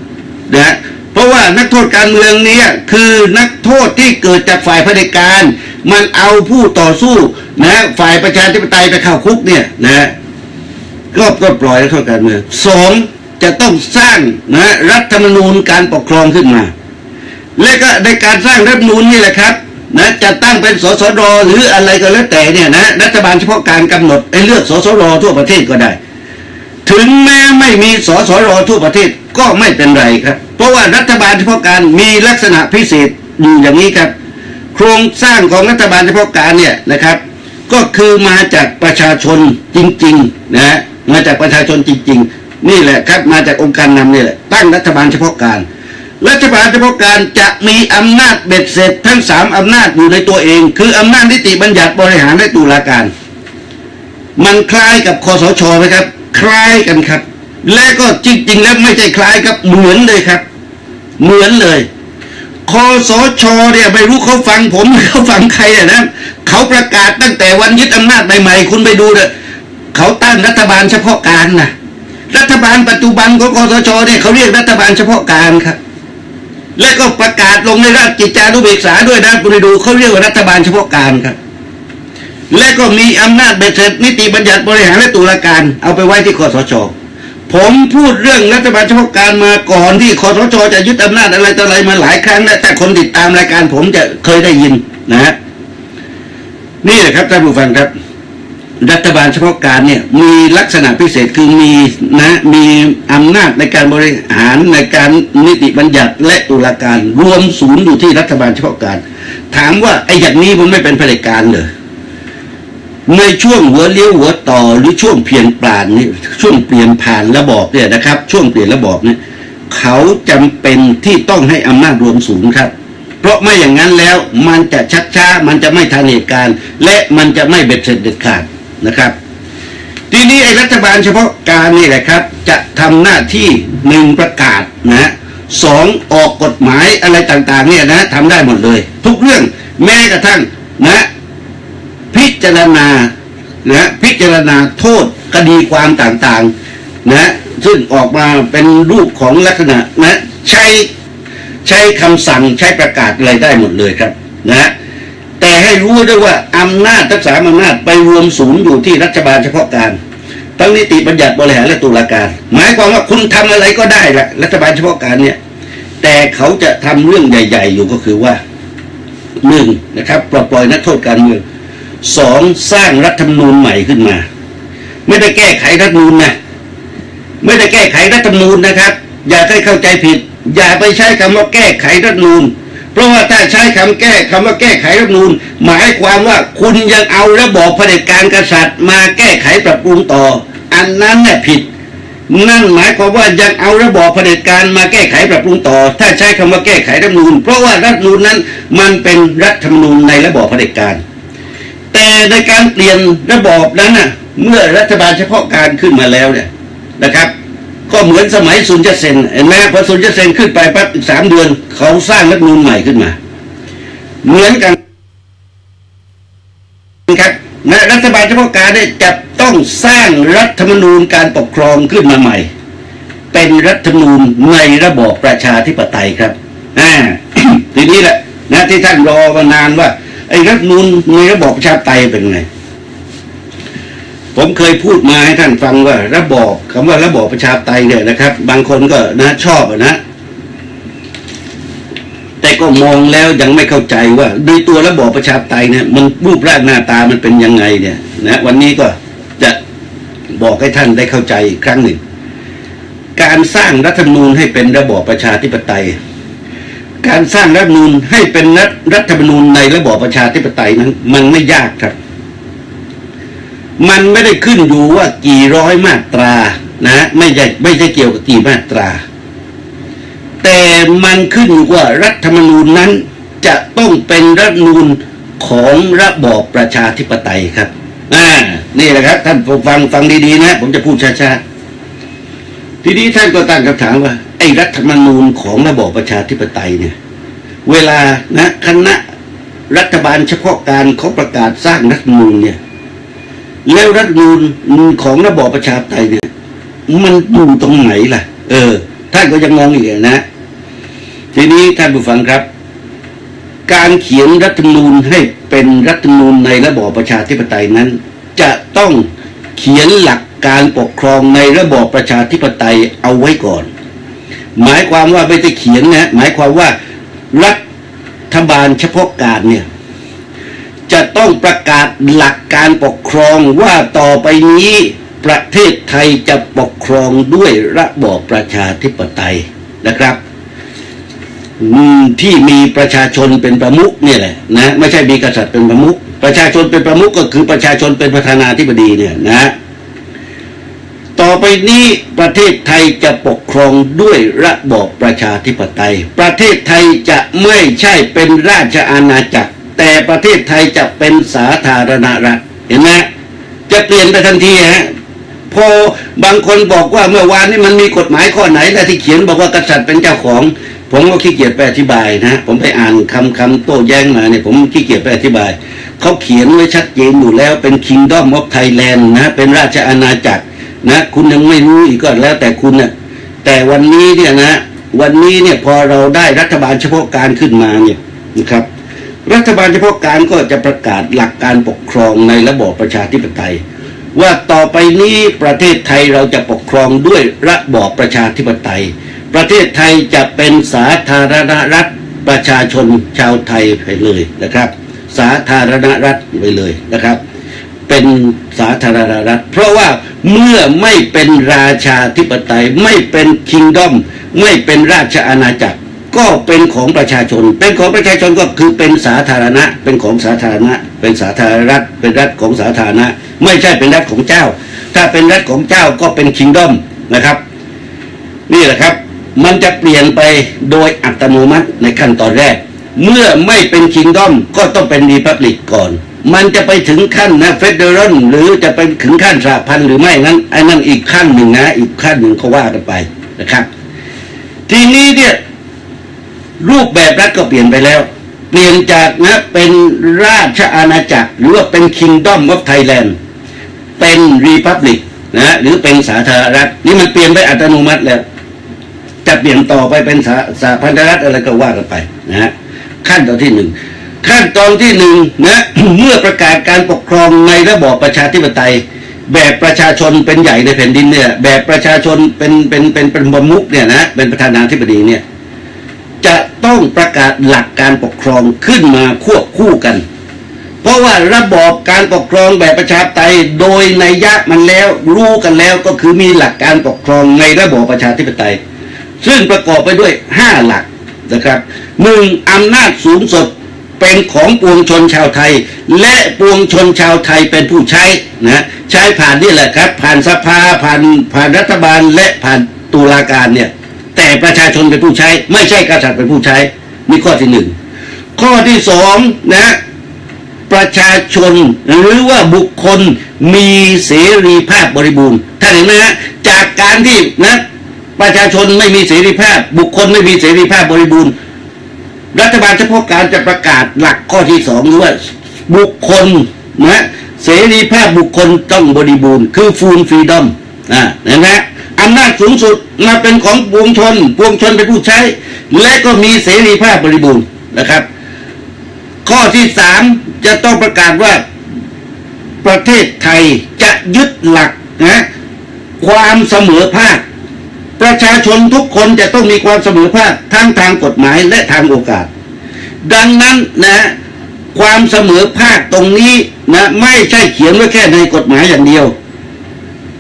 นะฮะเพราะว่านักโทษการเมืองเนี่ยคือนักโทษที่เกิดจากฝ่ายเผด็จการมันเอาผู้ต่อสู้นะฝ่ายประชาธิปไตยไปเข้าคุกเนี่ยนะก็ก็ปล่อยนักโทษการเมืองสองจะต้องสร้างนะรัฐธรรมนูญการปกครองขึ้นมาและก็ในการสร้างรัฐธรรมนูญนี่แหละครับนะจะตั้งเป็นสสรหรืออะไรก็แล้วแต่เนี่ยนะรัฐบาลเฉพาะการกำหนดไอ้เลือกสสรทั่วประเทศก็ได้ถึงแม้ไม่มีสสรทั่วประเทศก็ไม่เป็นไรครับเพราะว่ารัฐบาลเฉพาะการมีลักษณะพิเศษอยู่อย่างนี้ครับโครงสร้างของรัฐบาลเฉพาะการเนี่ยนะครับก็คือมาจากประชาชนจริงๆนะมาจากประชาชนจริงๆนี่แหละครับมาจากองค์การนำนี่แหละตั้งรัฐบาลเฉพาะการรัฐบาลเฉพาะการจะมีอำนาจเบ็ดเสร็จทั้งสามอำนาจอยู่ในตัวเองคืออำนาจนิติบัญญัติบริหารและตุลาการมันคล้ายกับคสช.ไหมครับคล้ายกันครับและก็จริงๆแล้วไม่ใช่คล้ายครับเหมือนเลยครับเหมือนเลย คสช.เนี่ยไม่รู้เขาฟังผมเขาฟังใครอ่ะนะเขาประกาศตั้งแต่วันยึดอำนาจใหม่ๆคุณไปดูเลยเขาตั้งรัฐบาลเฉพาะการนะรัฐบาลปัจจุบันของคสช.เนี่ยเขาเรียกรัฐบาลเฉพาะการครับและก็ประกาศลงในราชกิจจานุเบกษาด้วยนะคุณไปดูเขาเรียกว่ารัฐบาลเฉพาะการครับและก็มีอำนาจเบ็ดเสร็จนิติบัญญัติบริหารและตุลาการเอาไปไว้ที่คสช.ผมพูดเรื่องรัฐบาลเฉพาะการมาก่อนที่คสช.จะยึดอำนาจอะไรต่ออะไรมาหลายครั้งแล้วแต่คนติดตามรายการผมจะเคยได้ยินนะฮะนี่แหละครับท่านผู้ฟังครับรัฐบาลเฉพาะการเนี่ยมีลักษณะพิเศษคือมีนะมีอำนาจในการบริหารในการนิติบัญญัติและตุลาการรวมศูนย์อยู่ที่รัฐบาลเฉพาะการถามว่าไอ้อย่างนี้มันไม่เป็นเผด็จการเลยในช่วงหัวเลี้ยวหัวต่อหรือช่วงเปลี่ยนผ่านนี่ช่วงเปลี่ยนผ่านระบอบเนี่ยนะครับช่วงเปลี่ยนระบอบเนี่ยเขาจำเป็นที่ต้องให้อำนาจรวมศูนย์ครับเพราะไม่อย่างนั้นแล้วมันจะชักช้ามันจะไม่ทันเหตุการณ์และมันจะไม่เบ็ดเสร็จเด็ดขาดนะครับทีนี้ไอ้รัฐบาลเฉพาะการนี่แหละครับจะทำหน้าที่หนึ่งประกาศนะสองออกกฎหมายอะไรต่างๆเนี่ยนะทำได้หมดเลยทุกเรื่องแม้กระทั่งนะพิจารณานะพิจารณาโทษคดีความต่างๆนะซึ่งออกมาเป็นรูปของลักษณะนะใช้ใช้คำสั่งใช้ประกาศอะไรได้หมดเลยครับนะแต่ให้รู้ด้วยว่าอำนาจทักษะอำนาจไปรวมศูนย์อยู่ที่รัฐบาลเฉพาะการตั้งนิติบัญญัติบริหารและตุลาการหมายความว่าคุณทำอะไรก็ได้ละรัฐบาลเฉพาะการเนี่ยแต่เขาจะทำเรื่องใหญ่ๆอยู่ก็คือว่าหนึ่งนะครับปลดปล่อยนักโทษการเมืองสองสร้างรัฐธรรมนูญใหม่ขึ้นมาไม่ได้แก้ไขรัฐธรรมนูญนะไม่ได้แก้ไขรัฐธรรมนูญนะครับอย่าให้เข้าใจผิดอย่าไปใช้คำว่าแก้ไขรัฐธรรมนูญเพราะว่าถ้าใช้คำแก้คำว่าแก้ไขรัฐธรรมนูญหมายความว่าคุณยังเอาระบอบเผด็จการกษัตริย์มาแก้ไขปรับปรุงต่ออันนั้นน่ะผิดนั่นหมายความว่ายังเอาระบอบเผด็จการมาแก้ไขปรับปรุงต่อถ้าใช้คำว่าแก้ไขรัฐธรรมนูญเพราะว่ารัฐธรรมนูญนั้นมันเป็นรัฐธรรมนูญในระบอบเผด็จการแต่ในการเปลี่ยนระบอบนั้นน่ะเมื่อรัฐบาลเฉพาะการขึ้นมาแล้วเนี่ยนะครับก็เหมือนสมัยซุนเยตเซนเห็นไหมพอซุนเยตเซนขึ้นไปปั๊บอีกสามเดือนเขาสร้างรัฐธรรมนูญใหม่ขึ้นมาเหมือนกันครับนะรัฐบาลเฉพาะการเนี่ยจะต้องสร้างรัฐธรรมนูญการปกครองขึ้นมาใหม่เป็นรัฐธรรมนูญในระบอบประชาธิปไตยครับอ่า ทีนี้แหละนะที่ท่านรอมานานว่าไอ้รัฐนูนในระบอบประชาธิปไตยเป็นไงผมเคยพูดมาให้ท่านฟังว่าระบอบคำว่าระบอบประชาธิปไตยเนี่ยนะครับบางคนก็นะชอบนะแต่ก็มองแล้วยังไม่เข้าใจว่าในตัวระบอบประชาธิปไตยเนี่ยมันรูปร่างหน้าตามันเป็นยังไงเนี่ยนะวันนี้ก็จะบอกให้ท่านได้เข้าใจอีกครั้งหนึ่งการสร้างรัฐธรรมนูญให้เป็นระบอบประชาธิปไตยการสร้างรัฐธรรมนูญให้เป็นรัฐธรรมนูญในระบอบประชาธิปไตยนั้นมันไม่ยากครับมันไม่ได้ขึ้นอยู่ว่ากี่ร้อยมาตรานะไม่ใช่ไม่ใช่เกี่ยวกับกี่มาตราแต่มันขึ้นอยู่ว่ารัฐธรรมนูญนั้นจะต้องเป็นรัฐธรรมนูญของระบอบประชาธิปไตยครับอ่านี่แหละครับท่านฟังฟังดีๆนะผมจะพูดช้าๆทีนี้ท่านก็ตั้งคำถามว่าไอ้รัฐธรรมนูญของระบอบประชาธิปไตยเนี่ยเวลานะคณะรัฐบาลเฉพาะการเขาประกาศสร้างรัฐธรรมนูญเนี่ยแล้วรัฐธรรมนูญของระบอบประชาธิปไตยเนี่ยมันอยู่ตรงไหนล่ะเออท่านก็ยังมองอีกนะทีนี้ท่านผู้ฟังครับการเขียนรัฐธรรมนูญให้เป็นรัฐธรรมนูญในระบอบประชาธิปไตยนั้นจะต้องเขียนหลักการปกครองในระบอบประชาธิปไตยเอาไว้ก่อนหมายความว่าไม่ได้เขียนนะหมายความว่ารัฐบาลเฉพาะการเนี่ยจะต้องประกาศหลักการปกครองว่าต่อไปนี้ประเทศไทยจะปกครองด้วยระบอบประชาธิปไตยนะครับที่มีประชาชนเป็นประมุขเนี่ยแหละนะไม่ใช่มีกษัตริย์เป็นประมุขประชาชนเป็นประมุขก็คือประชาชนเป็นประธานาธิบดีเนี่ยนะต่อไปนี้ประเทศไทยจะปกครองด้วยระบอบประชาธิปไตยประเทศไทยจะไม่ใช่เป็นราชอาณาจักรแต่ประเทศไทยจะเป็นสาธารณรัฐเห็นไหมจะเปลี่ยนไปทันทีฮะพอบางคนบอกว่าเมื่อวานนี้มันมีกฎหมายข้อไหนและที่เขียนบอกว่ากษัตริย์เป็นเจ้าของ ผมก็ขี้เกียจไปอธิบายนะผมไปอ่านคำคำโต้แย้งมาเนี่ยผมขี้เกียจไปอธิบายเขาเขียนไว้ชัดเจนอยู่แล้วเป็น Kingdom of Thailand นะเป็นราชอาณาจักรนะคุณยังไม่รู้อีกก็แล้วแต่คุณนะแต่วันนี้เนี่ยนะวันนี้เนี่ยพอเราได้รัฐบาลเฉพาะการขึ้นมาเนี่ยนะครับรัฐบาลเฉพาะการก็จะประกาศหลักการปกครองในระบอบประชาธิปไตยว่าต่อไปนี้ประเทศไทยเราจะปกครองด้วยระบอบประชาธิปไตยประเทศไทยจะเป็นสาธารณรัฐประชาชนชาวไทยไปเลยนะครับสาธารณรัฐไปเลยนะครับเป็นสาธารณรัฐเพราะว่าเมื่อไม่เป็นราชาธิปไตยไม่เป็นคิงดอมไม่เป็นราชอาณาจักรก็เป็นของประชาชนเป็นของประชาชนก็คือเป็นสาธารณะเป็นของสาธารณะเป็นสาธารณรัฐเป็นรัฐของสาธารณะไม่ใช่เป็นรัฐของเจ้าถ้าเป็นรัฐของเจ้าก็เป็นคิงดอมนะครับนี่แหละครับมันจะเปลี่ยนไปโดยอัตโนมัติในขั้นตอนแรกเมื่อไม่เป็นคิงดอมก็ต้องเป็นรีพับลิกก่อนมันจะไปถึงขั้นนะเฟดเดอรัลหรือจะไปถึงขั้นสหพันธ์หรือไม่นั้นไอ้นั่นอีกขั้นหนึ่งนะอีกขั้นหนึ่งเขาว่ากันไปนะครับทีนี้เนี่ยรูปแบบรัฐก็เปลี่ยนไปแล้วเปลี่ยนจากนะเป็นราชอาณาจักรหรือว่าเป็นคิงดอมของไทยแลนด์เป็นรีพับลิกนะหรือเป็นสาธารณรัฐนี่มันเปลี่ยนไปอัตโนมัติแล้วจะเปลี่ยนต่อไปเป็นสาสาพันธรัฐอะไรก็ว่ากันไปนะฮะขั้นตอนที่หนึ่งขั้นตอนที่หนึ่งนะ เมื่อประกาศการปกครองในระบอบประชาธิปไตยแบบประชาชนเป็นใหญ่ในแผ่นดินเนี่ยแบบประชาชนเป็นเป็นเป็นเป็นประมุขเนี่ยนะเป็นประธานาธิบดีเนี่ยจะต้องประกาศหลักการปกครองขึ้นมาควบคู่กันเพราะว่าระบอบการปกครองแบบประชาธิปไตยโดยนัยยะมันแล้วรู้กันแล้วก็คือมีหลักการปกครองในระบอบประชาธิปไตยซึ่งประกอบไปด้วยห้าหลักนะครับหนึ่งอำนาจสูงสุดเป็นของปวงชนชาวไทยและปวงชนชาวไทยเป็นผู้ใช้นะใช้ผ่านนี่แหละครับผ่านสภาผ่านผ่านรัฐบาลและผ่านตุลาการเนี่ยแต่ประชาชนเป็นผู้ใช้ไม่ใช่กษัตริย์เป็นผู้ใช้นี่ข้อที่หนึ่งข้อที่สองนะประชาชนหรือว่าบุคคลมีเสรีภาพบริบูรณ์ท่านเห็นไหมฮะจากการที่นะประชาชนไม่มีเสรีภาพบุคคลไม่มีเสรีภาพบริบูรณ์รัฐบาลเฉพาะการจะประกาศหลักข้อที่สองหรือว่าบุคคลนะเสรีภาพบุคคลต้องบริบูรณ์คือฟูลฟรีดอมนะเห็นไหมอำนาจสูงสุดมาเป็นของปวงชนปวงชนเป็นผู้ใช้และก็มีเสรีภาพบริบูรณ์นะครับข้อที่สามจะต้องประกาศว่าประเทศไทยจะยึดหลักนะความเสมอภาคประชาชนทุกคนจะต้องมีความเสมอภาคทั้งทางกฎหมายและทางโอกาสดังนั้นนะความเสมอภาคตรงนี้นะไม่ใช่เขียนไว้แค่ในกฎหมายอย่างเดียว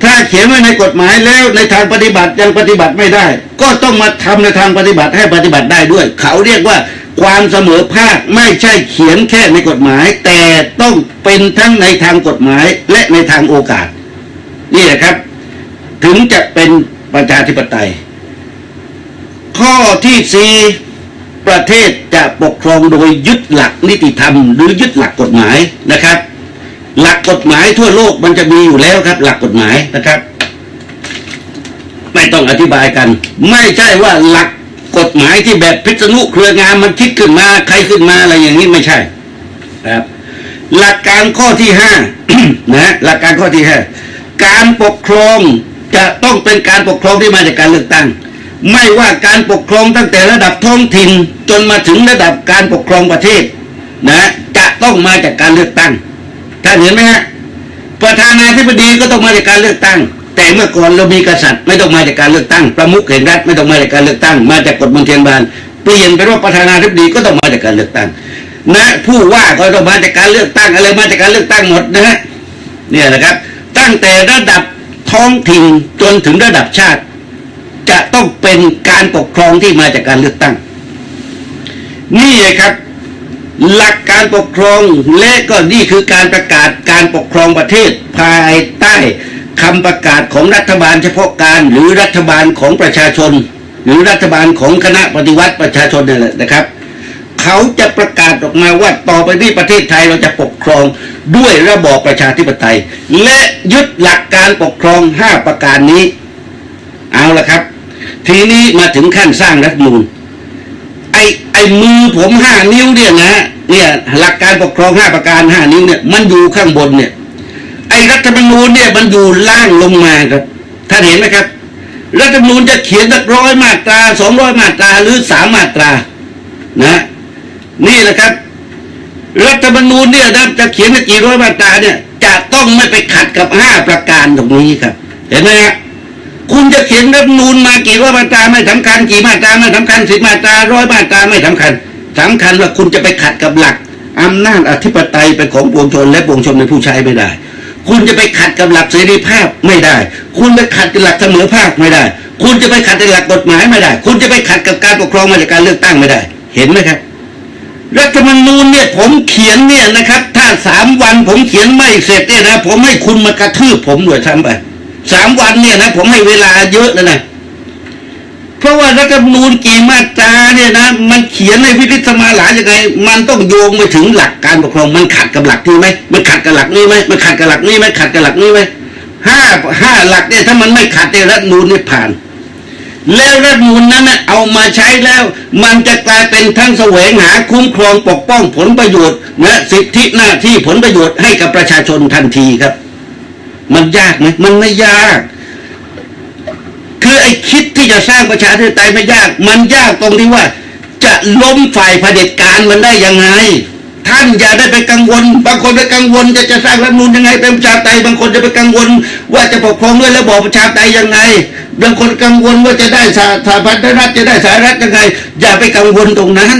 ถ้าเขียนไว้ในกฎหมายแล้วในทางปฏิบัติยังปฏิบัติไม่ได้ก็ต้องมาทำในทางปฏิบัติให้ปฏิบัติได้ด้วยเขาเรียกว่าความเสมอภาคไม่ใช่เขียนแค่ในกฎหมายแต่ต้องเป็นทั้งในทางกฎหมายและในทางโอกาสนี่แหละครับถึงจะเป็นประชาธิปไตยข้อที่สี่ประเทศจะปกครองโดยยึดหลักนิติธรรมหรือยึดหลักกฎหมายนะครับหลักกฎหมายทั่วโลกมันจะมีอยู่แล้วครับหลักกฎหมายนะครับไม่ต้องอธิบายกันไม่ใช่ว่าหลักกฎหมายที่แบบพิษณุเครืองามมันคิดขึ้นมาใครขึ้นมาอะไรอย่างนี้ไม่ใช่ครับหลักการข้อที่ห้า นะหลักการข้อที่ห้าการปกครองจะต้องเป็นการปกครองที่มาจากการเลือกตั้งไม่ว่าการปกครองตั้งแต่ระดับท้องถิ่นจนมาถึงระดับการปกครองประเทศนะจะต้องมาจากการเลือกตั้งท่านเห็นไหมฮะประธานาธิบดีก็ต้องมาจากการเลือกตั้งแต่เมื่อก่อนเรามีกษัตริย์ไม่ต้องมาจากการเลือกตั้งประมุขแห่งรัฐไม่ต้องมาจากการเลือกตั้งมาจากกฎมนเทียนบานเปลี่ยนไปว่าประธานาธิบดีก็ต้องมาจากการเลือกตั้งนะผู้ว่าก็ต้องมาจากการเลือกตั้งอะไรมาจากการเลือกตั้งหมดนะฮะเนี่ยนะครับตั้งแต่ระดับท้องถิ่นจนถึงระดับชาติจะต้องเป็นการปกครองที่มาจากการเลือกตั้งนี่ครับหลักการปกครองและก็นี่คือการประกาศการปกครองประเทศภายใต้คำประกาศของรัฐบาลเฉพาะการหรือรัฐบาลของประชาชนหรือรัฐบาลของคณะปฏิวัติประชาชนนี่แหละนะครับเขาจะประกาศออกมาว่าต่อไปนี้ประเทศไทยเราจะปกครองด้วยระบอบประชาธิปไตยและยึดหลักการปกครองห้าประการนี้เอาละครับทีนี้มาถึงขั้นสร้างรัฐธรรมนูญ อ้มือผมห้านิ้วเนี่ยนะเนี่ยหลักการปกครองห้าประการห้านิ้วเนี่ยมันอยู่ข้างบนเนี่ยไอ้รัฐธรรมนูญเนี่ยมันอยู่ล่างลงมาครับท่านเห็นไหมครับรัฐธรรมนูญจะเขียนสักร้อยมาตราสองร้อยมาตราหรือสามมาตรานะนี่แหละครับรัฐธรรมนูญเนี่ยนะจะเขียนสักกี่ร้อยมาตราเนี่ยจะต้องไม่ไปขัดกับห้าประการตรงนี้ครับเห็นไหมฮะคุณจะเขียนรัฐธรรมนูญมากี่ร้อยมาตราไม่สำคัญกี่มาตราไม่สำคัญสิบมาตราร้อยมาตราไม่สำคัญสำคัญว่าคุณจะไปขัดกับหลักอำนาจอธิปไตยเป็นของปวงชนและปวงชนเป็นผู้ใช้ไม่ได้คุณจะไปขัดกับหลักเสรีภาพไม่ได้คุณไปขัดกับหลักเสมอภาคไม่ได้คุณจะไปขัดกับหลักกฎหมายไม่ได้คุณจะไปขัดกับการปกครองมาจากการเลือกตั้งไม่ได้เห็นไหมครับรัฐธรรมนูญเนี่ยผมเขียนเนี่ยนะครับถ้าสามวันผมเขียนไม่เสร็จเนี่ยนะผมให้คุณมากระทืบผมด้วยซ้ำไปสามวันเนี่ยนะผมให้เวลาเยอะเลยนะเพราะว่ารัฐธรรมนูญกี่มาตราเนี่ยนะมันเขียนในวิริสมาหลายังไงมันต้องโยงไปถึงหลักการปกครองมันขัดกับหลักที่ไหมมันขัดกับหลักนี้ไหมมันขัดกับหลักนี้ไหมขัดกับหลักนี้ไหมห้าห้าหลักเนี่ยถ้ามันไม่ขัดเนี่ยรัฐธรรมนูญเนี่ยผ่านแล้วรัฐธรรมนูญนั้นเอามาใช้แล้วมันจะกลายเป็นทั้งแสวงหาคุ้มครองปกป้องผลประโยชน์นะสิทธิหน้าที่ผลประโยชน์ให้กับประชาชนทันทีครับมันยากไหมมันไม่ยากคือไอ้คิดที่จะสร้างประชาธิปไตยไม่ยากมันยากตรงที่ว่าจะล้มฝ่ายเผด็จการมันได้ยังไงท่านอย่าได้ไปกังวลบางคนไปกังวลจะจะสร้างรัฐธรรมนูญยังไงเป็นประชาธิปไตยบางคนจะไปกังวลว่าจะปกครองด้วยระบอบประชาธิปไตยยังไงบางคนกังวลว่าจะได้สถาบันรัฐจะได้สายรัฐยังไงอย่าไปกังวลตรงนั้น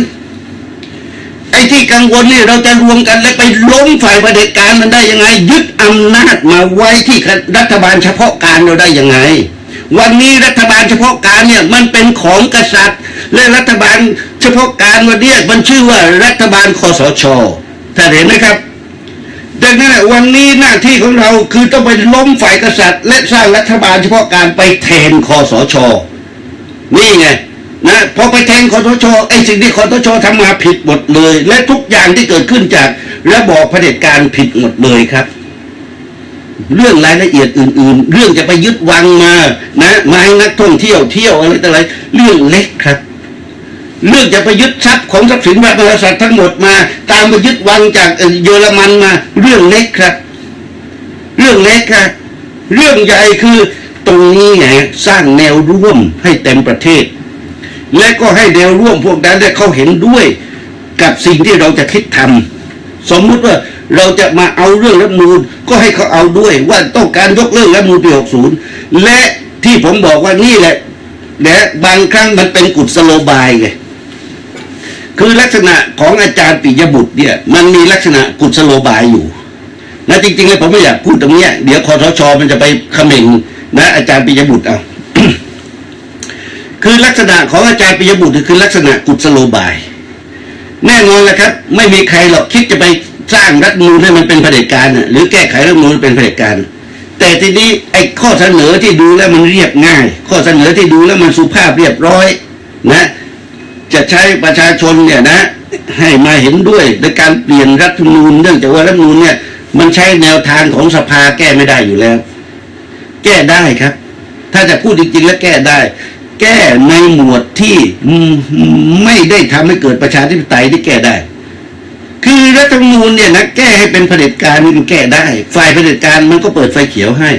ไอ้ที่กังวลนี่เราจะรวมกันแล้วไปล้มฝ่ายเผด็จการมันได้ยังไงยึดอำนาจมาไว้ที่รัฐบาลเฉพาะการเราได้ยังไงวันนี้รัฐบาลเฉพาะการเนี่ยมันเป็นของกษัตริย์และรัฐบาลเฉพาะการวันนี้มันชื่อว่ารัฐบาลคสช.ท่านเห็นไหมครับดังนั้นวันนี้หน้าที่ของเราคือต้องไปล้มฝ่ายกษัตริย์และสร้างรัฐบาลเฉพาะการไปแทนคสช.นี่ไงนะพอไปแทนคสช.ไอ้สิ่งที่คสช.ทำมาผิดหมดเลยและทุกอย่างที่เกิดขึ้นจากระบอบเผด็จการผิดหมดเลยครับเรื่องรายละเอียดอื่นๆเรื่องจะไปยึดวังมานะมาให้นักท่องเที่ยวเที่ยวอะไรต่ออะไรเรื่องเล็กครับเรื่องจะไปยึดทรัพย์ของทรัพย์สินพระมหากษัตริย์ทั้งหมดมาตามไปยึดวังจากเยอรมันมาเรื่องเล็กครับเรื่องเล็กครับเรื่องใหญ่คือตรงนี้ไงสร้างแนวร่วมให้เต็มประเทศและก็ให้แนวร่วมพวกนั้นได้เขาเห็นด้วยกับสิ่งที่เราจะคิดทำสมมุติว่าเราจะมาเอาเรื่องรัฐธรรมนูญก็ให้เขาเอาด้วยว่าต้องการยกเลิกรัฐธรรมนูญปีหกสิบและที่ผมบอกว่านี่แหละและบางครั้งมันเป็นกุศโลบายไงคือลักษณะของอาจารย์ปิยบุตรเนี่ยมันมีลักษณะกุศโลบายอยู่นะจริงๆเลยผมไม่อยากพูดตรงนี้เดี๋ยวคสช.มันจะไปเขม่งนะอาจารย์ปิยบุตรเอา คือลักษณะของอาจารย์ปิยบุตรคือลักษณะกุศโลบายแน่นอนแหละครับไม่มีใครหรอกคิดจะไปสร้างรัฐธรรมนูญให้มันเป็นเผด็จการหรือแก้ไขรัฐธรรมนูญเป็นเผด็จการแต่ทีนี้ไอ้ข้อเสนอที่ดูแล้วมันเรียบง่ายข้อเสนอที่ดูแล้วมันสุภาพเรียบร้อยนะจะใช้ประชาชนเนี่ยนะให้มาเห็นด้วยในการเปลี่ยนรัฐธรรมนูญเนื่องจากว่ารัฐธรรมนูญเนี่ยมันใช้แนวทางของสภาแก้ไม่ได้อยู่แล้วแก้ได้ครับถ้าจะพูดจริงๆแล้วแก้ได้แก้ในหมวดที่ไม่ได้ทำให้เกิดประชาธิปไตยที่แก้ได้คือรัฐธรรมนูญเนี่ยนะแก้ให้เป็นเผด็จการมันแก้ได้ฝ่ายเผด็จการมันก็เปิดไฟเขียวให้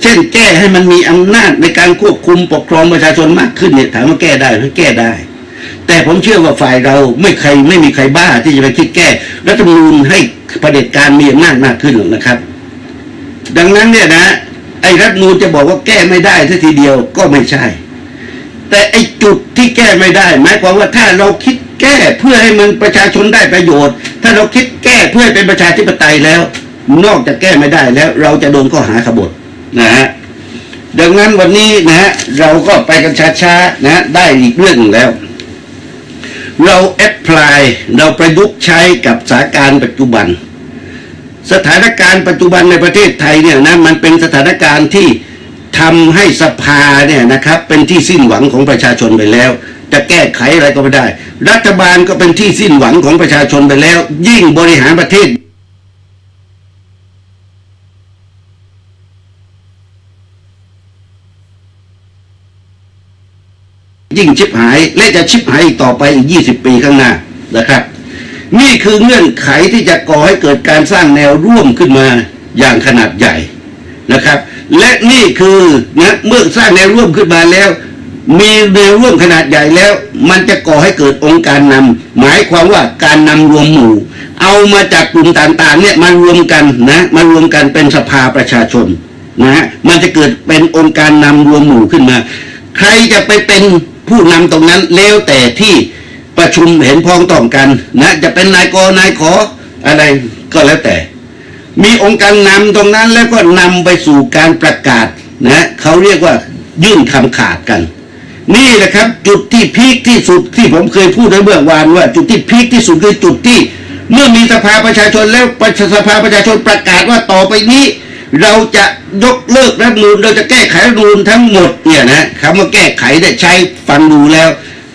เช่นแก้ให้มันมีอำนาจในการควบคุมปกครองประชาชนมากขึ้นเนี่ยถามว่าแก้ได้หรือแก้ได้แต่ผมเชื่อว่าฝ่ายเราไม่ใครไม่มีใครบ้าที่จะไปคิดแก้รัฐธรรมนูญให้เผด็จการมีอำนาจมากขึ้นหรอกนะครับดังนั้นเนี่ยนะไอ้รัฐธรรมนูญจะบอกว่าแก้ไม่ได้ซะทีเดียวก็ไม่ใช่แต่ไอ้จุดที่แก้ไม่ได้หมายความว่าถ้าเราคิดแก้เพื่อให้มันประชาชนได้ประโยชน์ถ้าเราคิดแก้เพื่อให้เป็นประชาธิปไตยแล้วนอกจากแก้ไม่ได้แล้วเราจะโดนข้อหาขบฏนะฮะดังนั้นวันนี้นะฮะเราก็ไปกันช้าๆนะได้อีกเรื่องแล้วเราแอพพลายเราประยุกต์ใช้กับสถานการณ์ปัจจุบันสถานการณ์ปัจจุบันในประเทศไทยเนี่ยนะมันเป็นสถานการณ์ที่ทำให้สภาเนี่ยนะครับเป็นที่สิ้นหวังของประชาชนไปแล้วจะแก้ไขอะไรก็ไม่ได้รัฐบาลก็เป็นที่สิ้นหวังของประชาชนไปแล้วยิ่งบริหารประเทศ ยิ่งชิบหายและจะชิบหายอีกต่อไปอีกยี่สิบปีข้างหน้านะครับนี่คือเงื่อนไขที่จะก่อให้เกิดการสร้างแนวร่วมขึ้นมาอย่างขนาดใหญ่นะครับและนี่คือนะเมื่อสร้างแนวร่วมขึ้นมาแล้วมีแนวร่วมขนาดใหญ่แล้วมันจะก่อให้เกิดองค์การนำหมายความว่าการนำรวมหมู่เอามาจากกลุ่มต่างๆเนี่ยมารวมกันนะมารวมกันเป็นสภาประชาชนนะฮะมันจะเกิดเป็นองค์การนำรวมหมู่ขึ้นมาใครจะไปเป็นผู้นำตรงนั้นแล้วแต่ที่ประชุมเห็นพ้องต้องกันนะจะเป็นนายกนายขออะไรก็แล้วแต่มีองค์การนำตรงนั้นแล้วก็นำไปสู่การประกาศนะเขาเรียกว่ายื่นคำขาดกันนี่แหละครับจุดที่พีคที่สุดที่ผมเคยพูดในเมื่อวานว่าจุดที่พีคที่สุดคือจุดที่เมื่อมีสภาประชาชนแล้วสภาประชาชนประกาศว่าต่อไปนี้เราจะยกเลิกรัฐธรรมนูญเราจะแก้ไขรัฐธรรมนูญทั้งหมดเนี่ยนะคำว่าแก้ไขได้ใช้ฟังดูแล้ว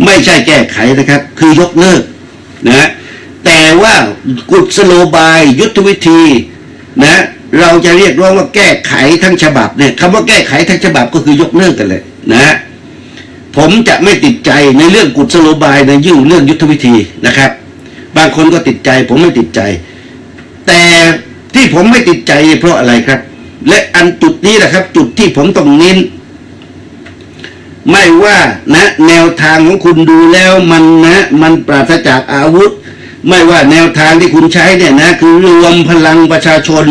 ไม่ใช่แก้ไขนะครับคือยกเลิกนะแต่ว่ากุศโลบายยุทธวิธีนะเราจะเรียกร้องว่าแก้ไขทั้งฉบับเนี่ยคำว่าแก้ไขทั้งฉบับก็คือยกเลิกกันเลยนะผมจะไม่ติดใจในเรื่องกุศโลบายในยื่นเรื่องยุทธวิธีนะครับบางคนก็ติดใจผมไม่ติดใจแต่ที่ผมไม่ติดใจเพราะอะไรครับและอันจุดนี้แหละครับจุดที่ผมต้องเน้นไม่ว่านะแนวทางของคุณดูแล้วมันนะมันปราศจากอาวุธไม่ว่าแนวทางที่คุณใช้เนี่ยนะคือรวมพลังประชาชน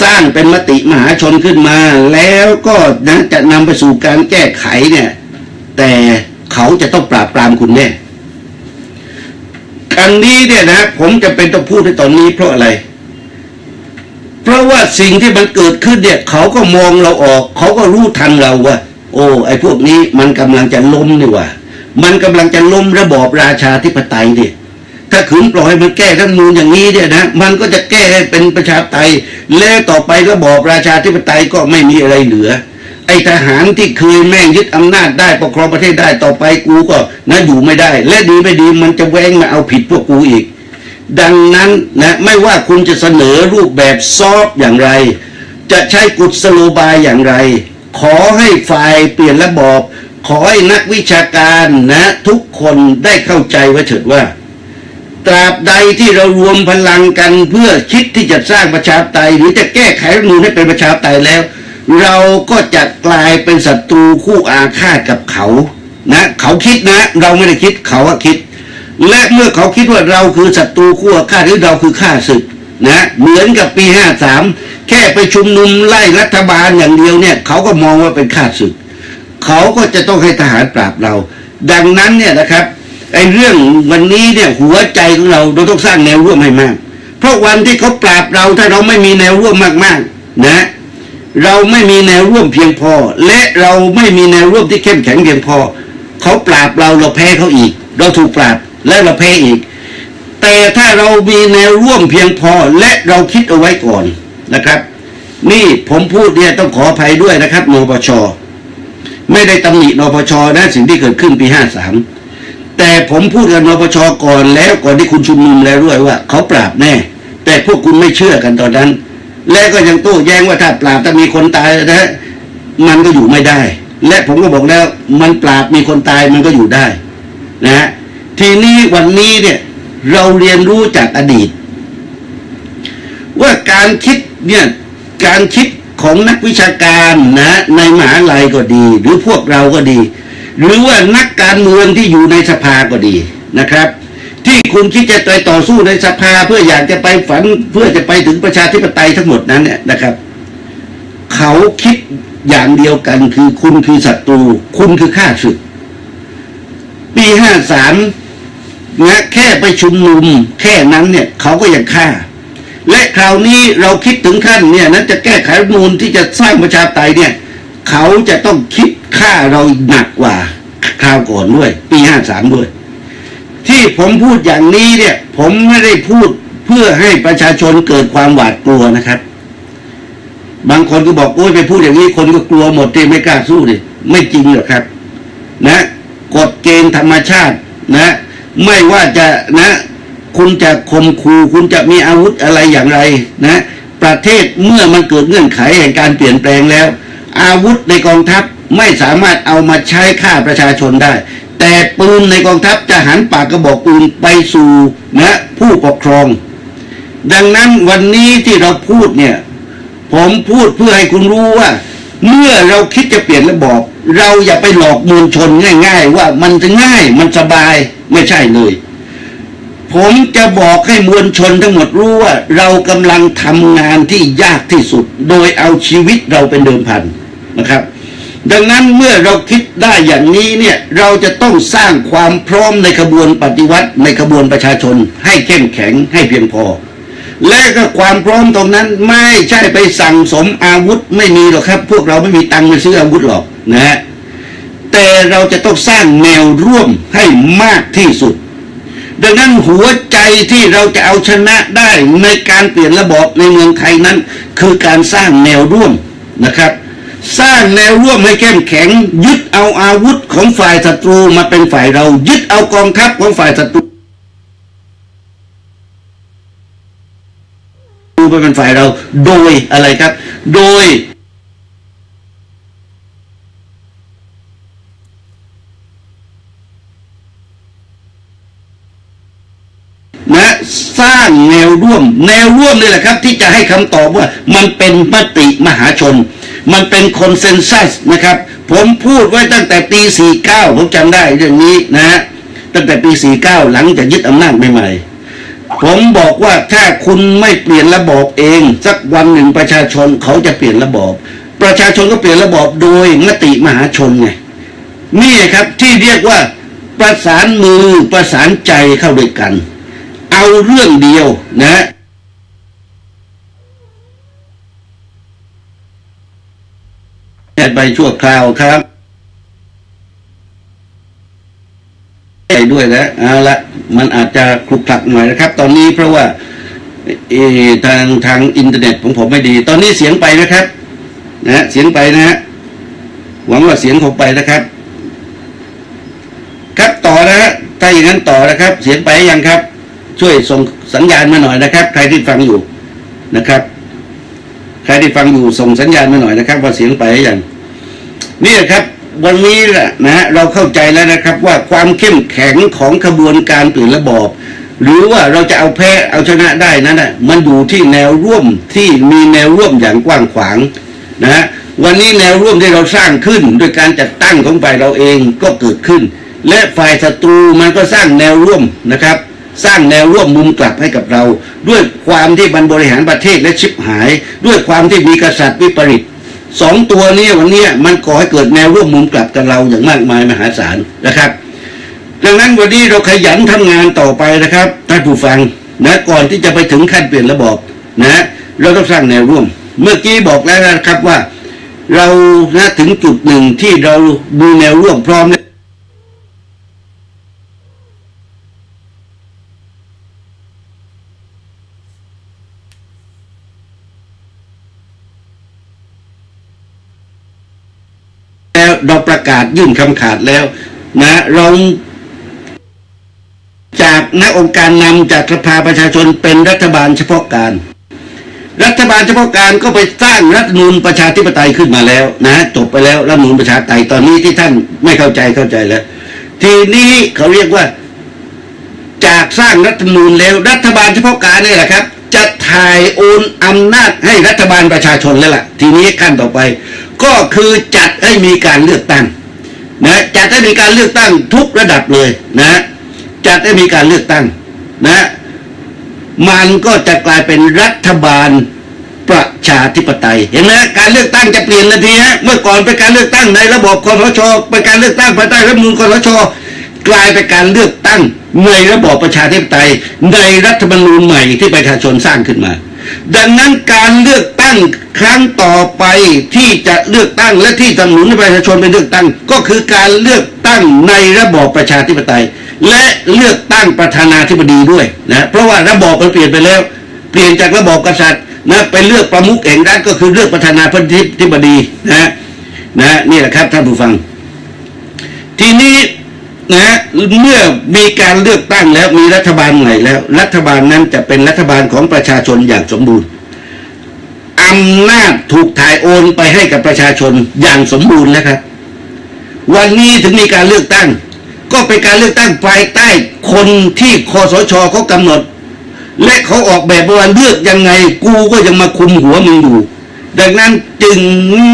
สร้างเป็นมติมหาชนขึ้นมาแล้วก็นะจะนำไปสู่การแก้ไขเนี่ยแต่เขาจะต้องปราบปรามคุณแน่อันนี้เนี่ยนะผมจะเป็นต้องพูดในตอนนี้เพราะอะไรเพราะว่าสิ่งที่มันเกิดขึ้นเนี่ยเขาก็มองเราออกเขาก็รู้ทันเราว่าโอ้ไอ้พวกนี้มันกำลังจะล้มนี่ว่ามันกำลังจะล้มระบอบราชาธิปไตยเนี่ยถ้าขืนปล่อยให้มันแก้รัฐธรรมนูญอย่างนี้เนี่ยนะมันก็จะแก้ให้เป็นประชาธิปไตยแล้วต่อไประบอบราชาธิปไตยก็ไม่มีอะไรเหลือไอ้ทหารที่เคยแม่งยึดอำนาจได้ปกครองประเทศได้ต่อไปกูก็นะอยู่ไม่ได้และดีไม่ดีมันจะแว้งมาเอาผิดพวกกูอีกดังนั้นนะไม่ว่าคุณจะเสนอรูปแบบซอฟอย่างไรจะใช้กุศโลบายอย่างไรขอให้ฝ่ายเปลี่ยนระบอบขอให้นักวิชาการนะทุกคนได้เข้าใจไว้เถิดว่าตราบใดที่เรารวมพลังกันเพื่อคิดที่จะสร้างประชาธิปไตยหรือจะแก้ไขรัฐธรรมนูญให้เป็นประชาธิปไตยแล้วเราก็จะกลายเป็นศัตรูคู่อาฆาตกับเขานะเขาคิดนะเราไม่ได้คิดเขาอะคิดและเมื่อเขาคิดว่าเราคือศัตรูคู่อาฆาตหรือเราคือข้าศึกนะเหมือนกับปีห้าสามแค่ไปชุมนุมไล่รัฐบาลอย่างเดียวเนี่ยเขาก็มองว่าเป็นข้าศึกเขาก็จะต้องให้ทหารปราบเราดังนั้นเนี่ยนะครับไอ้เรื่องวันนี้เนี่ยหัวใจของเราเราต้องสร้างแนวร่วมให้มากเพราะวันที่เขาปราบเราถ้าเราไม่มีแนวร่วมมากๆนะเราไม่มีแนวร่วมเพียงพอและเราไม่มีแนวร่วมที่เข้มแข็งเพียงพอเขาปราบเราเราแพ้เขาอีกเราถูกปราบและเราแพ้อีกแต่ถ้าเรามีแนวร่วมเพียงพอและเราคิดเอาไว้ก่อนนะครับนี่ผมพูดเนี่ยต้องขออภัยด้วยนะครับนปช.ไม่ได้ตำหนินปช.นะสิ่งที่เกิดขึ้นปีห้าสามแต่ผมพูดกับนปช.ก่อนแล้วก่อนที่คุณชุมนุมแล้วด้วยว่าเขาปราบแน่แต่พวกคุณไม่เชื่อกันตอนนั้นและก็ยังโต้แย้งว่าถ้าปราบถ้ามีคนตายนะมันก็อยู่ไม่ได้และผมก็บอกแล้วมันปราบมีคนตายมันก็อยู่ได้นะทีนี้วันนี้เนี่ยเราเรียนรู้จากอดีตว่าการคิดเนี่ยการคิดของนักวิชาการนะในมหาลัยก็ดีหรือพวกเราก็ดีหรือว่านักการเมืองที่อยู่ในสภาก็ดีนะครับที่คุณคิดจะต่อต่อสู้ในสภาเพื่ออยากจะไปฝันเพื่อจะไปถึงประชาธิปไตยทั้งหมดนั้นเนี่ยนะครับเขาคิดอย่างเดียวกันคือคุณคือศัตรูคุณคือข้าศึกปีห้าสามนะแค่ไปชุมนุมแค่นั้นเนี่ยเขาก็ยังฆ่าและคราวนี้เราคิดถึงขั้นเนี่ยนั้นจะแก้ไขรัฐธรรมนูญที่จะสร้างประชาธิปไตยเนี่ยเขาจะต้องคิดฆ่าเราหนักกว่าคราวก่อนด้วยปีห้าสามด้วยที่ผมพูดอย่างนี้เนี่ยผมไม่ได้พูดเพื่อให้ประชาชนเกิดความหวาดกลัวนะครับบางคนก็บอกโอ้ยไปพูดอย่างนี้คนก็กลัวหมดที่ไม่กล้าสู้ดิไม่จริงหรอกครับนะกฎเกณฑ์ธรรมชาตินะไม่ว่าจะนะคุณจะข่มขู่คุณจะมีอาวุธอะไรอย่างไรนะประเทศเมื่อมันเกิดเงื่อนไขแห่งการเปลี่ยนแปลงแล้วอาวุธในกองทัพไม่สามารถเอามาใช้ฆ่าประชาชนได้ แต่ปืนในกองทัพจะหันปากกระบอกปืนไปสู่นะผู้ปกครองดังนั้นวันนี้ที่เราพูดเนี่ยผมพูดเพื่อให้คุณรู้ว่าเมื่อเราคิดจะเปลี่ยนระบอบเราอย่าไปหลอกมวลชนง่ายๆว่ามันจะง่ายมันสบายไม่ใช่เลยผมจะบอกให้มวลชนทั้งหมดรู้ว่าเรากำลังทำงานที่ยากที่สุดโดยเอาชีวิตเราเป็นเดิมพันนะครับดังนั้นเมื่อเราคิดได้อย่างนี้เนี่ยเราจะต้องสร้างความพร้อมในขบวนปฏิวัติในขบวนประชาชนให้เข้มแข็งให้เพียงพอและก็ความพร้อมตรงนั้นไม่ใช่ไปสั่งสมอาวุธไม่มีหรอกครับพวกเราไม่มีตังค์ไปซื้ออาวุธหรอกนะฮะแต่เราจะต้องสร้างแนวร่วมให้มากที่สุดดังนั้นหัวใจที่เราจะเอาชนะได้ในการเปลี่ยนระบอบในเมืองไทยนั้นคือการสร้างแนวร่วมนะครับสร้างแนวร่วมให้เข้มแข็งยึดเอาอาวุธของฝ่ายศัตรูมาเป็นฝ่ายเรายึดเอากองทัพของฝ่ายศัตรูมาเป็นฝ่ายเราโดยอะไรครับโดยนะสร้างแนวร่วมแนวร่วมนี่แหละครับที่จะให้คำตอบว่ามันเป็นมติมหาชนมันเป็นคอนเซนแซสนะครับผมพูดไว้ตั้งแต่ปีสี่สิบเก้าผมจำได้เรื่องนี้นะฮะตั้งแต่ปีสี่สิบเก้าหลังจากยึดอำนาจใหม่ๆผมบอกว่าถ้าคุณไม่เปลี่ยนระบอบเองสักวันหนึ่งประชาชนเขาจะเปลี่ยนระบอบประชาชนก็เปลี่ยนระบอบโดยมติมหาชนไงนี่ครับที่เรียกว่าประสานมือประสานใจเข้าด้วยกันเอาเรื่องเดียวนะไปชั่วคราวครับใช่ด้วยนะเอาละมันอาจจะคลุกคลักหน่อยนะครับตอนนี้เพราะว่าทางทางอินเทอร์เน็ตของผมไม่ดีตอนนี้เสียงไปนะครับนะเสียงไปนะฮะหวังว่าเสียงคงไปนะครับครับต่อนะฮะถ้าอย่างนั้นต่อนะครับเสียงไปยังครับช่วยส่งสัญญาณมาหน่อยนะครับใครที่ฟังอยู่นะครับใครที่ฟังอยู่ส่งสัญญาณมาหน่อยนะครับว่าเสียงไปหรือยังนี่ครับวันนี้แหละนะฮะเราเข้าใจแล้วนะครับว่าความเข้มแข็งของขบวนการเปลี่ยนระบอบหรือว่าเราจะเอาแพ้เอาชนะได้นั้นนะมันอยู่ที่แนวร่วมที่มีแนวร่วมอย่างกว้างขวางนะฮะวันนี้แนวร่วมที่เราสร้างขึ้นโดยการจัดตั้งของฝ่ายเราเองก็เกิดขึ้นและฝ่ายศัตรูมันก็สร้างแนวร่วมนะครับสร้างแนวร่วมมุมกลับให้กับเราด้วยความที่มันบริหารประเทศและชิบหายด้วยความที่มีกษัตริย์วิปริตสองตัวนี้วันนี้มันก่อให้เกิดแนวร่วมมุมกลับกับเราอย่างมากมายมหาศาลนะครับดังนั้นวันนี้เราขยันทำงานต่อไปนะครับท่านผู้ฟังนะก่อนที่จะไปถึงขั้นเปลี่ยนระบอบนะเราต้องสร้างแนวร่วมเมื่อกี้บอกแล้วนะครับว่าเรานะถึงจุดหนึ่งที่เรามีแนวร่วมพร้อมเราประกาศยื่นคำขาดแล้วนะเราจากนะองค์การนำจากสภาประชาชนเป็นรัฐบาลเฉพาะการรัฐบาลเฉพาะการก็ไปสร้างรัฐธรรมนูญประชาธิปไตยขึ้นมาแล้วนะจบไปแล้วรัฐธรรมนูญประชาธิปไตยตอนนี้ที่ท่านไม่เข้าใจเข้าใจแล้วทีนี้เขาเรียกว่าจากสร้างรัฐธรรมนูญแล้วรัฐบาลเฉพาะการนี่แหละครับจะถ่ายโอนอำนาจให้รัฐบาลประชาชนแล้วล่ะทีนี้ขั้นต่อไปก็คือจัดให้มีการเลือกตั้งนะจัดให้มีการเลือกตั้งทุกระดับเลยนะจัดให้มีการเลือกตั้งนะมันก็จะกลายเป็นรัฐบาลประชาธิปไตยเห็นไหมการเลือกตั้งจะเปลี่ยนทันทีฮะเมื่อก่อนเป็นการเลือกตั้งในระบบคสช.เป็นการเลือกตั้งภายใต้รัฐธรรมนูญคสช.กลายเป็นการเลือกตั้งในระบอบประชาธิปไตยในรัฐธรรมนูญใหม่ที่ประชาชนสร้างขึ้นมาดังนั้นการเลือกตั้งครั้งต่อไปที่จะเลือกตั้งและที่สนับสนุนให้ประชาชนไปเลือกตั้งก็คือการเลือกตั้งในระบอบประชาธิปไตยและเลือกตั้งประธานาธิบดีด้วยนะเพราะว่าระบอบมันเปลี่ยนไปแล้วเปลี่ยนจากระบอบกษัตริย์นะไปเลือกประมุขแห่งรัฐก็คือเลือกประธานาธิบดีนะนะนี่แหละครับท่านผู้ฟังทีนี้นะเมื่อมีการเลือกตั้งแล้วมีรัฐบาลใหม่แล้วรัฐบาลนั้นจะเป็นรัฐบาลของประชาชนอย่างสมบูรณ์อำนาจถูกถ่ายโอนไปให้กับประชาชนอย่างสมบูรณ์นะครับวันนี้ถึงมีการเลือกตั้ง ก็เป็นการเลือกตั้งภายใต้คนที่คสช.เขากำหนดและเขาออกแบบประวันเลือกยังไงกูก็ยังมาคุมหัวมึงอยู่ดังนั้นจึง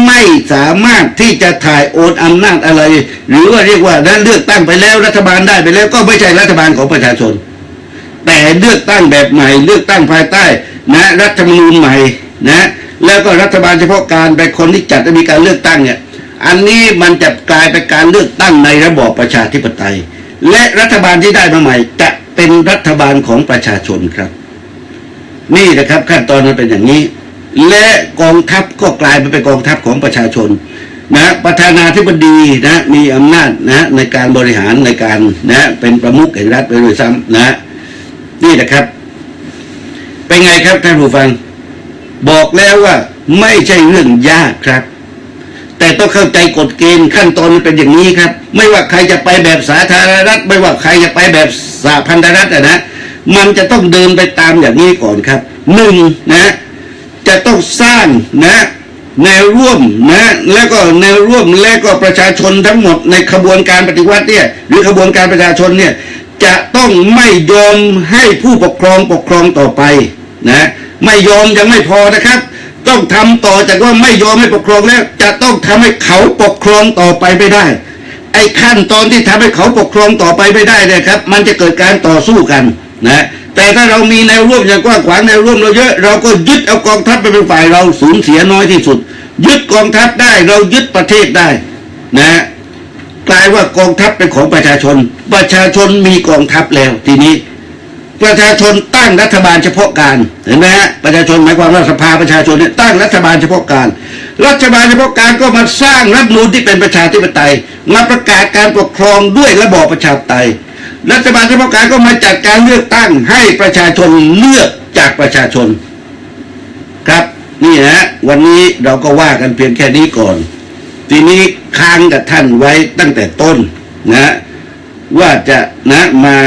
ไม่สามารถที่จะถ่ายโอนอำนาจอะไรหรือว่าเรียกว่านั้นเลือกตั้งไปแล้วรัฐบาลได้ไปแล้วก็ไม่ใช่รัฐบาลของประชาชนแต่เลือกตั้งแบบใหม่เลือกตั้งภายใต้นะรัฐธรรมนูญใหม่นะแล้วก็รัฐบาลเฉพาะการไปคนที่จัดมีการเลือกตั้งเนี่ยอันนี้มันจะกลายเป็นการเลือกตั้งในระบอบประชาธิปไตยและรัฐบาลที่ได้มาใหม่จะเป็นรัฐบาลของประชาชนครับนี่นะครับขั้นตอนมันเป็นอย่างนี้และกองทัพก็กลายมาเป็นกองทัพของประชาชนนะประธานาธิบดีนะมีอำนาจนะในการบริหารในการนะเป็นประมุขแห่งรัฐไปเลยซ้ำนะนี่นะครับเป็นไงครับท่านผู้ฟังบอกแล้วว่าไม่ใช่เรื่องยากครับแต่ต้องเข้าใจกฎเกณฑ์ขั้นตอนมันเป็นอย่างนี้ครับไม่ว่าใครจะไปแบบสาธารณรัฐไม่ว่าใครจะไปแบบสหพันธรัฐอะนะมันจะต้องเดินไปตามอย่างนี้ก่อนครับหนึ่งนะจะต้องสร้างนะแนวร่วมนะแล้วก็แนวร่วมและก็ประชาชนทั้งหมดในขบวนการปฏิวัติเนี่ยหรือขบวนการประชาชนเนี่ยจะต้องไม่ยอมให้ผู้ปกครองปกครองต่อไปนะไม่ยอมยังไม่พอนะครับต้องทำต่อจากว่าไม่ยอมให้ปกครองแล้วจะต้องทำให้เขาปกครองต่อไปไม่ได้ไอ้ขั้นตอนที่ทำให้เขาปกครองต่อไปไม่ได้นะครับมันจะเกิดการต่อสู้กันนะแต่ถ้าเรามีแนวร่วมอย่างกว้างขวางแนวร่วมเราเยอะเราก็ยึดเอากองทัพไปเป็นฝ่ายเราสูญเสียน้อยที่สุดยึดกองทัพได้เรายึดประเทศได้นะกลายว่ากองทัพเป็นของประชาชนประชาชนมีกองทัพแล้วทีนี้ประชาชนตั้งรัฐบาลเฉพาะการเห็นไหมฮะประชาชนหมายความว่าสภาประชาชนเนี่ยตั้งรัฐบาลเฉพาะการรัฐบาลเฉพาะการก็มาสร้างรัฐธรรมนูญที่เป็นประชาธิปไตยมาประกาศการปกครองด้วยระบอบประชาธิปไตยรัฐบาลเฉพาะการก็มาจัดการเลือกตั้งให้ประชาชนเลือกจากประชาชนครับนี่ฮะวันนี้เราก็ว่ากันเพียงแค่นี้ก่อนทีนี้ค้างกับท่านไว้ตั้งแต่ต้นนะว่าจะนะมา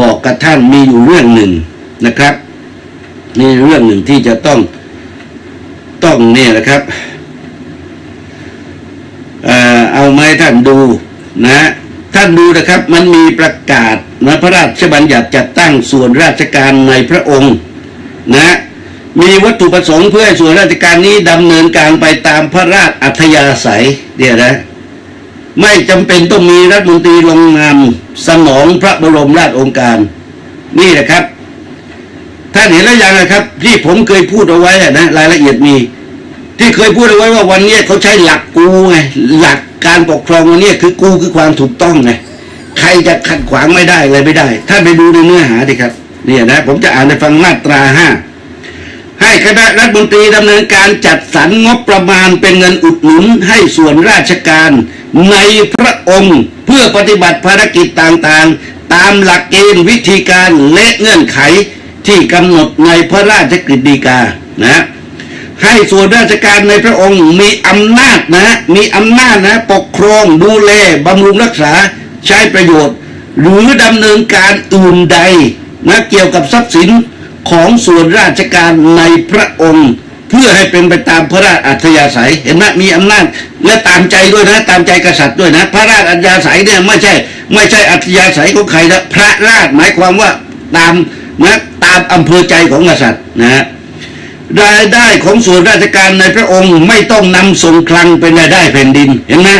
บอกกับท่านมีอยู่เรื่องหนึ่งนะครับนี่เรื่องหนึ่งที่จะต้องต้องเนี่ยนะครับเอ่อเอาไหมท่านดูนะท่านดูนะครับมันมีประกาศนะพระราชบัญญัติจัดตั้งส่วนราชการในพระองค์นะมีวัตถุประสงค์เพื่อให้ส่วนราชการนี้ดำเนินการไปตามพระราชอัธยาศัยเดี๋ยวนะไม่จำเป็นต้องมีรัฐมนตรีลงนามสนองพระบรมราชโองการนี่นะครับท่านเห็นแล้วยังนะครับที่ผมเคยพูดเอาไว้นะรายละเอียดมีที่เคยพูดเอาไว้ว่าวันนี้เขาใช้หลักกูไงหลักการปกครองวันนี้คือกูคือความถูกต้องไงใครจะขัดขวางไม่ได้อะไรไม่ได้ท่านไปดูในเนื้อหาดิครับเนี่ยนะผมจะอ่านในฟังมาตราห้าให้คณะรัฐมนตรีดำเนินการจัดสรรงบประมาณเป็นเงินอุดหนุนให้ส่วนราชการในพระองค์เพื่อปฏิบัติภารกิจต่างๆตามหลักเกณฑ์วิธีการและเงื่อนไขที่กำหนดในพระราชกฤษฎีกานะให้ส่วนราชการในพระองค์มีอำนาจนะมีอำนาจนะปกครองดูแลบำรุงรักษาใช้ประโยชน์หรือดำเนินการอื่นใดนะเกี่ยวกับทรัพย์สินของส่วนราชการในพระองค์เพื่อให้เป็นไปตามพระราชอัธยาศัยเห็นไหมมีอำนาจและตามใจด้วยนะตามใจกษัตริย์ด้วยนะพระราชอัธยาศัยเนี่ยไม่ใช่ไม่ใช่อัธยาศัยของใครนะพระราชหมายความว่าตามนะตามอำเภอใจของกษัตริย์นะรายได้ของส่วนราชการในพระองค์ไม่ต้องนำส่งคลังเป็นรายได้แผ่นดินเห็นไหม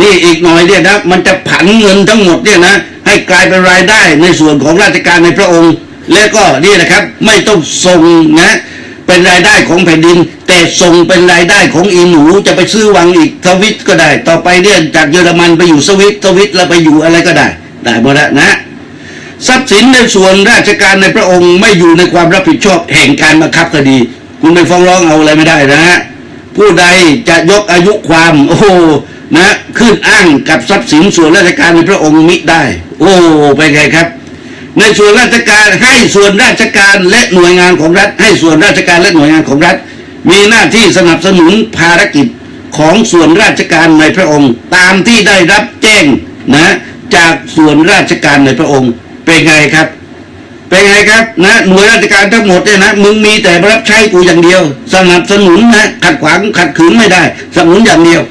นี่อีกหน่อยเนี่ยนะมันจะผันเงินทั้งหมดเนี่ยนะให้กลายเป็นรายได้ในส่วนของราชการในพระองค์และก็นี่นะครับไม่ต้องส่งนะเป็นรายได้ของแผ่นดินแต่ส่งเป็นรายได้ของอีหนูจะไปซื้อวังอีกสวิตก็ได้ต่อไปเนี่ยจากเยอรมันไปอยู่สวิตสวิตแล้วไปอยู่อะไรก็ได้ได้หมดแล้วนะทรัพย์สินในส่วนราชการในพระองค์ไม่อยู่ในความรับผิดชอบแห่งการบังคับคดีคุณไปฟ้องร้องเอาอะไรไม่ได้นะผู้ใดจะยกอายุความโอ้นะขึ้นอ้างกับทรัพย์สินส่วนราชการในพระองค์มิได้โอ้ไปไงครับในส่วนราชการให้ส่วนราชการและหน่วยงานของรัฐให้ส่วนราชการและหน่วยงานของรัฐมีหน้าที่สนับสนุนภารกิจของส่วนราชการในพระองค์ตามที่ได้รับแจ้งนะจากส่วนราชการในพระองค์เป็นไงครับเป็นไงครับนะหน่วยราชการทั้งหมดเนี่ยนะมึงมีแต่รับใช้กูอย่างเดียวสนับสนุนนะขัดขวางขัดขืนไม่ได้สนับสนุนอย่างเดียว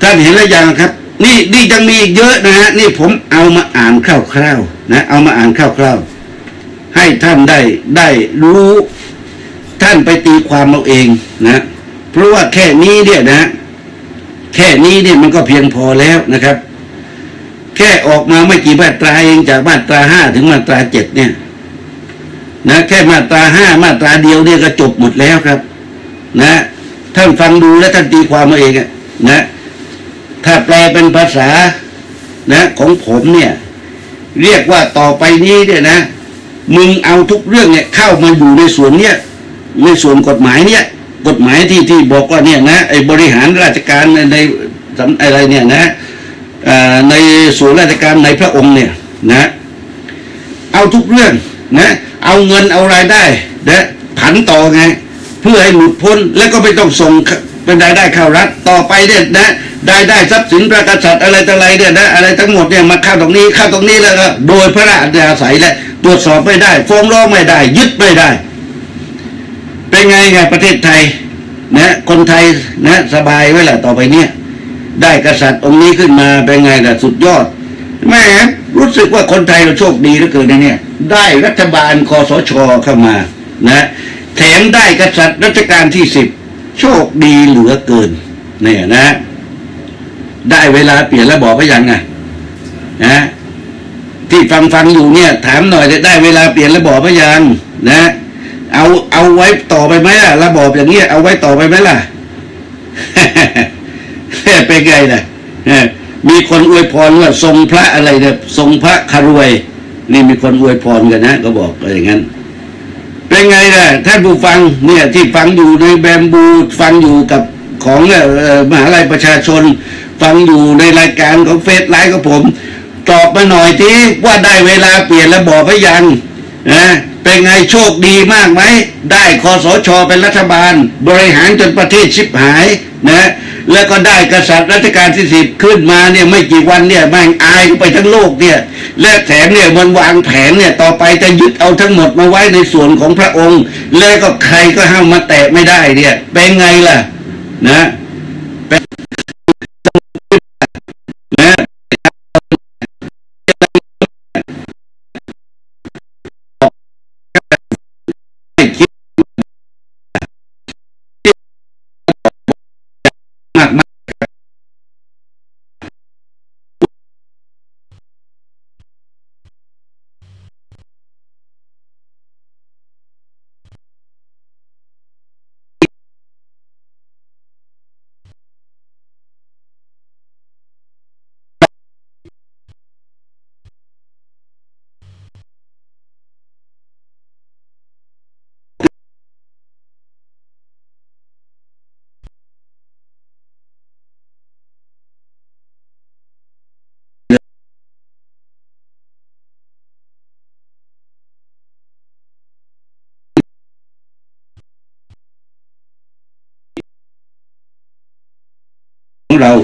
ท่านเห็นแล้วยังครับ นี่ดียังมีอีกเยอะนะฮะนี่ผมเอามาอ่านคร่าวๆนะเอามาอ่านคร่าวๆให้ท่านได้ได้รู้ท่านไปตีความเอาเองนะเพราะว่าแค่นี้เนี่ยนะแค่นี้เนี่ยมันก็เพียงพอแล้วนะครับแค่ออกมาไม่กี่มาตราเองจากมาตราห้าถึงมาตราเจ็ดเนี่ยนะแค่มาตราห้ามาตราเดียวเนี่ยก็จบหมดแล้วครับนะท่านฟังดูแล้วท่านตีความเอาเองนะถ้าแปลเป็นภาษานะของผมเนี่ยเรียกว่าต่อไปนี้เนี่ยนะมึงเอาทุกเรื่องเนี่ยเข้ามาอยู่ในส่วนเนี้ยในส่วนกฎหมายเนี่ยกฎหมายที่ที่บอกว่าเนี่ยนะไอ้บริหารราชการในในอะไรเนี่ยนะในส่วนราชการในพระองค์เนี่ยนะเอาทุกเรื่องนะเอาเงินเอารายได้นะผันต่อไงเพื่อให้หลุดพ้นแล้วก็ไม่ต้องส่งเป็นรายได้เข้ารัฐต่อไปเนี่ยนะรายได้ทรัพย์สินพระกษัตริย์อะไรต่ออะไรเนี่ยนะอะไรทั้งหมดเนี่ยมาเข้าตรงนี้เข้าตรงนี้แล้วก็โดยพระราชอาศัยและตรวจสอบไม่ได้ฟ้องร้องไม่ได้ยึดไม่ได้เป็นไงไงประเทศไทยนะคนไทยนะสบายไว้แหละต่อไปเนี่ยได้กษัตริย์องค์นี้ขึ้นมาเป็นไงล่ะสุดยอดแม่รู้สึกว่าคนไทยเราโชคดีเหลือเกินนะเนี่ยได้รัฐบาลคสช.เข้ามานะแถมได้กษัตริย์รัชกาลที่สิบโชคดีเหลือเกินเนี่ยนะได้เวลาเปลี่ยนระบอบไปยังไงนะที่ฟังฟังอยู่เนี่ยถามหน่อยจะได้เวลาเปลี่ยนระบอบไปยังนะเอาเอาไว้ต่อไปไหมล่ะระบอบอย่างนี้เอาไว้ต่อไปไหมล่ะ เป็นไงนะมีคนอวยพรว่าทรงพระอะไรเนี่ยทรงพระคารวยนี่มีคนอวยพรกันนะก็บอกอะไรอย่างนั้นเป็นไงล่ะท่านผู้ฟังเนี่ยที่ฟังอยู่ในแบมบูฟังอยู่กับของเนี่ยมหาลัยประชาชนฟังอยู่ในรายการของเฟซไลฟ์ของผมตอบมาหน่อยทีว่าได้เวลาเปลี่ยนระบอบไปยังนะเป็นไงโชคดีมากไหมได้คสช.เป็นรัฐบาลบริหารจนประเทศชิบหายนะแล้วก็ได้กษัตริย์รัชกาลที่สิบขึ้นมาเนี่ยไม่กี่วันเนี่ยแม่งอายไปทั้งโลกเนี่ยและแถมเนี่ยมันวางแผนเนี่ยต่อไปจะยึดเอาทั้งหมดมาไว้ในส่วนของพระองค์แล้วก็ใครก็ห้ามมาแตะไม่ได้เนี่ยเป็นไงล่ะนะเรา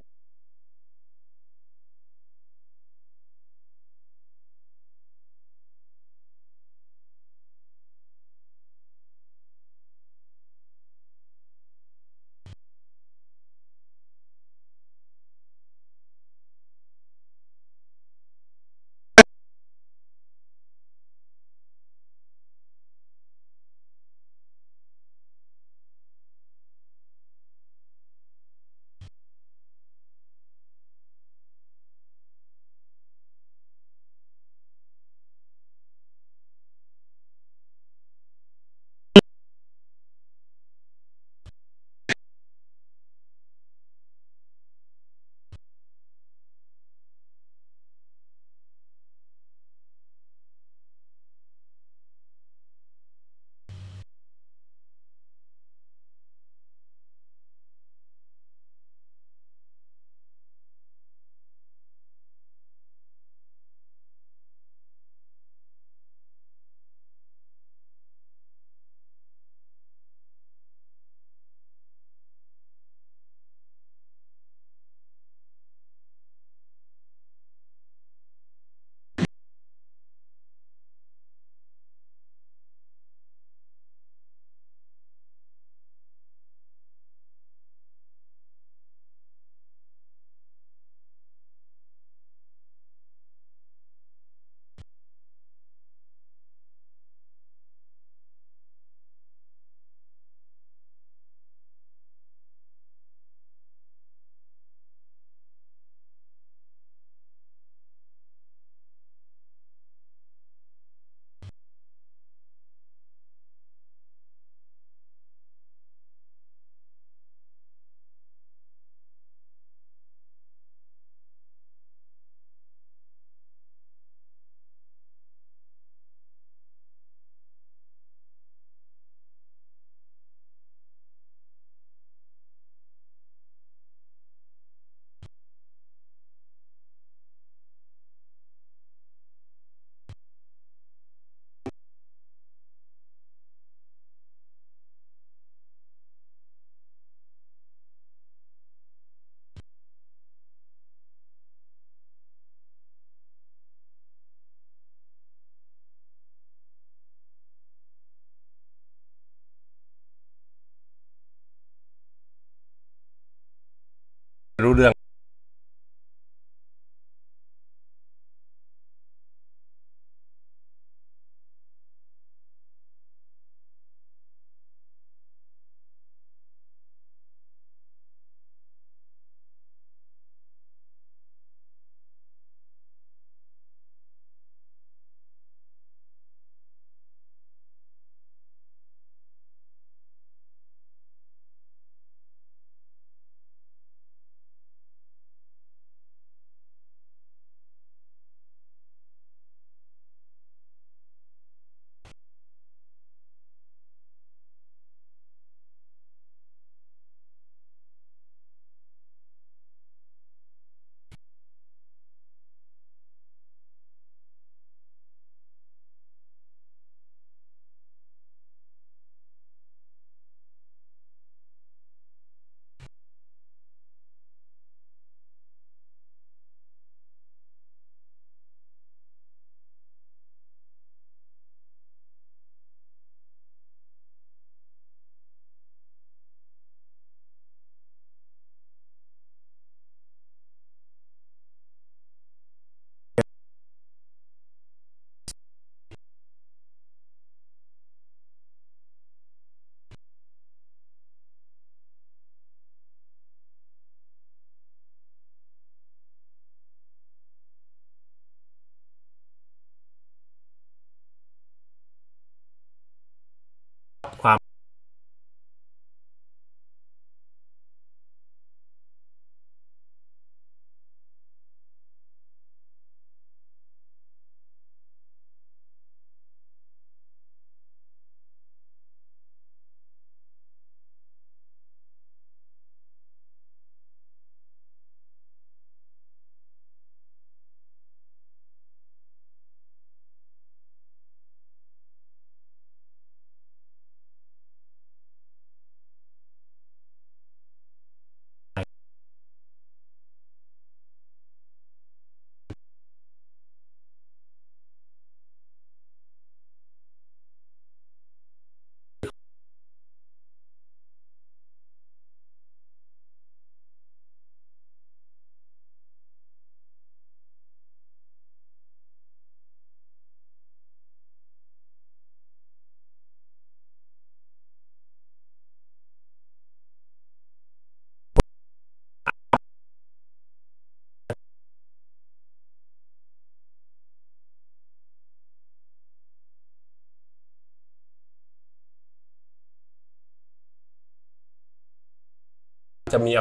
จะมี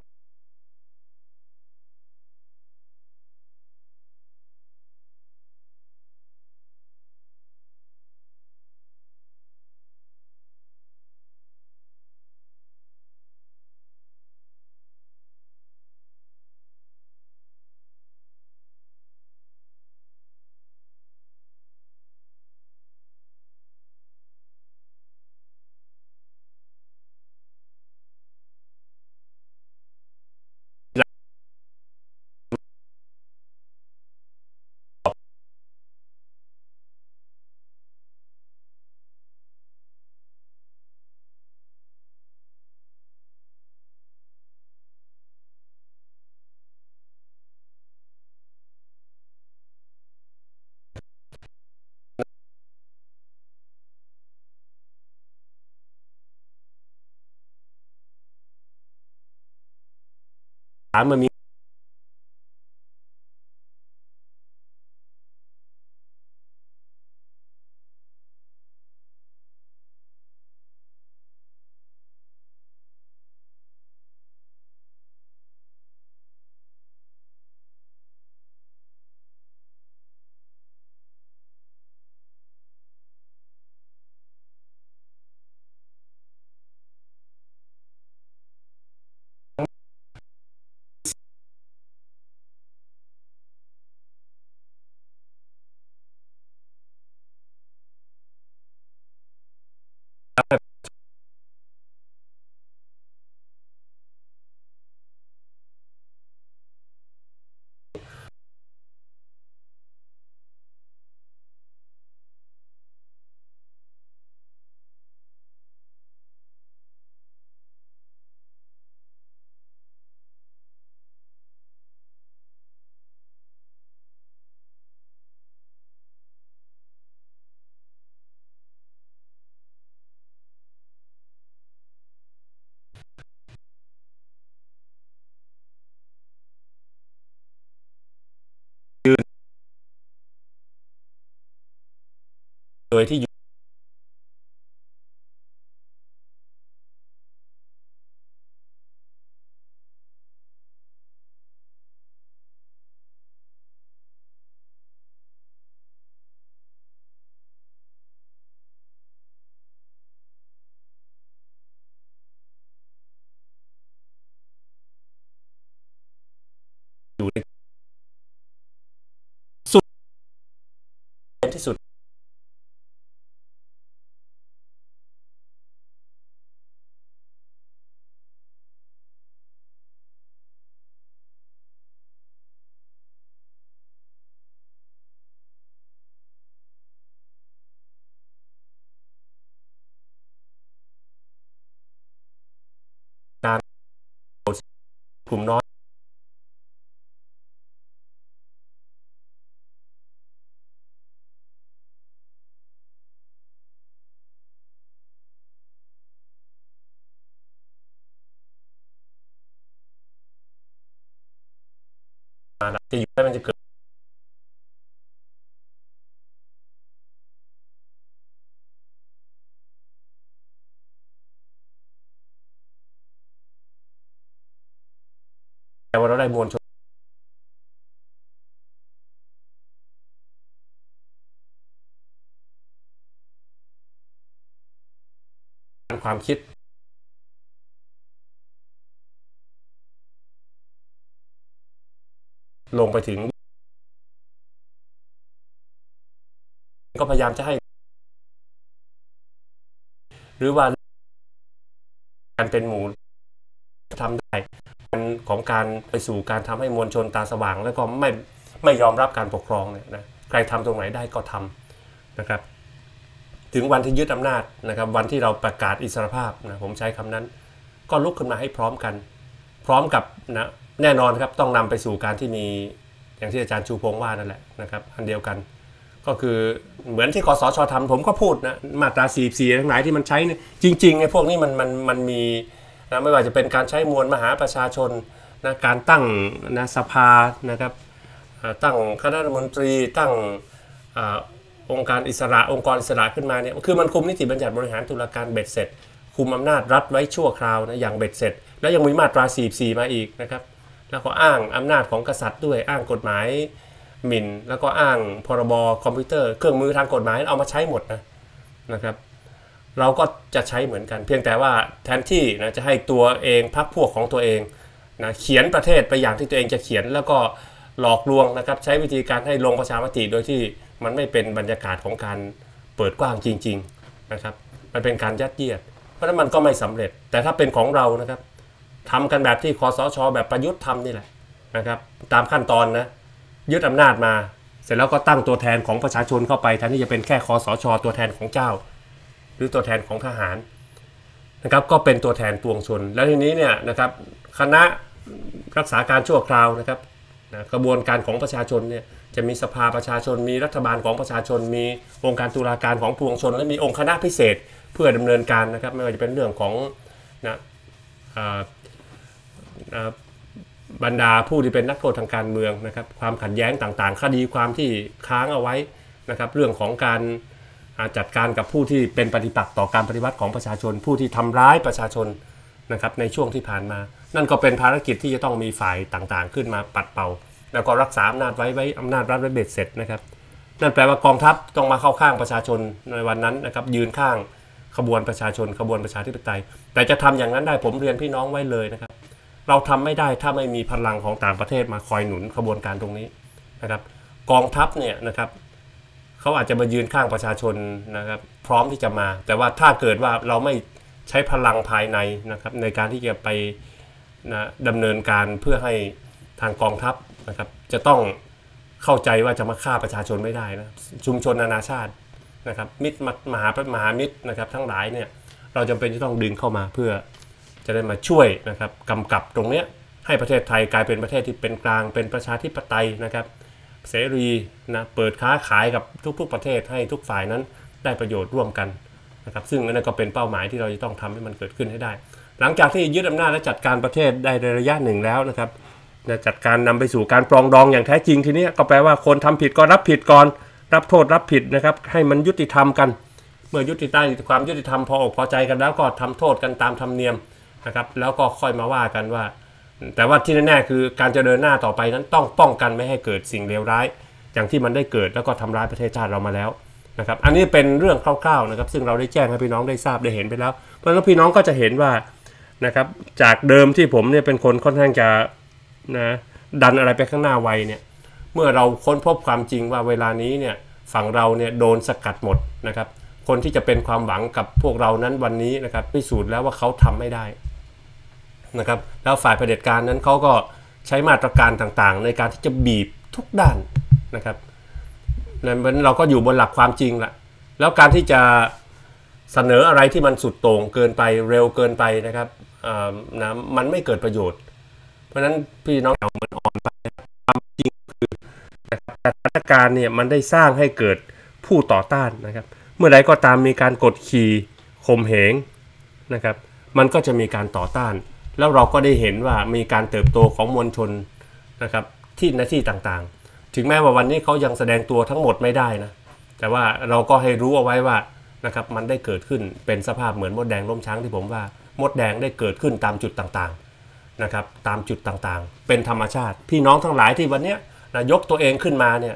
มันมีโดยที่อยู่ในสุดที่สุดกลุ่มน้อยจะอยู่ได้มันจะเกิดแต่ว่าเราได้มวลชนความคิดลงไปถึงก็พยายามจะให้หรือว่าการเป็นหมู่ทำได้ของการไปสู่การทำให้มวลชนตาสว่างแล้วก็ไม่ไม่ยอมรับการปกครองเนี่ยนะใครทำตรงไหนได้ก็ทำนะครับถึงวันที่ยึดอำนาจนะครับวันที่เราประกาศอิสรภาพนะผมใช้คำนั้นก็ลุกขึ้นมาให้พร้อมกันพร้อมกับนะแน่นอนครับต้องนำไปสู่การที่มีอย่างที่อาจารย์ชูพงษ์ว่านั่นแหละนะครับอันเดียวกันก็คือเหมือนที่คสช.ทำผมก็พูดนะมาตราสี่สิบสี่ทั้งหลายที่มันใช้จริงๆไอ้พวกนี้มันมันมันมีนะไม่ว่าจะเป็นการใช้มวลมหาประชาชนนะการตั้งนะสภานะครับตั้งคณะรัฐมนตรีตั้งอ, องค์การอิสระองค์กรอิสระขึ้นมาเนี่ยคือมันคุมนิติบัญญัติบริหารตุลาการเบ็ดเสร็จคุมอำนาจรัฐไว้ชั่วคราวนะอย่างเบ็ดเสร็จ แล้วยังมีมาตราสี่สิบสี่มาอีกนะครับแล้วก็อ้างอำนาจของกษัตริย์ด้วยอ้างกฎหมายหมิ่นแล้วก็อ้างพรบคอมพิวเตอร์เครื่องมือทางกฎหมายเอามาใช้หมดนะนะครับเราก็จะใช้เหมือนกันเพียงแต่ว่าแทนที่นะจะให้ตัวเองพรรคพวกของตัวเองนะเขียนประเทศไปอย่างที่ตัวเองจะเขียนแล้วก็หลอกลวงนะครับใช้วิธีการให้ลงประชามติโดยที่มันไม่เป็นบรรยากาศของการเปิดกว้างจริงๆนะครับมันเป็นการยัดเยียดเพราะนั้นมันก็ไม่สำเร็จแต่ถ้าเป็นของเรานะครับทำกันแบบที่คสช.แบบประยุทธ์ทำนี่แหละนะครับตามขั้นตอนนะยึดอำนาจมาเสร็จแล้วก็ตั้งตัวแทนของประชาชนเข้าไปแทนที่จะเป็นแค่คสช.ตัวแทนของเจ้าหรือตัวแทนของทหารนะครับก็เป็นตัวแทนปวงชนแล้วทีนี้เนี่ยนะครับคณะรักษาการชั่วคราวนะครับกระบวนการของประชาชนเนี่ยจะมีสภาประชาชนมีรัฐบาลของประชาชนมีองค์การตุลาการของปวงชนและมีองค์คณะพิเศษเพื่อดำเนินการนะครับไม่ว่าจะเป็นเรื่องของนะบรรดาผู้ที่เป็นนักโทษทางการเมืองนะครับความขัดแย้งต่างๆคดีความที่ค้างเอาไว้นะครับเรื่องของการจัดการกับผู้ที่เป็นปฏิปักษ์ต่อการปฏิวัติของประชาชนผู้ที่ทำร้ายประชาชนนะครับในช่วงที่ผ่านมานั่นก็เป็นภารกิจที่จะต้องมีฝ่ายต่างๆขึ้นมาปัดเป่าแล้วก็รักษาอำนาจไว้ไว้อำนาจรัฐไว้เบ็ดเสร็จนะครับนั่นแปลว่ากองทัพต้องมาเข้าข้างประชาชนในวันนั้นนะครับยืนข้างขบวนประชาชนขบวนประชาธิปไตยแต่จะทำอย่างนั้นได้ผมเรียนพี่น้องไว้เลยนะครับเราทำไม่ได้ถ้าไม่มีพลังของต่างประเทศมาคอยหนุนขบวนการตรงนี้นะครับกองทัพเนี่ยนะครับเขาอาจจะมายืนข้างประชาชนนะครับพร้อมที่จะมาแต่ว่าถ้าเกิดว่าเราไม่ใช้พลังภายในนะครับในการที่จะไปนะดำเนินการเพื่อให้ทางกองทัพนะครับจะต้องเข้าใจว่าจะมาฆ่าประชาชนไม่ได้นะชุมชนนานาชาตินะครับมิตรมหามหามิตรนะครับทั้งหลายเนี่ยเราจำเป็นที่ต้องดึงเข้ามาเพื่อจะได้มาช่วยนะครับกำกับตรงเนี้ยให้ประเทศไทยกลายเป็นประเทศที่เป็นกลางเป็นประชาธิปไตยนะครับเสรีนะเปิดค้าขายกับทุกๆประเทศให้ทุกฝ่ายนั้นได้ประโยชน์ร่วมกันนะครับซึ่งนั่นก็เป็นเป้าหมายที่เราจะต้องทำให้มันเกิดขึ้นให้ได้หลังจากที่ยึดอำนาจและจัดการประเทศได้ในระยะหนึ่งแล้วนะครับจัดการนำไปสู่การปรองดองอย่างแท้จริงทีนี้ก็แปลว่าคนทำผิดก็รับผิดก่อนรับโทษรับผิดนะครับให้มันยุติธรรมกันเมื่อยุติได้ความยุติธรรมพออกพอใจกันแล้วก็ทำโทษกันตามธรรมเนียมนะครับแล้วก็ค่อยมาว่ากันว่าแต่ว่าที่แน่ๆคือการจะเดินหน้าต่อไปนั้นต้องป้องกันไม่ให้เกิดสิ่งเลวร้ายอย่างที่มันได้เกิดแล้วก็ทำร้ายประเทศชาติเรามาแล้วนะครับอันนี้เป็นเรื่องคร่าวๆนะครับซึ่งเราได้แจ้งให้พี่น้องได้ทราบได้เห็นไปแล้วเพราะฉะนั้นพี่น้องก็จะเห็นว่านะครับจากเดิมที่ผมเนี่ยเป็นคนค่อนข้างจะนะดันอะไรไปข้างหน้าไวเนี่ยเมื่อเราค้นพบความจริงว่าเวลานี้เนี่ยฝั่งเราเนี่ยโดนสกัดหมดนะครับคนที่จะเป็นความหวังกับพวกเรานั้นวันนี้นะครับพิสูจน์แล้วว่าเขาทำไม่ได้นะครับแล้วฝ่ายเผด็จการนั้นเขาก็ใช้มาตรการต่างๆในการที่จะบีบทุกด้านนะครับนั้นเราก็อยู่บนหลักความจริงละแล้วการที่จะเสนออะไรที่มันสุดโต่งเกินไปเร็วเกินไปนะครับนะมันไม่เกิดประโยชน์เพราะฉะนั้นพี่น้องเรามันอ่อนไปความจริงคือสถานการณ์เนี่ยมันได้สร้างให้เกิดผู้ต่อต้านนะครับเมื่อใดก็ตามมีการกดขี่ข่มเหงนะครับมันก็จะมีการต่อต้านแล้วเราก็ได้เห็นว่ามีการเติบโตของมวลชนนะครับที่หน้าที่ต่างๆถึงแม้ว่าวันนี้เขายังแสดงตัวทั้งหมดไม่ได้นะแต่ว่าเราก็ให้รู้เอาไว้ว่านะครับมันได้เกิดขึ้นเป็นสภาพเหมือนมดแดงล้มช้างที่ผมว่ามดแดงได้เกิดขึ้นตามจุดต่างๆนะครับตามจุดต่างๆเป็นธรรมชาติพี่น้องทั้งหลายที่วันนี้นะยกตัวเองขึ้นมาเนี่ย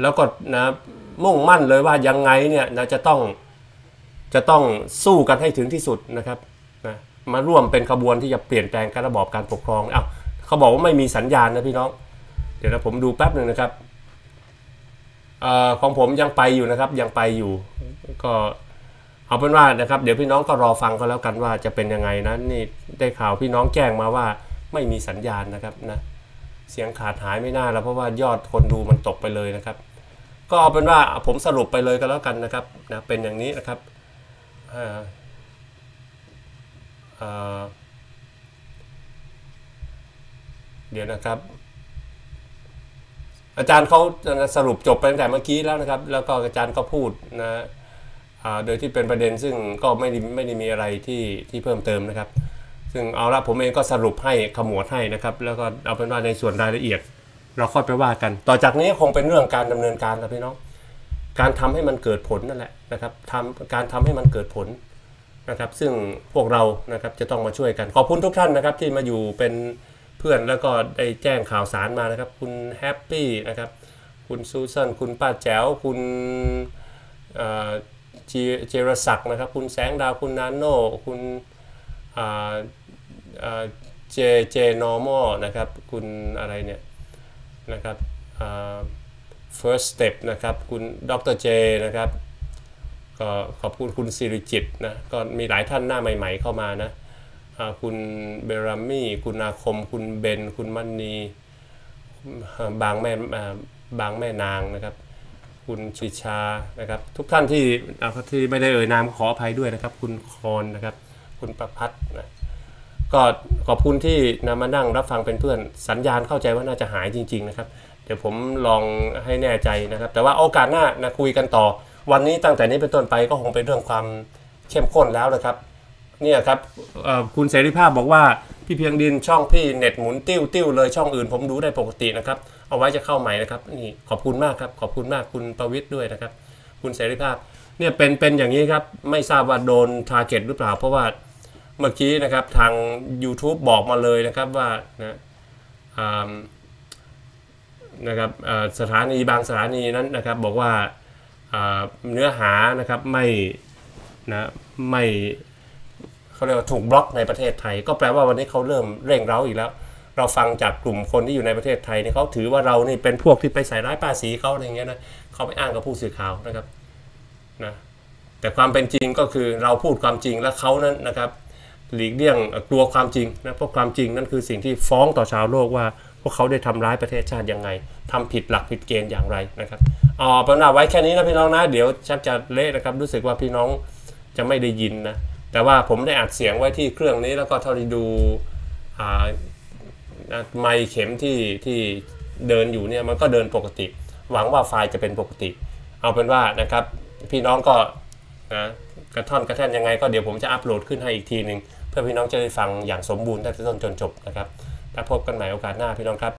แล้วก็นะมุ่งมั่นเลยว่ายังไงเนี่ยนะจะต้องจะต้องสู้กันให้ถึงที่สุดนะครับนะมาร่วมเป็นขบวนที่จะเปลี่ยนแปลงการระบอบการปกครองอ้าวเขาบอกว่าไม่มีสัญญาณนะพี่น้องเดี๋ยวนะผมดูแป๊บหนึ่งนะครับเอ่อของผมยังไปอยู่นะครับยังไปอยู่ก็เอาเป็นว่านะครับเดี๋ยวพี่น้องก็รอฟังก็แล้วกันว่าจะเป็นยังไงนะนี่ได้ข่าวพี่น้องแจ้งมาว่าไม่มีสัญญาณนะครับนะเสียงขาดหายไม่น่าแล้วเพราะว่ายอดคนดูมันตกไปเลยนะครับก็เอาเป็นว่าผมสรุปไปเลยก็แล้วกันนะครับนะเป็นอย่างนี้นะครับเดี๋ยวนะครับอาจารย์เขาสรุปจบไปตั้งแต่เมื่อกี้แล้วนะครับแล้วก็อาจารย์ก็พูดนะโดยที่เป็นประเด็นซึ่งก็ไม่ได้ไม่ได้มีอะไรที่ที่เพิ่มเติมนะครับซึ่งเอาละผมเองก็สรุปให้ขมวดให้นะครับแล้วก็เอาเป็นว่าในส่วนรายละเอียดเราค่อยไปว่ากันต่อจากนี้คงเป็นเรื่องการดำเนินการนะพี่น้องการทำให้มันเกิดผลนั่นแหละนะครับทำการทำให้มันเกิดผล นะครับซึ่งพวกเรานะครับจะต้องมาช่วยกันขอบคุณทุกท่านนะครับที่มาอยู่เป็นเพื่อนแล้วก็ได้แจ้งข่าวสารมานะครับคุณแฮปปี้นะครับคุณซูซันคุณป้าแจ๋วคุณเจรศักดิ์นะครับคุณแสงดาวคุณนาโน่คุณเจเจนอร์มอลนะครับคุณอะไรเนี่ยนะครับ first step นะครับคุณดรเจนะครับก็ขอบคุณคุณสิริจิตนะก็มีหลายท่านหน้าใหม่ๆเข้ามานะคุณเบรามี่คุณอาคมคุณเบนคุณมันนีบางแม่บางแม่นางนะครับคุณชิชานะครับทุกท่านที่ที่ไม่ได้เอ่ยนามขออภัยด้วยนะครับคุณคอนนะครับคุณประพัฒน์นะก็ขอบคุณที่นำมานั่งรับฟังเป็นเพื่อนสัญญาณเข้าใจว่าน่าจะหายจริงๆนะครับเดี๋ยวผมลองให้แน่ใจนะครับแต่ว่าโอกาสหน้านะคุยกันต่อวันนี้ตั้งแต่นี้เป็นต้นไปก็คงเป็นเรื่องความเข้มข้นแล้วนะครับเนี่ยครับคุณเสรีภาพบอกว่าพี่เพียงดินช่องพี่เน็ตหมุนติ้วติ้วเลยช่องอื่นผมดูได้ปกตินะครับเอาไว้จะเข้าใหม่นะครับนี่ขอบคุณมากครับขอบคุณมากคุณประวิทย์ด้วยนะครับคุณเสรีภาพเนี่ยเป็นเป็นอย่างนี้ครับไม่ทราบว่าโดนทาร์เก็ตหรือเปล่าเพราะว่าเมื่อกี้นะครับทาง YouTube บอกมาเลยนะครับว่านะนะครับสถานีบางสถานีนั้นนะครับบอกว่าเนื้อหานะครับไม่นะไม่เขาเรียกว่าถูกบล็อกในประเทศไทยก็แปลว่าวันนี้เขาเริ่มเร่งเร้าอีกแล้วเราฟังจากกลุ่มคนที่อยู่ในประเทศไทยเนี่ยเขาถือว่าเรานี่เป็นพวกที่ไปใส่ร้ายป้ายสีเขาอะไรเงี้ยนะเขาไปอ้างกับผู้สื่อข่าวนะครับนะแต่ความเป็นจริงก็คือเราพูดความจริงและเขานั้นนะครับหลีกเลี่ยงกลัวความจริงนะเพราะความจริงนั่นคือสิ่งที่ฟ้องต่อชาวโลกว่าพวกเขาได้ทำร้ายประเทศชาติยังไงทำผิดหลักผิดเกณฑ์อย่างไรนะครับอ๋อประนาไว้แค่นี้นะพี่น้องนะเดี๋ยวชักจะเละนะครับรู้สึกว่าพี่น้องจะไม่ได้ยินนะแต่ว่าผมได้อัดเสียงไว้ที่เครื่องนี้แล้วก็เท่าที่ดูไมค์เข็มที่ที่เดินอยู่เนี่ยมันก็เดินปกติหวังว่าไฟล์จะเป็นปกติเอาเป็นว่านะครับพี่น้องก็นะกระท่อนกระแท่นยังไงก็เดี๋ยวผมจะอัปโหลดขึ้นให้อีกทีหนึ่งเพื่อพี่น้องจะได้ฟังอย่างสมบูรณ์ตั้งแต่ต้นจนจบนะครับแล้วพบกันใหม่โอกาสหน้าพี่น้องครับ